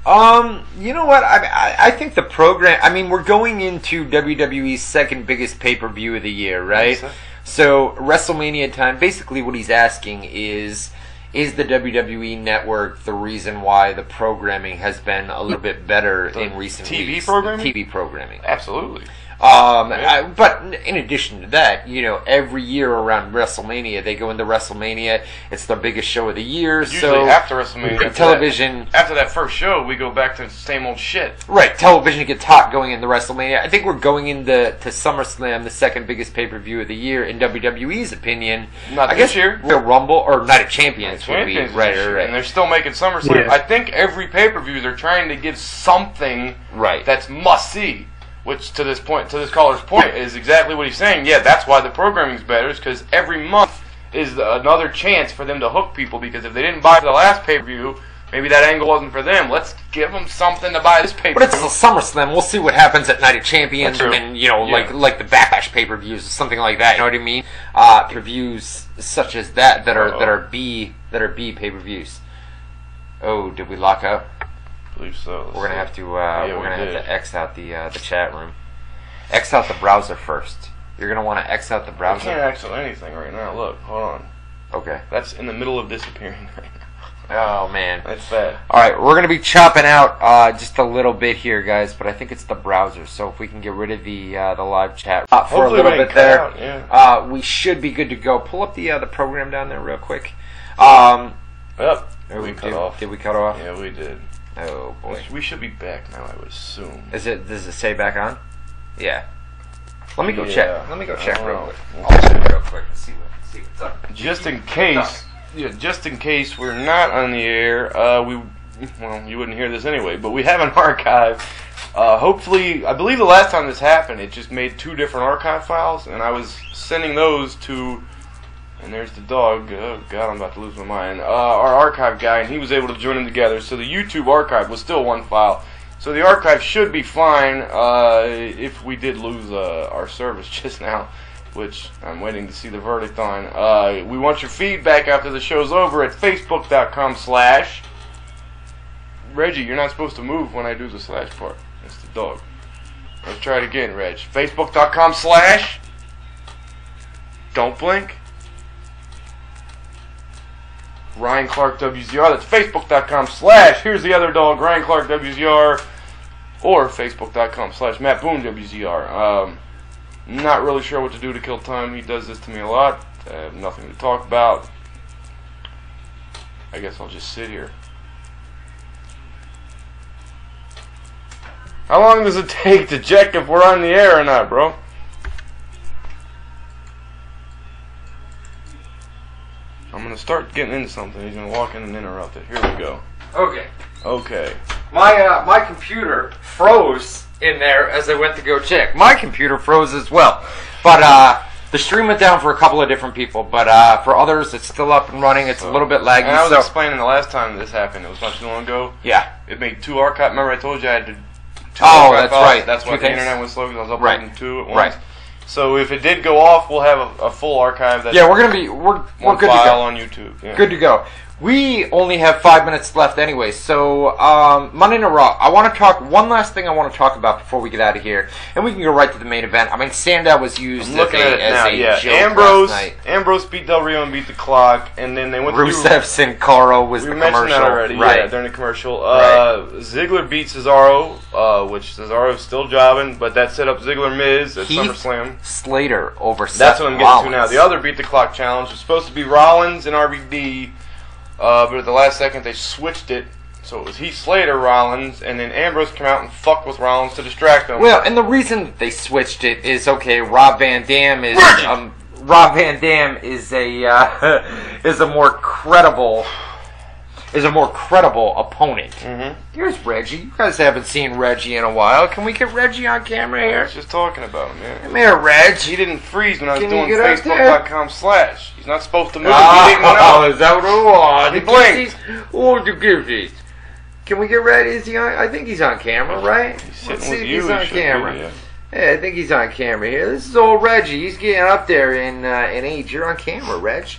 Um, you know what? I, I I think the program. I mean, we're going into W W E's second biggest pay per view of the year, right? So WrestleMania time. Basically, what he's asking is, is the W W E Network the reason why the programming has been a little bit better the in recent T V weeks? Programming? The T V programming, absolutely. Um, I, but in addition to that, you know, every year around WrestleMania, they go into WrestleMania. It's their biggest show of the year. Usually so after WrestleMania, after television. That, after that first show, we go back to the same old shit. Right, television gets hot going into WrestleMania. I think we're going into to SummerSlam, the second biggest pay per view of the year in W W E's opinion. Not I this guess year. The Rumble or Night of Champions would be right, right, right. And they're still making SummerSlam. Yeah. I think every pay per view they're trying to give something right that's must see. Which, to this point, to this caller's point, is exactly what he's saying. Yeah, that's why the programming's better, is because every month is another chance for them to hook people. Because if they didn't buy the last pay-per-view, maybe that angle wasn't for them. Let's give them something to buy this pay-per-view. But it's a SummerSlam. We'll see what happens at Night of Champions, and you know, yeah. like like the Backlash pay-per-views or something like that. You know what I mean? Uh, reviews such as that that are uh -oh. that are B that are B pay-per-views. Oh, did we lock up? I believe so. Let's we're gonna see. have to uh, yeah, we're we gonna did. have to X out the uh, the chat room. X out the browser first. You're gonna want to X out the browser. I can't X out anything right now. Look, hold on. Okay. That's in the middle of disappearing right now. Oh man, that's bad. All right, we're gonna be chopping out uh, just a little bit here, guys. But I think it's the browser. So if we can get rid of the uh, the live chat uh, for Hopefully a little bit there, out, yeah. uh, we should be good to go. Pull up the uh, the program down there real quick. Um, yep. Did we, we cut did, off? Did we cut off? Yeah, we did. Oh boy. We should be back now, I would assume. Is it does it say back on? Yeah. Let me go yeah. check. Let me go check real quick. I'll check real quick and see what see what's up. Just in case yeah, just in case we're not on the air, uh we well, you wouldn't hear this anyway, but we have an archive. Uh hopefully I believe the last time this happened it just made two different archive files and I was sending those to And there's the dog. Oh, God, I'm about to lose my mind. Uh, our archive guy, and he was able to join them together. So the YouTube archive was still one file. So the archive should be fine uh, if we did lose uh, our service just now, which I'm waiting to see the verdict on. Uh, we want your feedback after the show's over at facebook.com slash. Reggie, you're not supposed to move when I do the slash part. That's the dog. Let's try it again, Reg. Facebook.com slash. Don't blink. Ryan Clark W Z R. That's Facebook.com slash. Here's the other dog, Ryan Clark W Z R, or Facebook.com slash Matt Boone W Z R. Um, not really sure what to do to kill time. He does this to me a lot. I have nothing to talk about. I guess I'll just sit here. How long does it take to check if we're on the air or not, bro? I'm going to start getting into something. He's going to walk in and interrupt it. Here we go. Okay. Okay. My uh, my computer froze in there as I went to go check. My computer froze as well. But uh, The stream went down for a couple of different people, but uh, for others, it's still up and running. It's so, a little bit laggy. And I was so. explaining the last time this happened. It was not too long ago. Yeah. It made two archive. Remember, I told you I had to. Two oh, that's files. right. That's why the things. internet was slow because I was uploading right. two at once. Right. So if it did go off, we'll have a, a full archive. That yeah, we're gonna be we're we're good to go on YouTube. Yeah. Good to go. We only have five minutes left anyway, so um, Monday Night Raw. I want to talk one last thing. I want to talk about before we get out of here, and we can go right to the main event. I mean, Sandow was used as a, as now, a yeah. joke Ambrose, last night. Ambrose beat Del Rio and beat the Clock, and then they went to Rusev Sin Cara was we the commercial. Mentioned that already, right? Yeah, during the commercial, uh, right. Ziggler beat Cesaro, uh, which Cesaro's still jobbing, but that set up Ziggler Miz at Heath SummerSlam. Slater over Seth That's what I'm getting Rollins. to now. The other beat the Clock challenge was supposed to be Rollins and R B D. Uh, but at the last second, they switched it, so it was Heath Slater, Rollins, and then Ambrose came out and fucked with Rollins to distract them. Well, and the reason they switched it is, okay, Rob Van Dam is um, Rob Van Dam is a uh, is a more credible is a more credible opponent. Mm-hmm. Here's Reggie. You guys haven't seen Reggie in a while. Can we get Reggie on camera here? I was just talking about him. Yeah. Come here, Reg. He didn't freeze when I was Can doing Facebook dot com slash. He's not supposed to move. Oh, he didn't oh is that what it was? He blinked. Oh, the goofies. Can we get Reggie? Is he on? I think he's on camera, right? He's sitting Let's see with if you. He's on he camera. Be, yeah. Hey, I think he's on camera here. This is old Reggie. He's getting up there in uh, in age. You're on camera, Reg.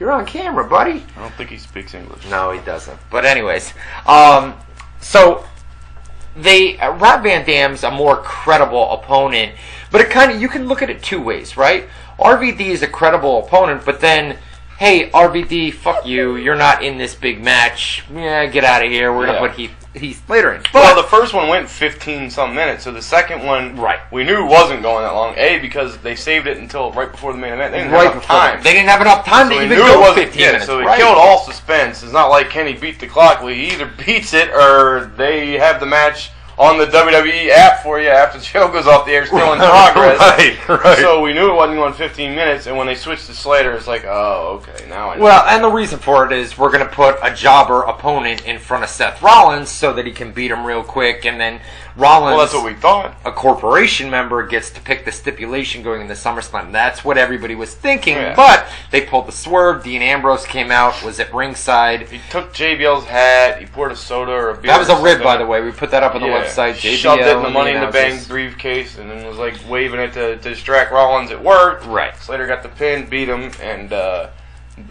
You're on camera, buddy. I don't think he speaks English. No, he doesn't. But anyways, um, so they uh, Rob Van Dam's a more credible opponent, but it kind of you can look at it two ways, right? R V D is a credible opponent, but then, hey, R V D, fuck you. You're not in this big match. Yeah, get out of here. We're yeah. gonna put Heath, Heath Slater in. But, well, the first one went fifteen some minutes, so the second one, right, we knew wasn't going that long. A because they saved it until right before the main event. They didn't right have enough time. They didn't have enough time so to even go fifteen yeah, minutes. So it right. killed all suspense. It's not like Kenny beat the Clock. Well, he either beats it or they have the match on the W W E app for you after the show goes off the air, still in progress. Right, right. So we knew it wasn't going fifteen minutes, and when they switched to Slater, it's like, oh, okay, now I know. Well, and the reason for it is we're going to put a jobber opponent in front of Seth Rollins so that he can beat him real quick, and then Rollins, well, that's what we thought. A corporation member, gets to pick the stipulation going into SummerSlam. That's what everybody was thinking, yeah. but they pulled the swerve. Dean Ambrose came out, was at ringside. He took J B L's hat, he poured a soda or a beer. That was a rib, by the way. We put that up on the yeah. website. Side, J B L, shoved it in the Money in the Bank briefcase and then was like waving it to, to distract Rollins at work. Right. Slater got the pin, beat him, and uh,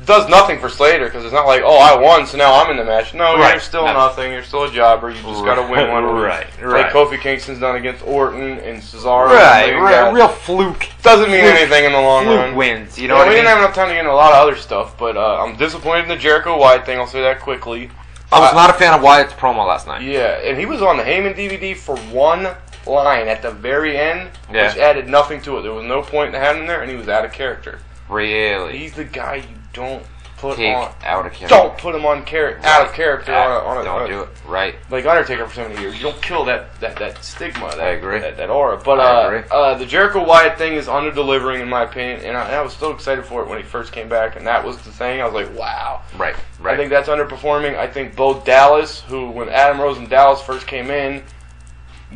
does nothing for Slater because it's not like, oh, I won, so now I'm in the match. No, right. you're still no. nothing. You're still a jobber. You just right. got to win one. right. Right. Like Kofi Kingston's done against Orton and Cesaro. Right. And right. A real fluke. Doesn't mean fluke. anything in the long fluke run. Wins. You know. Yeah, what we I mean? didn't have enough time to get into a lot of other stuff, but uh, I'm disappointed in the Jericho Wyatt thing. I'll say that quickly. I was not a fan of Wyatt's promo last night. Yeah, and he was on the Heyman D V D for one line at the very end, yeah. which added nothing to it. There was no point in having him there, and he was out of character. Really? He's the guy you don't put Take on. out of character. Don't put him on char right. out of character. Out. On a, on a, don't on a, do it. Right. Like Undertaker for so many years. You don't kill that, that, that stigma, that, I agree. that, that aura. But I uh, agree. Uh, the Jericho Wyatt thing is under-delivering, in my opinion, and I, and I was so excited for it when he first came back, and that was the thing. I was like, wow. Right. Right. I think that's underperforming. I think Bo Dallas, who when Adam Rose and Dallas first came in,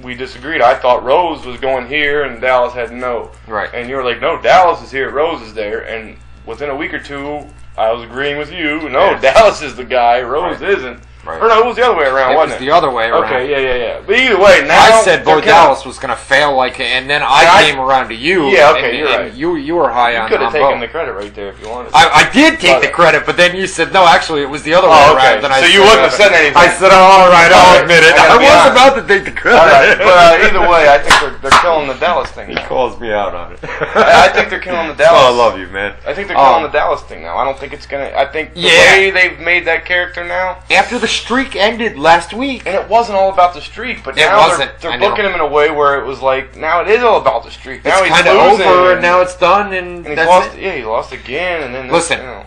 we disagreed. I thought Rose was going here and Dallas had no. Right. And you were like, no, Dallas is here, Rose is there. And within a week or two, I was agreeing with you. No, yes. Dallas is the guy, Rose right. isn't. Right. Or no, it was the other way around, it wasn't was it? the other way around. Okay, yeah, yeah, yeah. But either way, now... I said Bo Dallas was going to fail, like, and then I, I came around to you. Yeah, okay, and, you're and right. You, you were high you on You could have taken Bo. the credit right there if you wanted to. I, I did take but, the credit, but then you said, no, actually, it was the other oh, way okay. around. Then so I you said, wouldn't have said anything. I said, all right, all I'll right, admit it. I, I was honest. about to take the credit. All right, but uh, either way, I think they're, they're killing the Dallas thing now. He calls me out on it. I, I think they're killing the Dallas. Oh, I love you, man. I think they're killing the Dallas thing now. I don't think it's going to... I think the way they've made that character now... After the streak ended last week, and it wasn't all about the streak, but it now wasn't. they're, they're booking him in a way where it was like now it is all about the streak. Now it's kind of over, and now it's done, and, and he lost. It. Yeah, he lost again, and then listen, you know.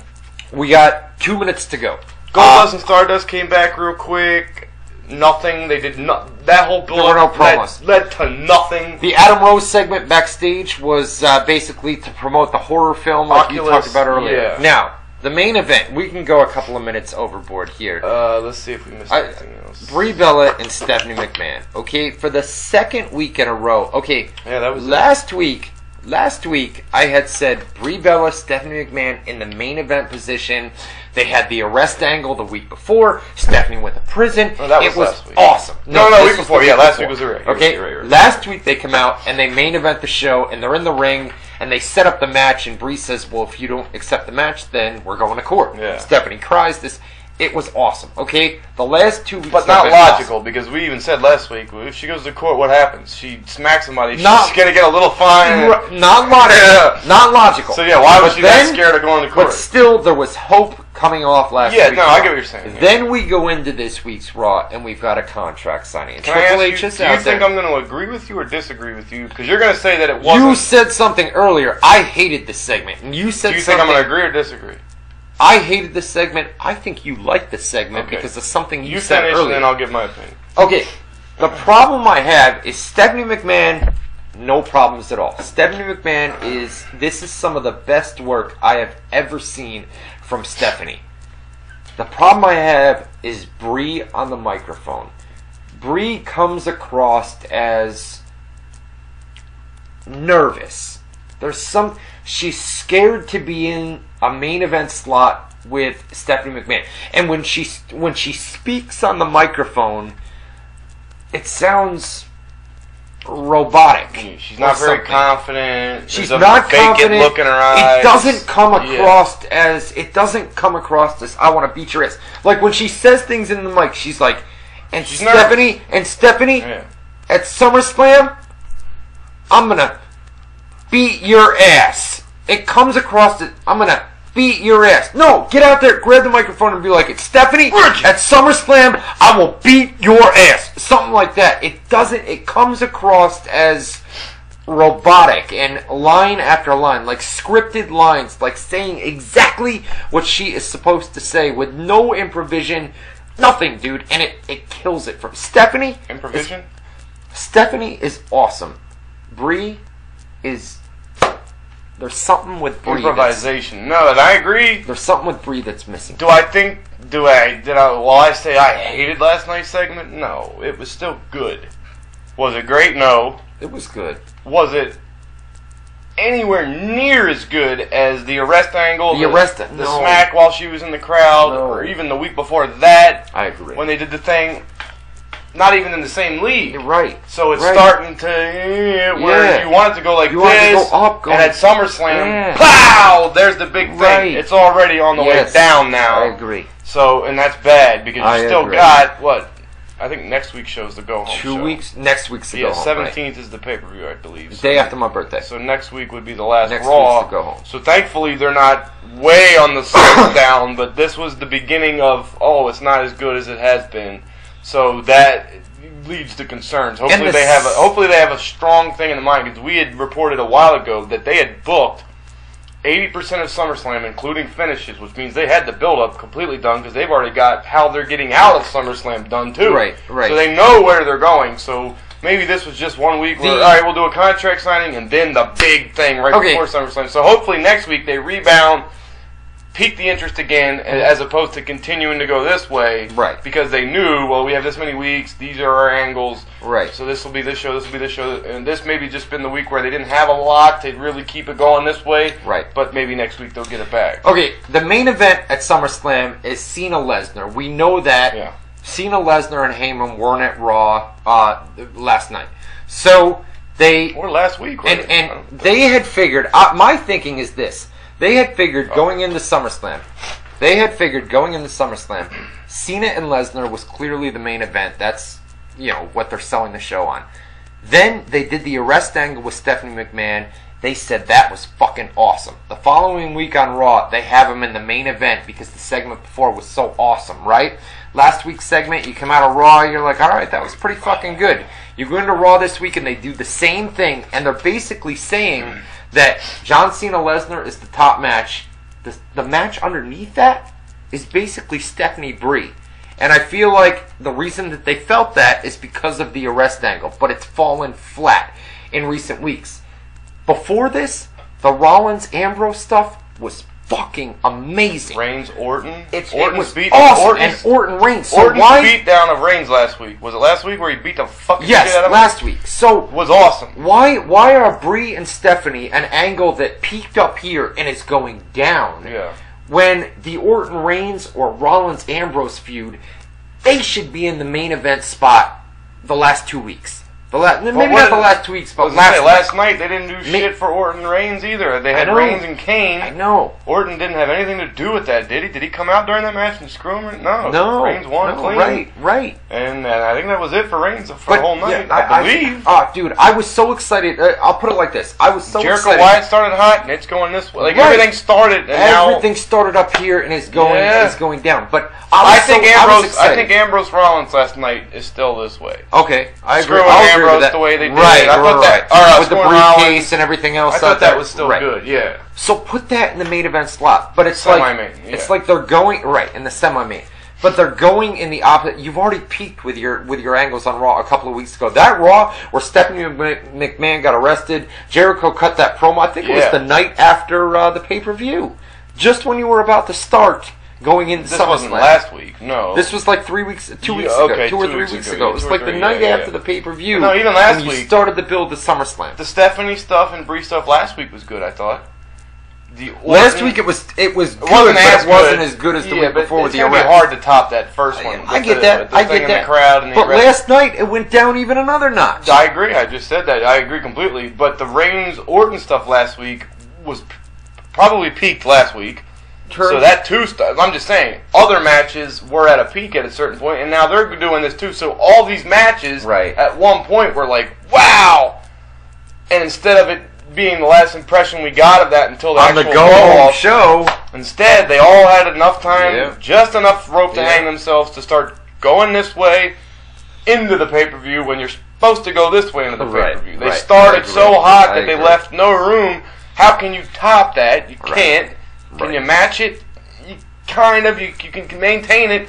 we got two minutes to go. Goldust uh, and Stardust came back real quick. Nothing. They did not. That whole build there were no promos. Led, led to nothing. The Adam Rose segment backstage was uh, basically to promote the horror film, like Oculus, you talked about earlier. Yeah. Now. The main event. We can go a couple of minutes overboard here. Uh, let's see if we missed I, anything else. Brie Bella and Stephanie McMahon. Okay, for the second week in a row. Okay, yeah, that was last it. week Last week, I had said Brie Bella, Stephanie McMahon in the main event position. They had the arrest angle the week before. Stephanie went to prison. Oh, that was it was last week. Awesome. No, no, no week before. Yeah, last week was the ring. Okay, right, right, right. Last week they come out and they main event the show and they're in the ring and they set up the match and Brie says, well, if you don't accept the match, then we're going to court. Yeah. Stephanie cries this. It was awesome, okay? The last two weeks... But not logical, awesome. Because we even said last week, if she goes to court, what happens? She smacks somebody, not, she's going to get a little fine. Not logical. Yeah. Not logical. So, yeah, why was she then, that scared of going to court? But still, there was hope coming off last yeah, week. Yeah, no, I get what you're saying. Then yeah. we go into this week's Raw, and we've got a contract signing. Can Triple I ask H you, do you think there. I'm going to agree with you or disagree with you? Because you're going to say that it wasn't... You said something earlier. I hated this segment. And you said something... Do you something, think I'm going to agree or disagree? I hated this segment. I think you liked this segment okay. because of something you, you said earlier. You finish and I'll give my opinion. Okay. The problem I have is Stephanie McMahon, no problems at all. Stephanie McMahon is, this is some of the best work I have ever seen from Stephanie. The problem I have is Brie on the microphone. Brie comes across as nervous. There's some, she's scared to be in a main event slot with Stephanie McMahon. And when she when she speaks on the microphone, it sounds robotic. She's not very confident. She's not confident. Fake it look in her eyes. It doesn't come across as it doesn't come across as I want to beat your ass. Like when she says things in the mic, she's like, and Stephanie and Stephanie at SummerSlam, I'm gonna beat your ass. It comes across that I'm gonna beat your ass. No, get out there, grab the microphone, and be like, "It's Stephanie at SummerSlam. I will beat your ass." Something like that. It doesn't. It comes across as robotic and line after line, like scripted lines, like saying exactly what she is supposed to say with no improvisation, nothing, dude. And it it kills it from Stephanie. Improvisation. Stephanie is awesome. Brie is. There's something with Brie improvisation. No, and I agree. There's something with Brie that's missing. Do I think? Do I? Did I? Well, I say I hated last night's segment. No, it was still good. Was it great? No, it was good. Was it anywhere near as good as the arrest angle, the, the arrest, the no. smack while she was in the crowd, no. or even the week before that? I agree. When they did the thing. Not even in the same league. You're right. So it's right. starting to... Eh, where yeah. you want it to go like you this, want to go up, go and at SummerSlam, yeah. pow! There's the big right. thing. It's already on the yes. way down now. I agree. So, and that's bad, because I you still agree. got, what? I think next week's show's the go-home show. Two weeks? Next week's the yeah, go-home, seventeenth right. is the pay-per-view, I believe. The so day after my birthday. So next week would be the last next Raw. Next week's the go-home. So thankfully they're not way on the slope down, but this was the beginning of, oh, it's not as good as it has been. So that leads to concerns. Hopefully the they have a hopefully they have a strong thing in mind, because we had reported a while ago that they had booked eighty percent of SummerSlam, including finishes, which means they had the build-up completely done, because they've already got how they're getting out of SummerSlam done too. Right, right. So they know where they're going. So maybe this was just one week where, the, all right, we'll do a contract signing and then the big thing right okay. before SummerSlam. So hopefully next week they rebound. Pique the interest again, as opposed to continuing to go this way, right? Because they knew, well, we have this many weeks; these are our angles, right? So this will be this show, this will be this show, and this maybe just been the week where they didn't have a lot to really keep it going this way, right? But maybe next week they'll get it back. Okay, the main event at SummerSlam is Cena Lesnar. We know that yeah. Cena Lesnar and Heyman weren't at Raw uh, last night, so they or last week, right? and and they had figured. Uh, my thinking is this. They had figured going into SummerSlam, they had figured going into SummerSlam, Cena and Lesnar was clearly the main event. That's, you know, what they're selling the show on. Then they did the arrest angle with Stephanie McMahon. They said that was fucking awesome. The following week on Raw, they have him in the main event because the segment before was so awesome, right? Last week's segment, you come out of Raw, you're like, all right, that was pretty fucking good. You go into Raw this week and they do the same thing, and they're basically saying that John Cena Lesnar is the top match. The, the match underneath that is basically Stephanie Brie. And I feel like the reason that they felt that is because of the arrest angle. But it's fallen flat in recent weeks. Before this, the Rollins Ambrose stuff was fucking amazing. Reigns, Orton. It's, Orton's it was beat awesome. Orton's, and Orton Reigns. So Orton's why, beat down of Reigns last week. Was it last week where he beat the fucking yes, shit out of him? Yes, last week. So was awesome. Why why are Brie and Stephanie an angle that peaked up here and is going down? Yeah. When the Orton Reigns or Rollins Ambrose feud, they should be in the main event spot the last two weeks. The last, maybe what, not the last two weeks, but last say, last night they didn't do Ma shit for Orton Reigns either. They had Reigns and Kane. I know. Orton didn't have anything to do with that, did he? Did he come out during that match and screw him? No. No. Reigns won no, clean. Right, right. And, and I think that was it for Reigns for but, the whole night, yeah, I, I believe. I, uh, dude, I was so excited. Uh, I'll put it like this. I was so Jericho excited. Jericho Wyatt started hot, and it's going this way. Like, right. Everything started, and Everything now, started up here, and it's going, yeah. it's going down. But I, was I, think so, Ambrose, I, was I think Ambrose Rollins last night is still this way. Okay, I agree. That. The way they did right, it. I thought right. that, right, with the briefcase and everything else. I thought out that there. was still right. good, yeah. So put that in the main event slot, but it's semi like yeah. it's like they're going right in the semi-main, but they're going in the opposite. You've already peaked with your with your angles on Raw a couple of weeks ago. That Raw where Stephanie McMahon got arrested, Jericho cut that promo. I think yeah. it was the night after uh, the pay-per-view, just when you were about to start. Going into SummerSlam. This wasn't last week, no. This was like three weeks, two weeks yeah, okay, ago, two, two or three weeks, weeks ago. ago. It was like three, the night yeah, after yeah. the pay-per-view. No, even last week. You started to build the SummerSlam. The Stephanie stuff and Brie stuff last week was good, I thought. The Orton, last week it was it was good, it wasn't but as it wasn't good. as good as the yeah, week before with the arrest. It's gonna be hard to top that first one. I get that. I get that. But last night it went down even another notch. I agree. I just said that. I agree completely. But the Reigns-Orton stuff last week was probably peaked last week. So that two stuff, I'm just saying, other matches were at a peak at a certain point, and now they're doing this too. So all these matches right. at one point were like, wow! And instead of it being the last impression we got of that until the On actual the go-home show, instead they all had enough time, yeah. just enough rope to yeah. hang themselves to start going this way into the pay-per-view when you're supposed to go this way into the right. pay-per-view. They right. started so hot that they left no room. How can you top that? You right. can't. Can right. you match it? You kind of. You, you can maintain it,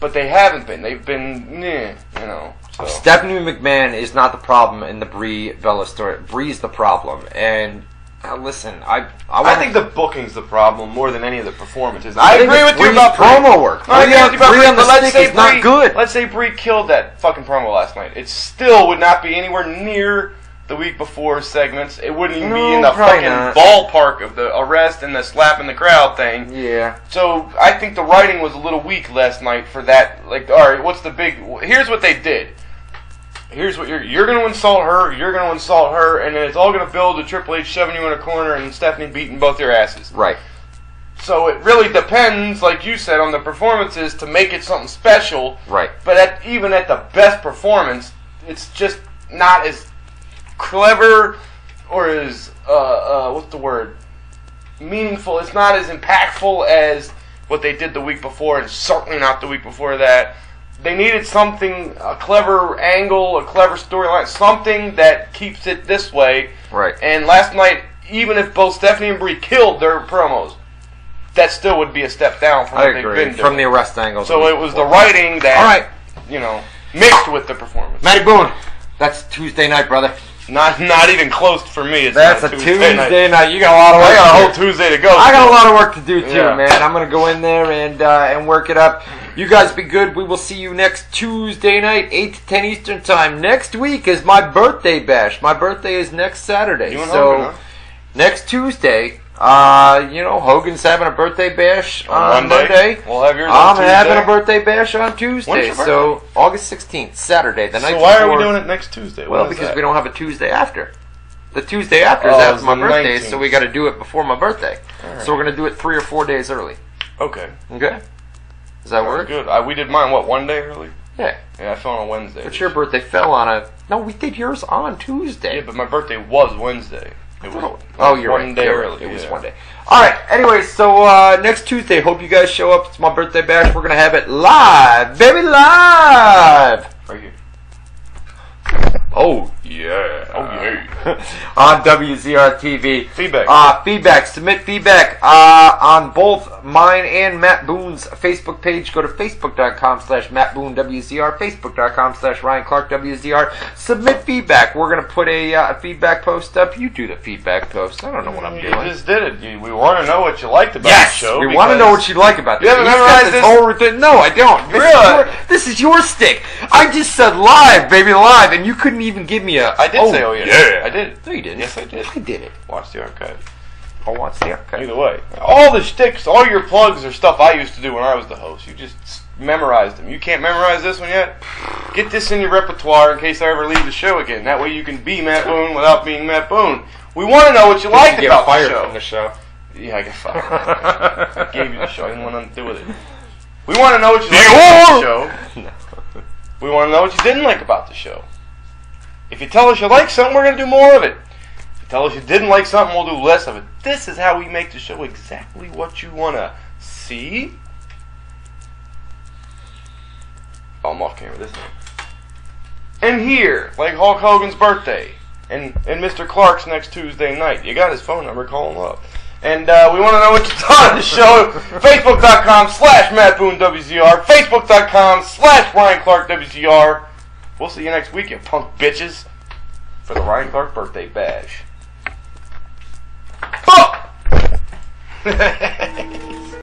but they haven't been. They've been, eh, you know. So. Stephanie McMahon is not the problem in the Brie Bella story. Brie's the problem. And uh, listen, I I, I think the booking's the problem more than any of the performances. I, I agree with Brie's you about promo work. No, I agree with you about Brie, Brie on the let's say Brie, not good. Let's say Brie killed that fucking promo last night. It still would not be anywhere near. The week before segments, it wouldn't even no, be in the fucking not. ballpark of the arrest and the slap in the crowd thing. Yeah. So I think the writing was a little weak last night for that. Like, all right, what's the big? Here's what they did. Here's what you're you're going to insult her. You're going to insult her, and then it's all going to build to Triple H shoving you in a corner and Stephanie beating both your asses. Right. So it really depends, like you said, on the performances to make it something special. Right. But at, even at the best performance, it's just not as clever, or is uh, uh, what's the word? Meaningful. It's not as impactful as what they did the week before, and certainly not the week before that. They needed something, a clever angle, a clever storyline, something that keeps it this way. Right. And last night, even if both Stephanie and Brie killed their promos, that still would be a step down from I what agree. they've been doing. From the arrest angle. So it was before. the writing that, All right. you know, mixed with the performance. Matty Boone, that's Tuesday night, brother. Not not even close for me. It's That's a Tuesday, Tuesday night. night. You got a lot of work. I got a whole Tuesday to go. I got a lot of work to do too, yeah. man. I'm gonna go in there and uh, and work it up. You guys be good. We will see you next Tuesday night, eight to ten Eastern time. Next week is my birthday bash. My birthday is next Saturday, you so Hogan, huh? next Tuesday. Uh, you know, Hogan's having a birthday bash on, on Monday. Monday. We'll have yours on I'm Tuesday. having a birthday bash on Tuesday, so August sixteenth, Saturday, the night before. So why before, are we doing it next Tuesday? Well, because that? we don't have a Tuesday after. The Tuesday after oh, is after my birthday, nineteenth. So we got to do it before my birthday. Right. So we're going to do it three or four days early. Okay. Okay? Does that, that work? Good. I, we did mine, what, one day early? Yeah. Yeah, I fell on a Wednesday. But your birthday fell on a... No, we did yours on Tuesday. Yeah, but my birthday was Wednesday. It was, oh, oh, you're one right. day early. It was yeah. one day. All right. Anyway, so uh, next Tuesday, hope you guys show up. It's my birthday bash. We're gonna have it live, baby, live. Right here. Oh. Yeah. Oh, yeah. On W Z R T V. Feedback. Uh, feedback. Submit feedback uh, on both mine and Matt Boone's Facebook page. Go to facebook.com slash Matt Boone WZR, facebook.com slash Ryan Clark WZR. Submit feedback. We're going to put a, uh, a feedback post up. You do the feedback post. I don't know what I'm doing. You just did it. You, we want to know what you liked about yes, the show. Yes, we want to know what you like about the show. You haven't memorized this? Whole thing. No, I don't. This really? Is your, this is your stick. I just said live, baby, live, and you couldn't even give me a... I did oh, say, oh, yeah. yeah. I did. No, you didn't. Yes, I did. I did it. Watch the archive. I'll watch the archive. Either way. All the shticks, all your plugs are stuff I used to do when I was the host. You just memorized them. You can't memorize this one yet? Get this in your repertoire in case I ever leave the show again. That way you can be Matt Boone without being Matt Boone. We want to know what you liked you about the show. From the show. Yeah, I got fired. I gave you the show. I didn't want nothing to do with it. We want to know what you liked about the show. No. We want to know what you didn't like about the show. If you tell us you like something, we're going to do more of it. If you tell us you didn't like something, we'll do less of it. This is how we make the show exactly what you want to see. Oh, I'm off camera this time. And here, like Hulk Hogan's birthday. And, and Mister Clark's next Tuesday night. You got his phone number, call him up. And uh, we want to know what you thought of the show. Facebook.com slash Matt Boone WZR. Facebook.com slash Ryan Clark WZR. We'll see you next week, you punk bitches, for the Ryan Clark birthday bash. Fuck!